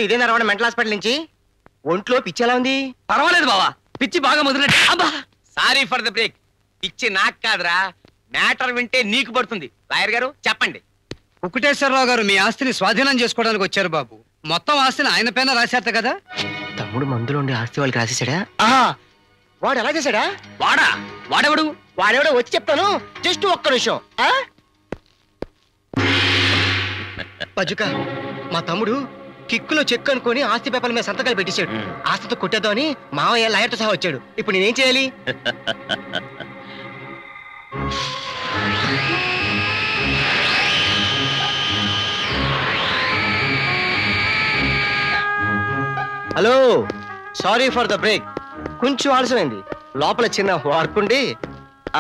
ఇదే నరవణ మెంటల్ హాస్పిటల్ నుంచి. ఒంట్లో పిచ్చి ఎలా ఉంది? పర్వాలేదు బావా, పిచ్చి బాగా ముదిరినట్టు. అబ్బా సారీ ఫర్ ద బ్రేక్. పిచ్చి నాకు కాదురా, మ్యాటర్ వింటే నీకు పడుతుంది. లాయర్ గారు చెప్పండి. కుకుటేశ్వరరావు గారు మీ ఆస్తిని స్వాధీనం చేసుకోవడానికి వచ్చారు బాబు. మొత్తం ఆస్తిని ఆయన పైన రాశారట కదా. తమ్ముడు మందులో ఉండే ఆస్తి వాళ్ళకి రాసేసాడా? వాడు ఎలా చేశాడా? వాడా? వాడెవడు? వాడెవడో వచ్చి చెప్తాను, జస్ట్ ఒక్క నిమిషం. పజుక మా తమ్ముడు కిక్కులో చెక్ అనుకుని ఆస్తి పేపర్ల మీద సంతకాలు పెట్టేశాడు. ఆస్తితో కొట్టేద్దాం అని మావయ్య లాయర్తో సహా వచ్చాడు. ఇప్పుడు నేనేం చేయాలి? Hello, sorry for the break. కొంచెం ఆలస్యమైంది, లోపల చిన్న వర్క్ ఉండి.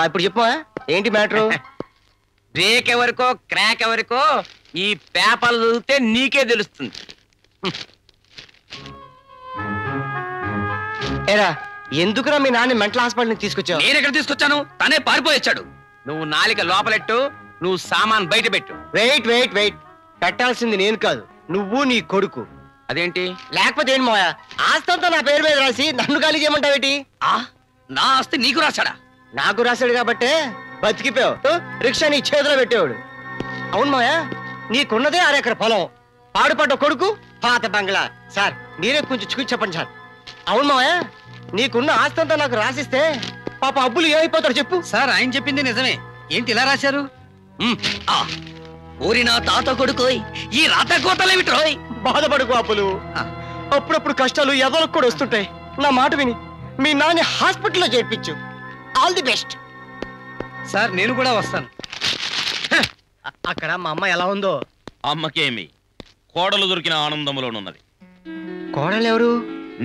ఇప్పుడు చెప్పమా ఏంటి మ్యాటరు? బ్రేక్ ఎవరికో క్రాక్ ఎవరికో, ఈ పేపర్లు చదివితే నీకే తెలుస్తుంది. ఎరా ఎందుకురా మీ నాన్న మెంటల్ హాస్పిటల్ ని తీసుకొచ్చావు? నేను ఎక్కడ తీసుకొచ్చాను, తనే పారిపోయొచ్చాడు. నువ్వు నాలిక లోపలెట్టు, నువ్వు సామాన్ బయట పెట్టు. వెయిట్ వెయిట్ వెయిట్, పెట్టాల్సింది నేను కాదు, నువ్వు నీ కొడుకు. అదేంటి? లేకపోతే ఏంటి మావయ్య, ఆస్తంతా నా పేరు మీద రాసి నన్ను ఖాళీ చేయమంటావేటి? నా ఆస్తి నీకు రాశాడా? నాకు రాశాడు కాబట్టే బతికిపోయావు, రిక్షా నీ చేతిలో పెట్టేవాడు. అవును మావయ్య, నీకున్నదే ఆరేకర పొలం, పాడుపడ్డ కొడుకు, పాత బంగ్లా. సార్ మీరే కొంచెం చూసి చెప్పండి సార్. అవును మావయ్య, నీకున్న ఆస్తంతా నాకు రాసిస్తే పాప అబ్బులు ఏమైపోతాడు చెప్పు. సార్ ఆయన చెప్పింది నిజమే, ఏంటి ఇలా రాశారు? ఊరి నా తాత కొడుకోయ్, ఈ రాత కోతలేమిట్రోయ్. బాధపడుకు అప్పులు, అప్పుడప్పుడు కష్టాలు ఎవరికి కూడా వస్తుంటాయి. నా మాట విని మీ నాన్న హాస్పిటల్లో చేర్పించు. All the best sir. నేను కూడా వస్తాను. అక్కడ మా అమ్మ ఎలా ఉందో? అమ్మకేమి, కోడలు దొరికిన ఆనందంలోనున్నది. కోడలెవరు?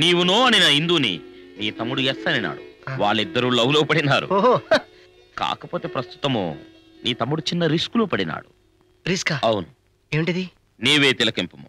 నీవునో అని నా హిందూని, నీ తమ్ముడు ఎస్ అని నాడు. వాళ్ళిద్దరూ లవ్ లో పడినారు. కాకపోతే ప్రస్తుతము నీ తమ్ముడు చిన్న రిస్క్ లో పడినాడు. రిస్కా? అవును. ఏంటిది? నీవే తిలకింపు.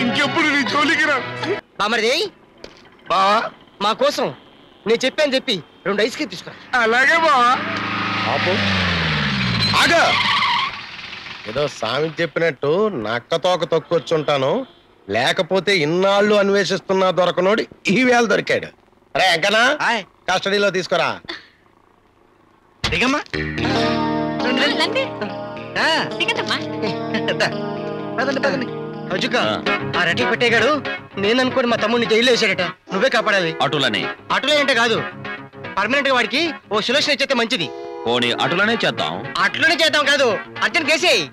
ఇంకెప్పుడు నీ జోలికి రా. బామర్ది బావా, మా కోసం నేను చెప్పాను చెప్పి రెండు ఐస్ క్రీమ్ తీసుకురా. అలాగే బావా. ఆగా, ఏదో సామి చెప్పినట్టు నక్క తోక తొక్కొచ్చుంటాను, లేకపోతే ఇన్నాళ్ళు అన్వేషిస్తున్నా దొరకనోడు ఈ వేళ దొరికాడు. అరే ఎంకనా, కస్టడీలో తీసుకురా. దిగమ్మా. ఆ రెడ్డి పెట్టేగాడు నేననుకోని మా తమ్ముడిని జైల్లో వేసాడట, నువ్వే కాపాడాలి. అటులనే? అటులే అంటే కాదు, పర్మనెంట్ గా వాడికి ఓ సులక్షణ ఇచ్చేస్తే మంచిది. పోనీ అటులనే చేద్దాం. అట్లనే చేద్దాం కాదు, అర్జున్ కేసేయి.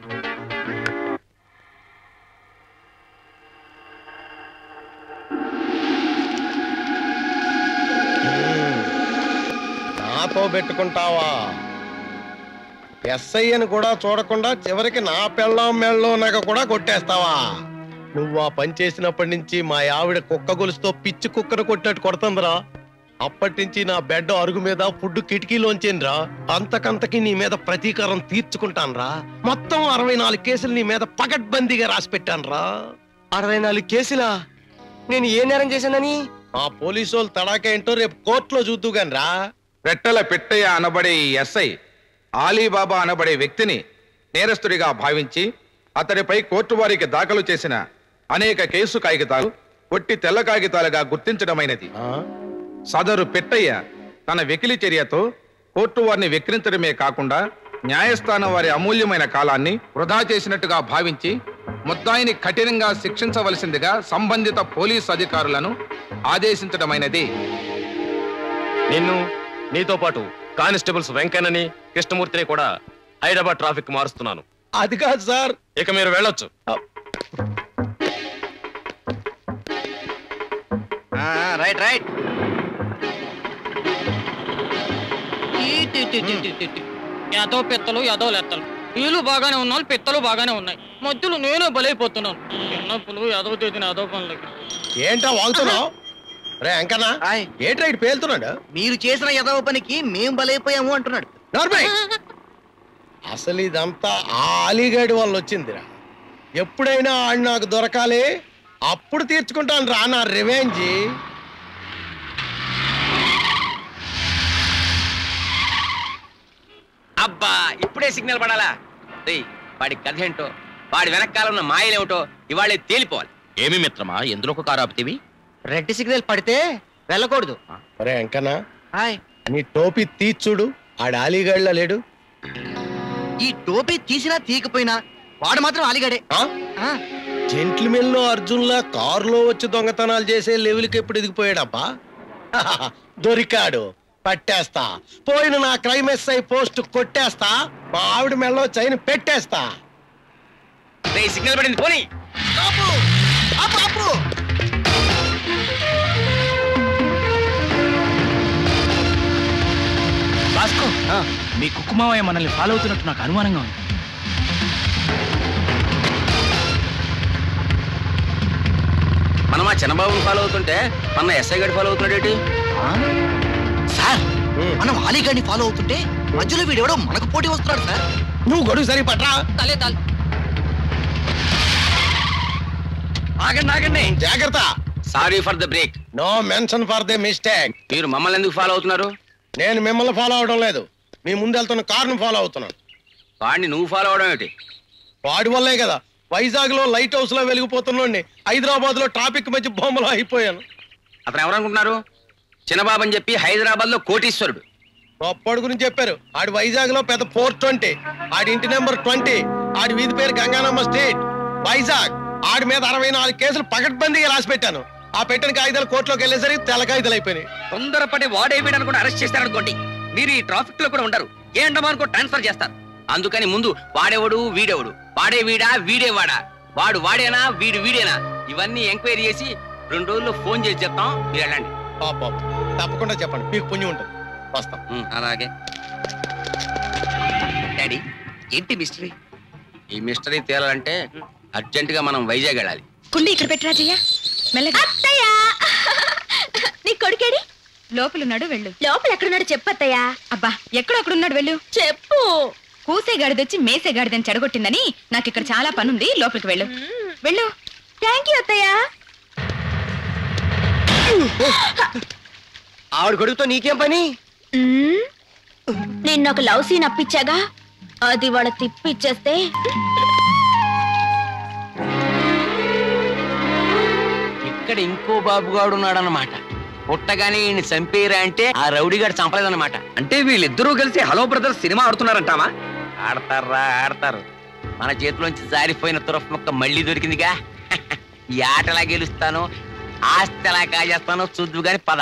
నాతో పెట్టుకుంటావా? ఎస్ఐ అని కూడా చూడకుండా చివరికి నా పెళ్ళం మెళ్ళో నగ కూడా కొట్టేస్తావా? నువ్వు ఆ పని చేసినప్పటి నుంచి మా ఆవిడ కుక్క గొలుసుతో పిచ్చి కుక్కను కొట్టినట్టు కొడుతుందిరా. అప్పటి నుంచి నా బెడ్ అరుగు మీద, ఫుడ్ కిటికీలోంచేనరా. అంతకంతకి నీ మీద ప్రతీకారం తీర్చుకుంటానరా. మొత్తం అరవై నాలుగు కేసులు నీ మీద పకడ్బందీగా రాసి పెట్టానరా. అరవై నాలుగు కేసులా? నేను ఏ నేరం చేశానని? ఆ పోలీసు వాళ్ళు తడాకేంటో రేపు కోర్టులో చూద్దుగానరా. పెట్టల పెట్టయ్య అనబడే ఈ ఎస్ఐ ఆలీబాబా అనబడే వ్యక్తిని నేరస్తుడిగా భావించి అతడిపై కోర్టు వారికి దాఖలు చేసిన అనేక కేసు కాగితాలు కొట్టి తెల్ల కాగితాలుగా గుర్తించడమైనది. సదరు పెట్టయ్య తన వెకిలి చర్యతో కోర్టు వారిని వెక్కిరించడమే కాకుండా న్యాయస్థానం వారి అమూల్యమైన కాలాన్ని వృధా చేసినట్టుగా భావించి ముద్దాయిని కఠినంగా శిక్షించవలసిందిగా సంబంధిత పోలీసు అధికారులను ఆదేశించడమైనది. నిన్ను, నీతో పాటు కానిస్టేబుల్స్ వెంకన్నని, కృష్ణమూర్తిని కూడా హైదరాబాద్ ట్రాఫిక్ మారుస్తున్నాను. అది కాదు సార్, ఇక మీరు వెళ్ళొచ్చు. Right right. ఏదో పెత్తలు ఏదో లెత్తలు, వీళ్ళు బాగానే ఉన్నారు, పెత్తలు బాగానే ఉన్నాయి, మధ్యలో నేను బలైపోతున్నాను. చిన్నప్పుడు ఏదో తేదీన ఏదో పనులకి ఏంటో వాగుతున్నావు. రే అంకనా, ఏంటి రైట్ పేలుతున్నాడు? మీరు చేసిన ఏదో పనికి మేం బలైపోయాము అంటున్నాడు. అసలు ఇదంతా ఆ అలీగాడి వాళ్ళు వచ్చిందిరా. ఎప్పుడైనా ఆడు నాకు దొరకాలి, అప్పుడు తీర్చుకుంటాను రా నా రివెంజ్. అబ్బా ఇప్పుడే సిగ్నల్ పడాలా? రేయ్ వాడి కథ ఏంటో, వాడి వెనకాల ఉన్న మాయలేమిటో ఇవాళ తేలిపోవాలి. ఏమి మిత్రమా ఎందులో ఒక కారు ఆపితివి? రెడ్ సిగ్నల్ పడితే వెళ్ళకూడదు. అరే అంకనా, నీ టోపీ తీర్చుడు, ఆడు ఆలీగాడిలా లేడు. ఈ టోపీ తీసినా తీయకపోయినా వాడు మాత్రం ఆలీగాడే. జెంట్మెన్ లో అర్జున్లా కారులో వచ్చి దొంగతనాలు చేసే లెవెల్కి ఎప్పుడు ఎదిగిపోయాడబ్బా. దొరికాడు, పట్టేస్తా. పోయిన నా క్రైమ్ ఎస్ఐ పోస్ట్ కొట్టేస్తా. మా ఆవిడ మెల్లో చైన్ పెట్టేస్తా. సిగ్నల్ పడింది పోనీ. మీ కుక్కుమావయ్య మనల్ని ఫాలో అవుతున్నట్టు నాకు అనుమానంగా ఉంది. మనమా చిన్నబాబుని ఫాలో అవుతుంటే మన ఎస్ఐ గారు ఫాలో అవుతున్నాడేటి? సార్ మనం ఆలీగాడిని ఫాలో అవుతుంటే మధ్యలో వీడు ఎవడో మనకు పోటీ వస్తున్నాడు సార్. నువ్వు గడువు సరి పట్రా. ఆగండి ఆగండి జాగ్రత్త. Sorry for the break, no mention for the mistake. మీరు మమ్మల్ని ఎందుకు ఫాలో అవుతున్నారు? నేను మిమ్మల్ని ఫాలో అవడం లేదు, మీ ముందు వెళ్తున్న కారును ఫాలో అవుతున్నాను. వాడిని నువ్వు ఫాలో అవడం ఏంటి? వాడి వల్లే కదా వైజాగ్ లో లైట్ హౌస్ లో వెలిగిపోతున్నోడిని హైదరాబాద్ లో ట్రాఫిక్ మధ్య బొమ్మలో అయిపోయాను. అతను ఎవరనుకుంటున్నారు? చిన్నబాబు అని చెప్పి హైదరాబాద్ లో కోటీశ్వరుడు. గొప్పడు గురించి చెప్పారు. ఆడి వైజాగ్ లో పెద్ద ఫోర్ ట్వంటీ, ఆడి ఇంటి నెంబర్ ట్వంటీ, ఆడి వీధి పేరు గంగానమ్మ స్ట్రీట్ వైజాగ్. ఆడి మీద అరవై నాలుగు కేసులు పకడ్బందీగా రాసి పెట్టాను. ఆ పెట్టిన కాగితాలు కోర్టులోకి వెళ్ళేసరికి తెల్ల కాగితాలు అయిపోయినాయి. తొందరపడి వాడేయడానికి కూడా అరెస్ట్ చేస్తారనుకోండి, మీరు ఈ ట్రాఫిక్ లో కూడా ఉంటారు, ఏ అండమానుకో ట్రాన్స్ఫర్ చేస్తారు. అందుకని ముందు వాడేవాడు వీడేవాడు, వాడే వీడా వీడే వాడా, వాడు వాడేనా వీడు వీడేనా ఇవన్నీ ఎంక్వైరీ చేసి రెండు రోజుల్లో ఫోన్ చేసి చెప్తాం, మీరు వెళ్ళండి. తప్పకుండా చెప్పండి, మీకు పుణ్యం ఉంటుంది. వస్తాం. అలాగే డాడీ. ఏంటి మిస్టరీ? ఈ మిస్టరీ తేలాలంటే అర్జెంట్ గా మనం వైజాగ్ వెళ్ళాలి. కుండి ఇక్కడ పెట్టరాజయ్య. నీ కొడుకేడి? లోపలున్నాడు, వెళ్ళు. లోపల ఎక్కడున్నాడు చెప్పు అత్తయ్యా. అబ్బా ఎక్కడో అక్కడున్నాడు, వెళ్ళు. చెప్పు. కూసే గాడిదొచ్చి మేసే గాడిదని చెడగొట్టిందని నాకు ఇక్కడ చాలా పనుంది, లోపలికి వెళ్ళు. వెళ్ళు. థ్యాంక్ యూ అత్తయ్యా. ఆవిడ కొడుకుతో నీకేం పని? నేను నాకు లవ్ సీన్ అప్పించాగా, అది వాళ్ళ తిప్పిచ్చేస్తే ఇక్కడ ఇంకో బాబుగాడు ఉన్నాడన్నమాట. పుట్టగానే ఈయన చంపేరా అంటే ఆ రౌడీగాడు చంపలేదన్నమాట. అంటే వీళ్ళిద్దరూ కలిసి హలో బ్రదర్స్ సినిమా ఆడుతున్నారంటావా? ఆడతారా ఆడతారు. మన చేతిలోంచి జారిపోయిన తురఫ్ మొక్క మళ్ళీ దొరికిందిగా. ఈ ఆటలా గెలుస్తాను, ఆస్తి ఎలా కాజేస్తాను చూద్దు గాని పద.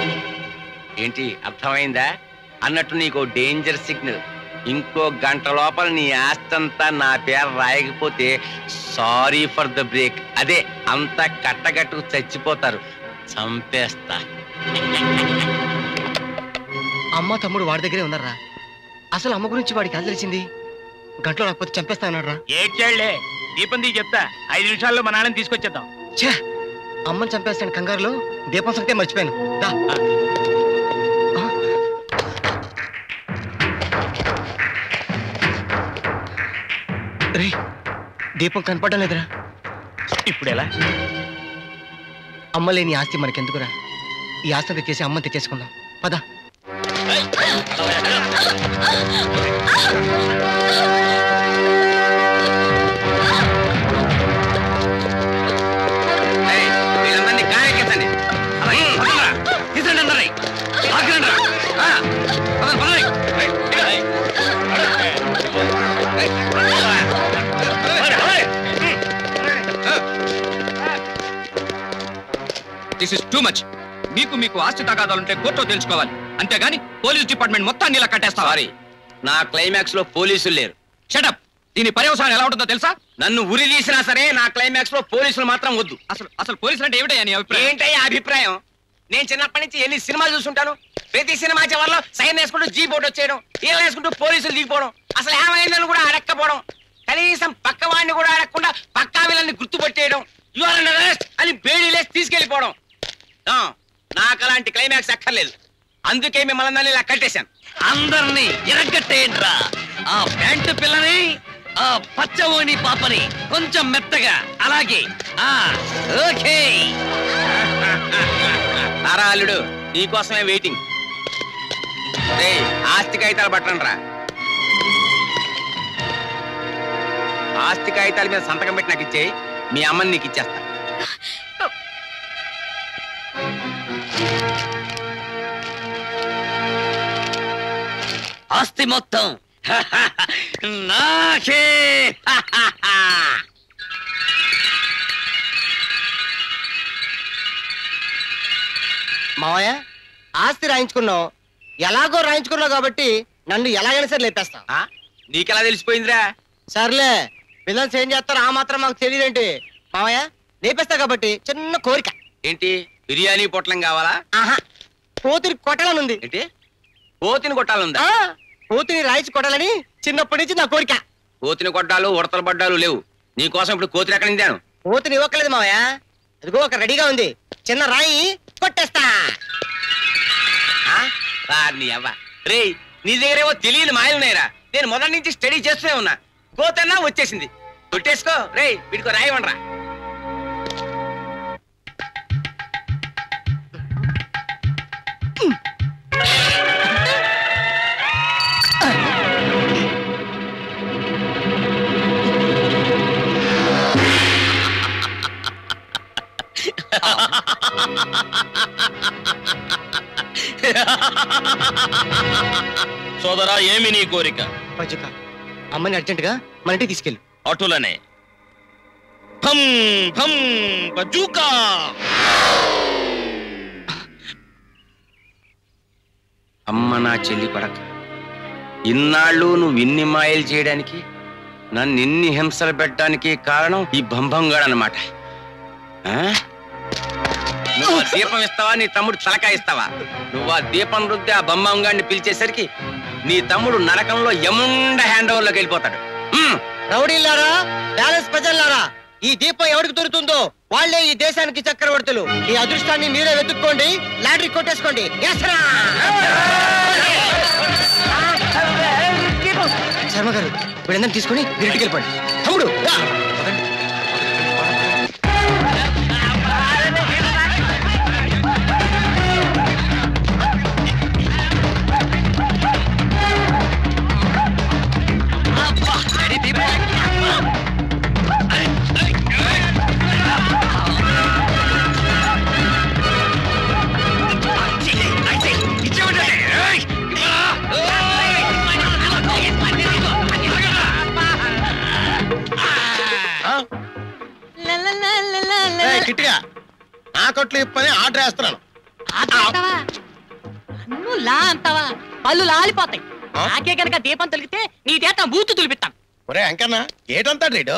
ఏంటి అర్థమైందా? అన్నట్టు నీకు డేంజర్ సిగ్నల్. ఇంకో గంట లోపల నీ ఆస్తంతా నా పేరు రాయకపోతే సారీ ఫర్ ద బ్రేక్, అదే అంతా కట్టగట్టుకు చచ్చిపోతారు, చంపేస్తా. అమ్మ తమ్ముడు వాడి దగ్గరే ఉన్నారా? అసలు అమ్మ గురించి వాడికి ఎంత తెలిసింది? గంటలో రాకపోతే చంపేస్తా అన్నారా? ఏడ్చాళ్లే, దీపం దిగి చెప్తా. ఐదు నిమిషాల్లో మా నాన్నని తీసుకొచ్చేద్దాం. ఛా, అమ్మని చంపేస్తాను కంగారులో, దీపం సంగతే మర్చిపోయాను. రే దీపం కనపడడం లేదురా. ఇప్పుడు ఎలా? అమ్మ లేని ఆస్తి మనకెందుకురా, ఈ ఆస్తి తెచ్చేసి అమ్మ తెచ్చేసుకుందాం పద. తీసండి అందరూ. This is too much. మీకు మీకు ఆస్తి తగాదాలుంటే కోర్టులో తెలుసుకోవాలి, అంతేగాని పోలీస్ డిపార్ట్మెంట్ మొత్తాన్ని ఇలా కట్టేస్తా. సారీ, నా క్లైమాక్స్ లో పోలీసులు లేరు. షటప్. దీని పర్యవసానం ఎలా ఉంటుందో తెలుసా? నన్ను ఉరి తీసినా సరే నా క్లైమాక్స్ లో పోలీసులు మాత్రం వద్దు. అసలు అసలు పోలీసులు అంటే ఏమిటయ్యా నీ అభిప్రాయం? ఏంటయ్యా అభిప్రాయం? నేను చిన్నప్పటి నుంచి వెళ్ళి సినిమాలు చూస్తుంటాను. ప్రతి సినిమా చివరిలో సైన్ వేసుకుంటూ జీ బోర్డు వచ్చేయడం, ఇలా వేసుకుంటూ పోలీసులు దిగిపోవడం, అసలు ఏమైందని కూడా అడక్కపోవడం, కనీసం పక్క వాడిని కూడా అడగకుండా పక్కా వీళ్ళని గుర్తుపట్టేయడం, యు ఆర్ అండర్ అరెస్ట్ అని బేడీలేసి తీసుకెళ్లిపోవడం. నాకు అలాంటి క్లైమాక్స్ అక్కర్లేదు, అందుకే మిమ్మల్ని ఇలా కట్టేశాను. అందరినీ ఇరగట్టేయండిరా. ఆ ప్యాంటు పిల్లని, ఆ పచ్చవోని పాపని కొంచెం మెత్తగా, అలాగే ఆ ఓకే. అరాలుడు నీకోసమే వెయిటింగ్. ఆస్తి కాగితాలు పట్టండి రా. ఆస్తి కాగితాల మీద సంతకం పెట్టి నాకు ఇచ్చేయి, మీ అమ్మని నీకు ఇచ్చేస్తా. ఆస్తి మొత్తం నాకే. మావయ్య, ఆస్తి రాయించుకున్నావు, ఎలాగో రాయించుకున్నావు కాబట్టి నన్ను ఎలాగైనా సరే లేపేస్తావు. నీకెలా తెలిసిపోయిందిరా? సర్లే, పిల్లలు ఏం చేస్తారో ఆ మాత్రం మాకు తెలియదేంటి? మావయ్య, లేపేస్తా కాబట్టి చిన్న కోరిక. ఏంటి? బిర్యానీ పొట్లం కావాలా? ఆహా, కోతిని కొట్టాలనుంది. ఏంటి? కోతిని కొట్టాలనుందా? కోతిని రాయించి కొట్టాలని చిన్నప్పటి నుంచి నా కోరిక. కోతిని కొట్టాలు ఉడతలు పడ్డాలు లేవు నీ కోసం. ఇప్పుడు కోతిని ఎక్కడ నిందాను? కోతిని ఇవ్వక్కలేదు మావయ్య, అదిగో ఒక రెడీగా ఉంది, చిన్న రాయి కొట్టేస్తా. రే, నీ దగ్గరేవో తెలియని మాయలున్నాయిరా. నేను మొదటి నుంచి స్టడీ చేస్తూనే ఉన్నా. కోతన్నా వచ్చేసింది, కొట్టేసుకో. రే, వీడికో రాయమండ్రా. సోదరా, ఏమి నీ కోరిక? పజుక, అమ్మని అర్జెంట్ గా మన ఇంటికి తీసుకెళ్ళు. ఆటోలోనే. అమ్మ నా చెల్లి పడక, ఇన్నాళ్ళు నువ్వు ఇన్ని మాయలు చేయడానికి, నన్ను ఇన్ని హింసలు పెట్టడానికి కారణం ఈ బంభంగాడు అన్నమాట. నువ్వు దీపం ఇస్తావా, నీ తమ్ముడు తలకా ఇస్తావా? నువ్వు ఆ దీపం రుద్ది ఆ బంభంగాడిని పిలిచేసరికి నీ తమ్ముడు నరకంలో ఎముండ హ్యాండ్ ఓవర్ లోకి వెళ్ళిపోతాడు. రౌడీలారా, బ్యాలెన్స్ ప్రజల్లారా, ఈ దీపం ఎవరికి దొరుకుతుందో వాళ్లే ఈ దేశానికి చక్రవర్తులు. ఈ అదృష్టాన్ని మీరే వెతుక్కోండి, లాటరీ కొట్టేసుకోండి. శర్మ గారు, వీళ్ళందరూ తీసుకుని గిరికి వెళ్ళిపోండి. తమ్ముడు కిట్టిగా నా కొట్లు ఇప్పని ఆర్డర్ వేస్తున్నాను. పళ్ళు లాలిపోతాయి. నాకే కనుక దీపం తొలిగితే నీ దేత బూతు తులిపిస్తాను. ఒరే అంకన్న, ఏటంతా రేటు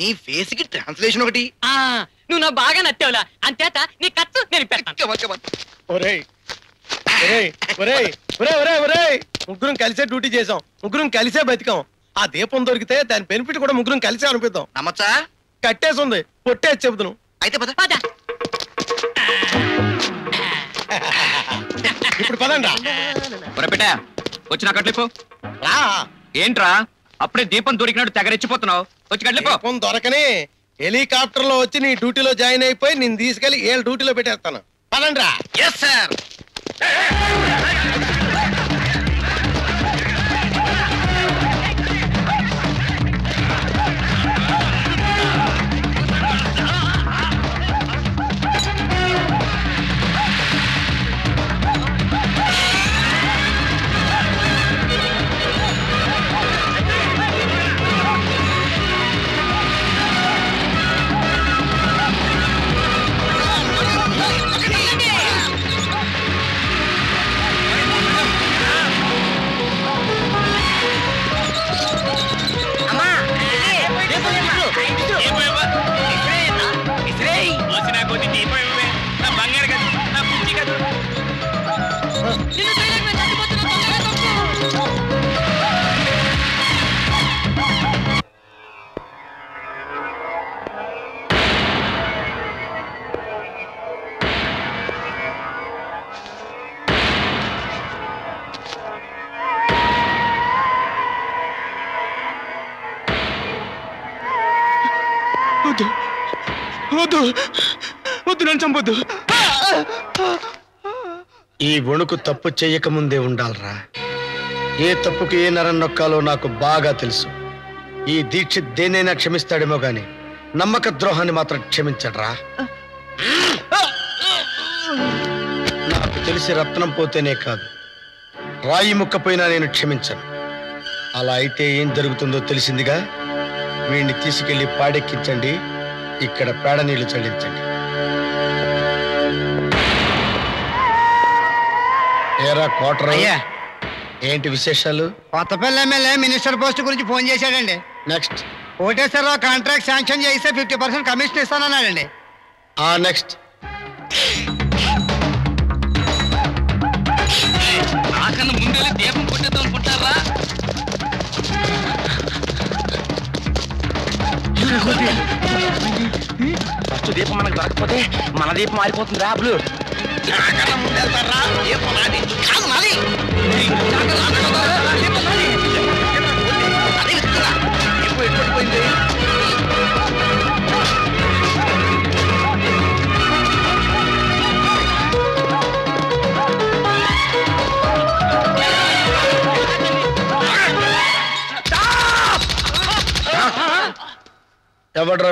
నీ ఫేస్ కి ట్రాన్స్లేషన్ ఒకటి. నువ్వు నా బాగా నచ్చావులా, అంతేత నీ ఖర్చు నేను ముగ్గురం కలిసే డ్యూటీ చేసాం, ముగ్గురం కలిసే బతికాం. ఆ దీపం దొరికితే దాని బెనిఫిట్ కూడా ముగ్గురం కలిసే అనిపిద్దాం. నమ్మచ్చా? కట్టేసింది, పొట్టేసి చెబుతున్నావు. అయితే పద పద, ఇప్పుడు పదండి. పొరపేట వచ్చిన కట్లిపో. ఏంట్రా అప్పుడే దీపం దొరికినట్టు తెగరెచ్చిపోతున్నావు? వచ్చి కట్లిపో. దొరకని హెలికాప్టర్ లో వచ్చి నీ డ్యూటీలో జాయిన్ అయిపోయి నేను తీసుకెళ్లి ఏ డ్యూటీలో పెట్టేస్తాను. పదండి రా. Yes sir. ఈ వణుకు తప్పు చేయకముందే ఉండాలరా. ఏ తప్పుకి ఏ నరం నొక్కాలో నాకు బాగా తెలుసు. ఈ దీక్షిత్ దేనైనా క్షమిస్తాడేమో గాని నమ్మక ద్రోహాన్ని మాత్రం క్షమించడరా. నాకు తెలిసి రత్నం పోతేనే కాదు, రాయి ముక్కపోయినా నేను క్షమించను. అలా అయితే ఏం జరుగుతుందో తెలిసిందిగా. వీడిని తీసుకెళ్లి పాడెక్కించండి, ఇక్కడ పేడ నీళ్లు చల్లించండి. ఏంటి విశేషాలు? కొత్తపల్లి ఎమ్మెల్యే మినిస్టర్ పోస్ట్ గురించి ఫోన్ చేశాడండి. నెక్స్ట్ కోటేశ్వరరావు లో కాంట్రాక్ట్ శాంక్షన్ చేస్తే ఫిఫ్టీ పర్సెంట్ కమిషన్ ఇస్తానన్నాడండి. నెక్స్ట్ ముందు దీపం కొట్టేద్దాం అనుకుంటారా? ఫస్ట్ దీపం మనకు దొరకపోతే మన దీపం మారిపోతుంది. రాబులు ఎవడరా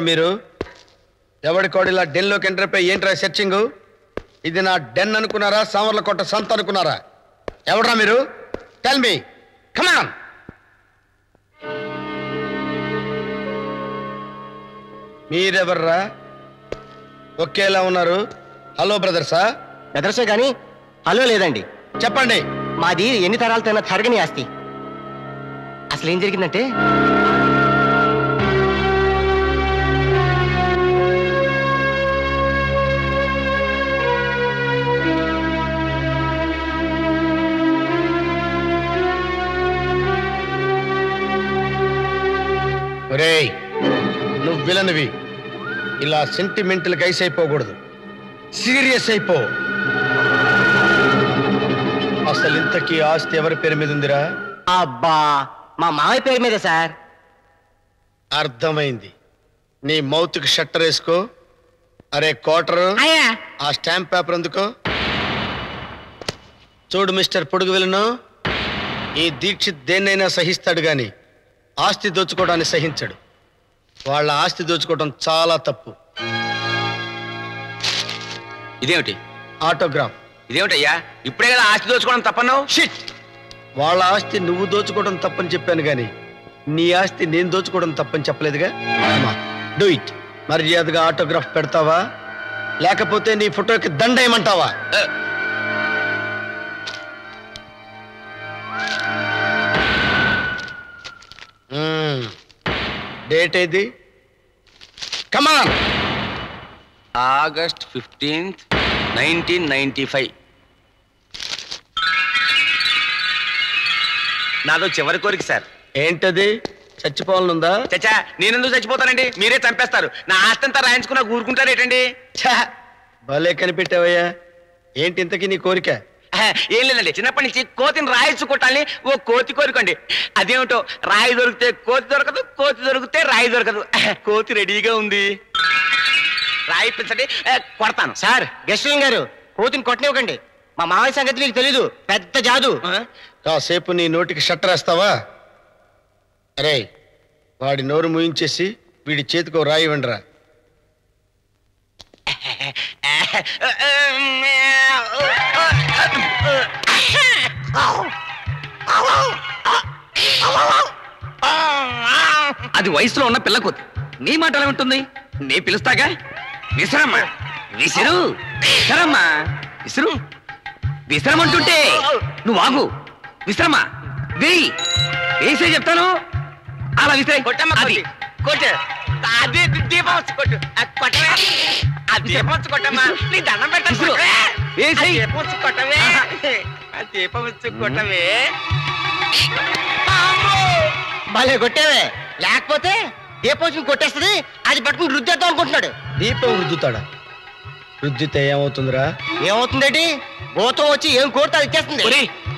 మీరు? ఎవడి కోడిలా డెన్లోకి ఎంటర్ అయిపోయి ఏంట్రా సెర్చింగ్? ఇది నా డెన్ అనుకున్నారా, సామర్ల కోట సంత అనుకున్నారా? ఎవడ్రా మీరు? Tell me, come on. మీరెవర్రా? ఒకేలా ఉన్నారు. హలో బ్రదర్సా? బ్రదర్సే కానీ హలో లేదండి. చెప్పండి. మాది ఎన్ని తరాలతో తరగని ఆస్తి. అసలు ఏం జరిగిందంటే రే, నువ్వు విలనివి. ఇలా సెంటిమెంటల్ గైస్ అయిపోకూడదు, సీరియస్ అయిపో. అసలు ఇంతకీ ఆస్తి ఎవరి పేరు మీద ఉందిరా? అబ్బా, మా మామయ్య పేరు మీద సార్. అర్థమైంది. నీ మౌత్కి షట్టర్ వేసుకో. అరే క్వార్టర్, ఆ స్టాంప్ పేపర్ ఎందుకో చూడు. మిస్టర్ పొడుగు విలను, ఈ దీక్షిత్ దేన్నైనా సహిస్తాడు గాని ఆస్తి దోచుకోవడాన్ని సహించడు. వాళ్ళ ఆస్తి దోచుకోవడం చాలా తప్పు. ఇదేమిటి ఆటోగ్రామ్? ఇదేమిటయ్యా, ఇప్పుడే కదా ఆస్తి దోచుకోవడం తప్పన్నావు. షిట్, వాళ్ళ ఆస్తి నువ్వు దోచుకోవడం తప్పని చెప్పాను గాని నీ ఆస్తి నేను దోచుకోవడం తప్పని చెప్పలేదుగా. Do it. మర్యాదగా ఆటోగ్రాఫ్ పెడతావా, లేకపోతే నీ ఫోటోకి దండ ఏమంటావా? డేట్ ఏది? Come on. August fifteenth nineteen ninety five నాదో చివరి కోరిక సార్. ఏంటది? చచ్చిపోవాలనుందా? చచ్చా, నేనెందుకు చచ్చిపోతానండి? మీరే చంపేస్తారు. నా ఆస్తంతా రాయించుకున్నా ఊరుకుంటారేటండి? భలే కనిపెట్టావయ్యా. ఏంటి ఇంతకీ నీ కోరిక? ఏం లేదండి, చిన్నప్పటి నుంచి కోతిని రాయించు కొట్టాలని ఓ కోతి కోరుకోండి. అదేమిటో రాయి దొరికితే కోతి దొరకదు, కోతి దొరికితే రాయి దొరకదు. కోతి రెడీగా ఉంది, రాయిపించండి, కొడతాను. సార్ గెస్ట్లింగ్ గారు, కోతిని కొట్టనివ్వకండి. మా మామయ్య సంగతి మీకు తెలీదు, పెద్ద జాదు. కాసేపు నీ నోటికి షట్టర్ వేస్తావా? అరే, వాడి నోరు ముయించేసి వీడి చేతికో రాయి వండరా. అది వయసులో ఉన్న పిల్ల కోతి. నీ మాటలా ఉంటుంది? నీ పిలుస్తాగా విసరమ్మా, విసిరు, విసరమ్మా, విసురు, విసరమంటుంటే నువ్వు ఆగు. విసరమ్మా, వేయి, వేసే చెప్తాను. అలా విసిరే కొట్టమ్మా. అది కొట్టు, అది దీపం కొట్టు, కొట్టవే, అది దీపం కొట్టమ్మా, నీ దండం పెట్టు, కొట్టవే. భలే కొట్టేవే, లేకపోతే దీపం కొట్టేస్తుంది. అది పట్టుకుని రుద్దేద్దాం అనుకుంటున్నాడు. దీపం రుద్దుతాడా? రుద్దితే ఏమవుతుందిరా? ఏమవుతుందేంటి, గోతం వచ్చి ఏం కోరితే అది ఇచ్చేస్తుంది.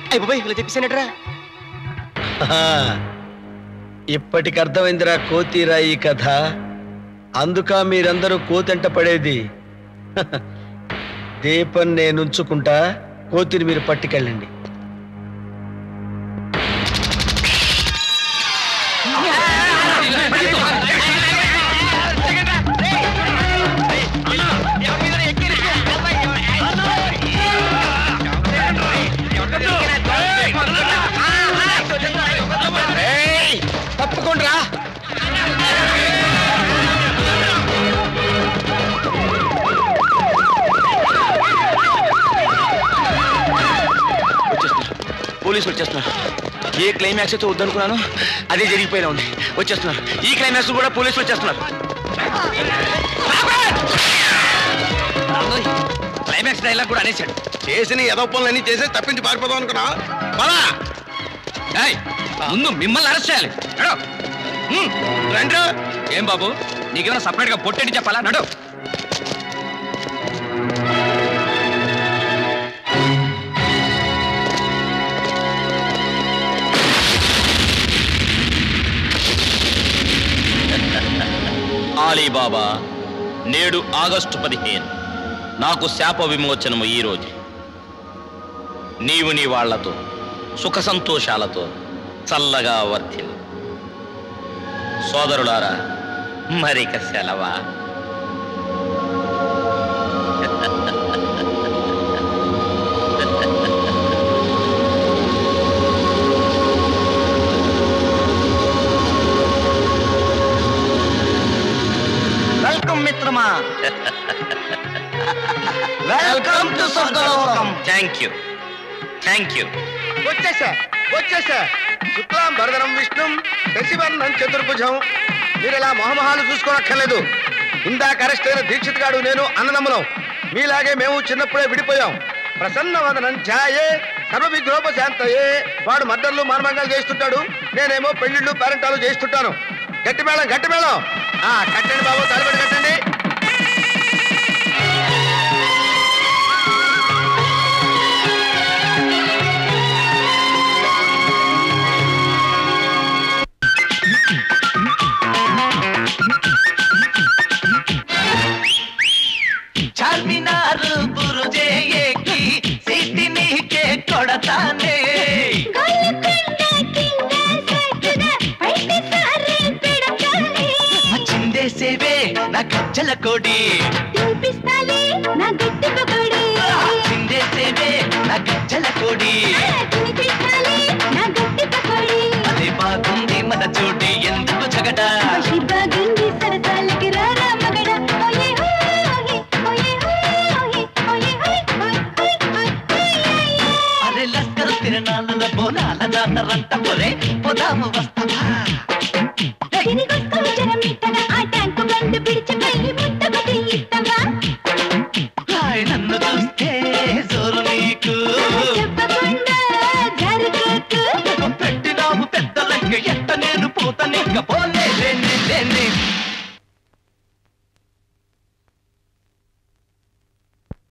అయ్యి బాబాయ్ ఇలా చెప్పేసానట్రా. ఇప్పటికి అర్థమైందిరా కోతిరా ఈ కథ. అందుక మీరందరూ కోతంట పడేది. దీపం నేను ఉంచుకుంటా, కోతిని మీరు పట్టుకెళ్ళండి. పోలీసులు వచ్చేస్తున్నారు. ఏ క్లైమాక్స్ అయితే వద్దనుకున్నాను అదే జరిగిపోయినా ఉంది. వచ్చేస్తున్నారు. ఈ క్లైమాక్స్ కూడా పోలీసులు వచ్చేస్తున్నారు. క్లైమాక్స్ డైలాగ్ కూడా అనేసాడు. చేసిన ఏదో పనులన్నీ చేసి తప్పించి పారిపోదాం అనుకున్నా. బాబా ముందు మిమ్మల్ని అరెస్ట్ చేయాలి. నడు. ఏం బాబు నీకేమైనా సపరేట్గా పొట్టేటి చెప్పాలా? నడు. అలీబాబా, నేడు ఆగస్టు పదిహేను నాకు శాప విమోచనము. ఈరోజు నీవు నీ వాళ్లతో సుఖ సంతోషాలతో చల్లగా వర్తిల్లు. సోదరులారా, మరిక సెలవా. వెల్కమ్ టు స్వర్గలోకం. Thank you thank you. వచ్చేసా వచ్చేసా. శుక్లాం భరధరం విష్ణుం శశివర్ణం చతుర్భుజం. మీరు ఇలా మొహమొహాలు చూసుకోనక్కర్లేదు. ఇందాక అరెస్ట్ అయిన దీక్షిత్ గాడు నేను అన్నదమ్ములం. మీలాగే మేము చిన్నప్పుడే విడిపోయాం. ప్రసన్నవదనం ఛాయే సర్వవిగ్రహోపశాంతయే. వాడు మద్దర్లు మార్మంగాలు చేస్తుంటాడు, నేనేమో పెళ్లిళ్ళు పేరెంటాలు చేస్తుంటాను. గట్టి మేళం గట్టి మేళం కట్టండి బాబు, తలబడి కట్టండి. గజ్జల కోడి చూపిస్తాలే నా గట్టి పకోడి. చిందేసేవే నా గజ్జల కోడి చూపిస్తాలే నా గట్టి పకోడి. అదే బాగుంది మన చోటి ఎందుకు జగట. బాగుంది సరసాలకి రారా మగడ. అరే లస్కర్ తిరణాల బోనాల నాన్న రంట పొరే పొదాము వస్తావా.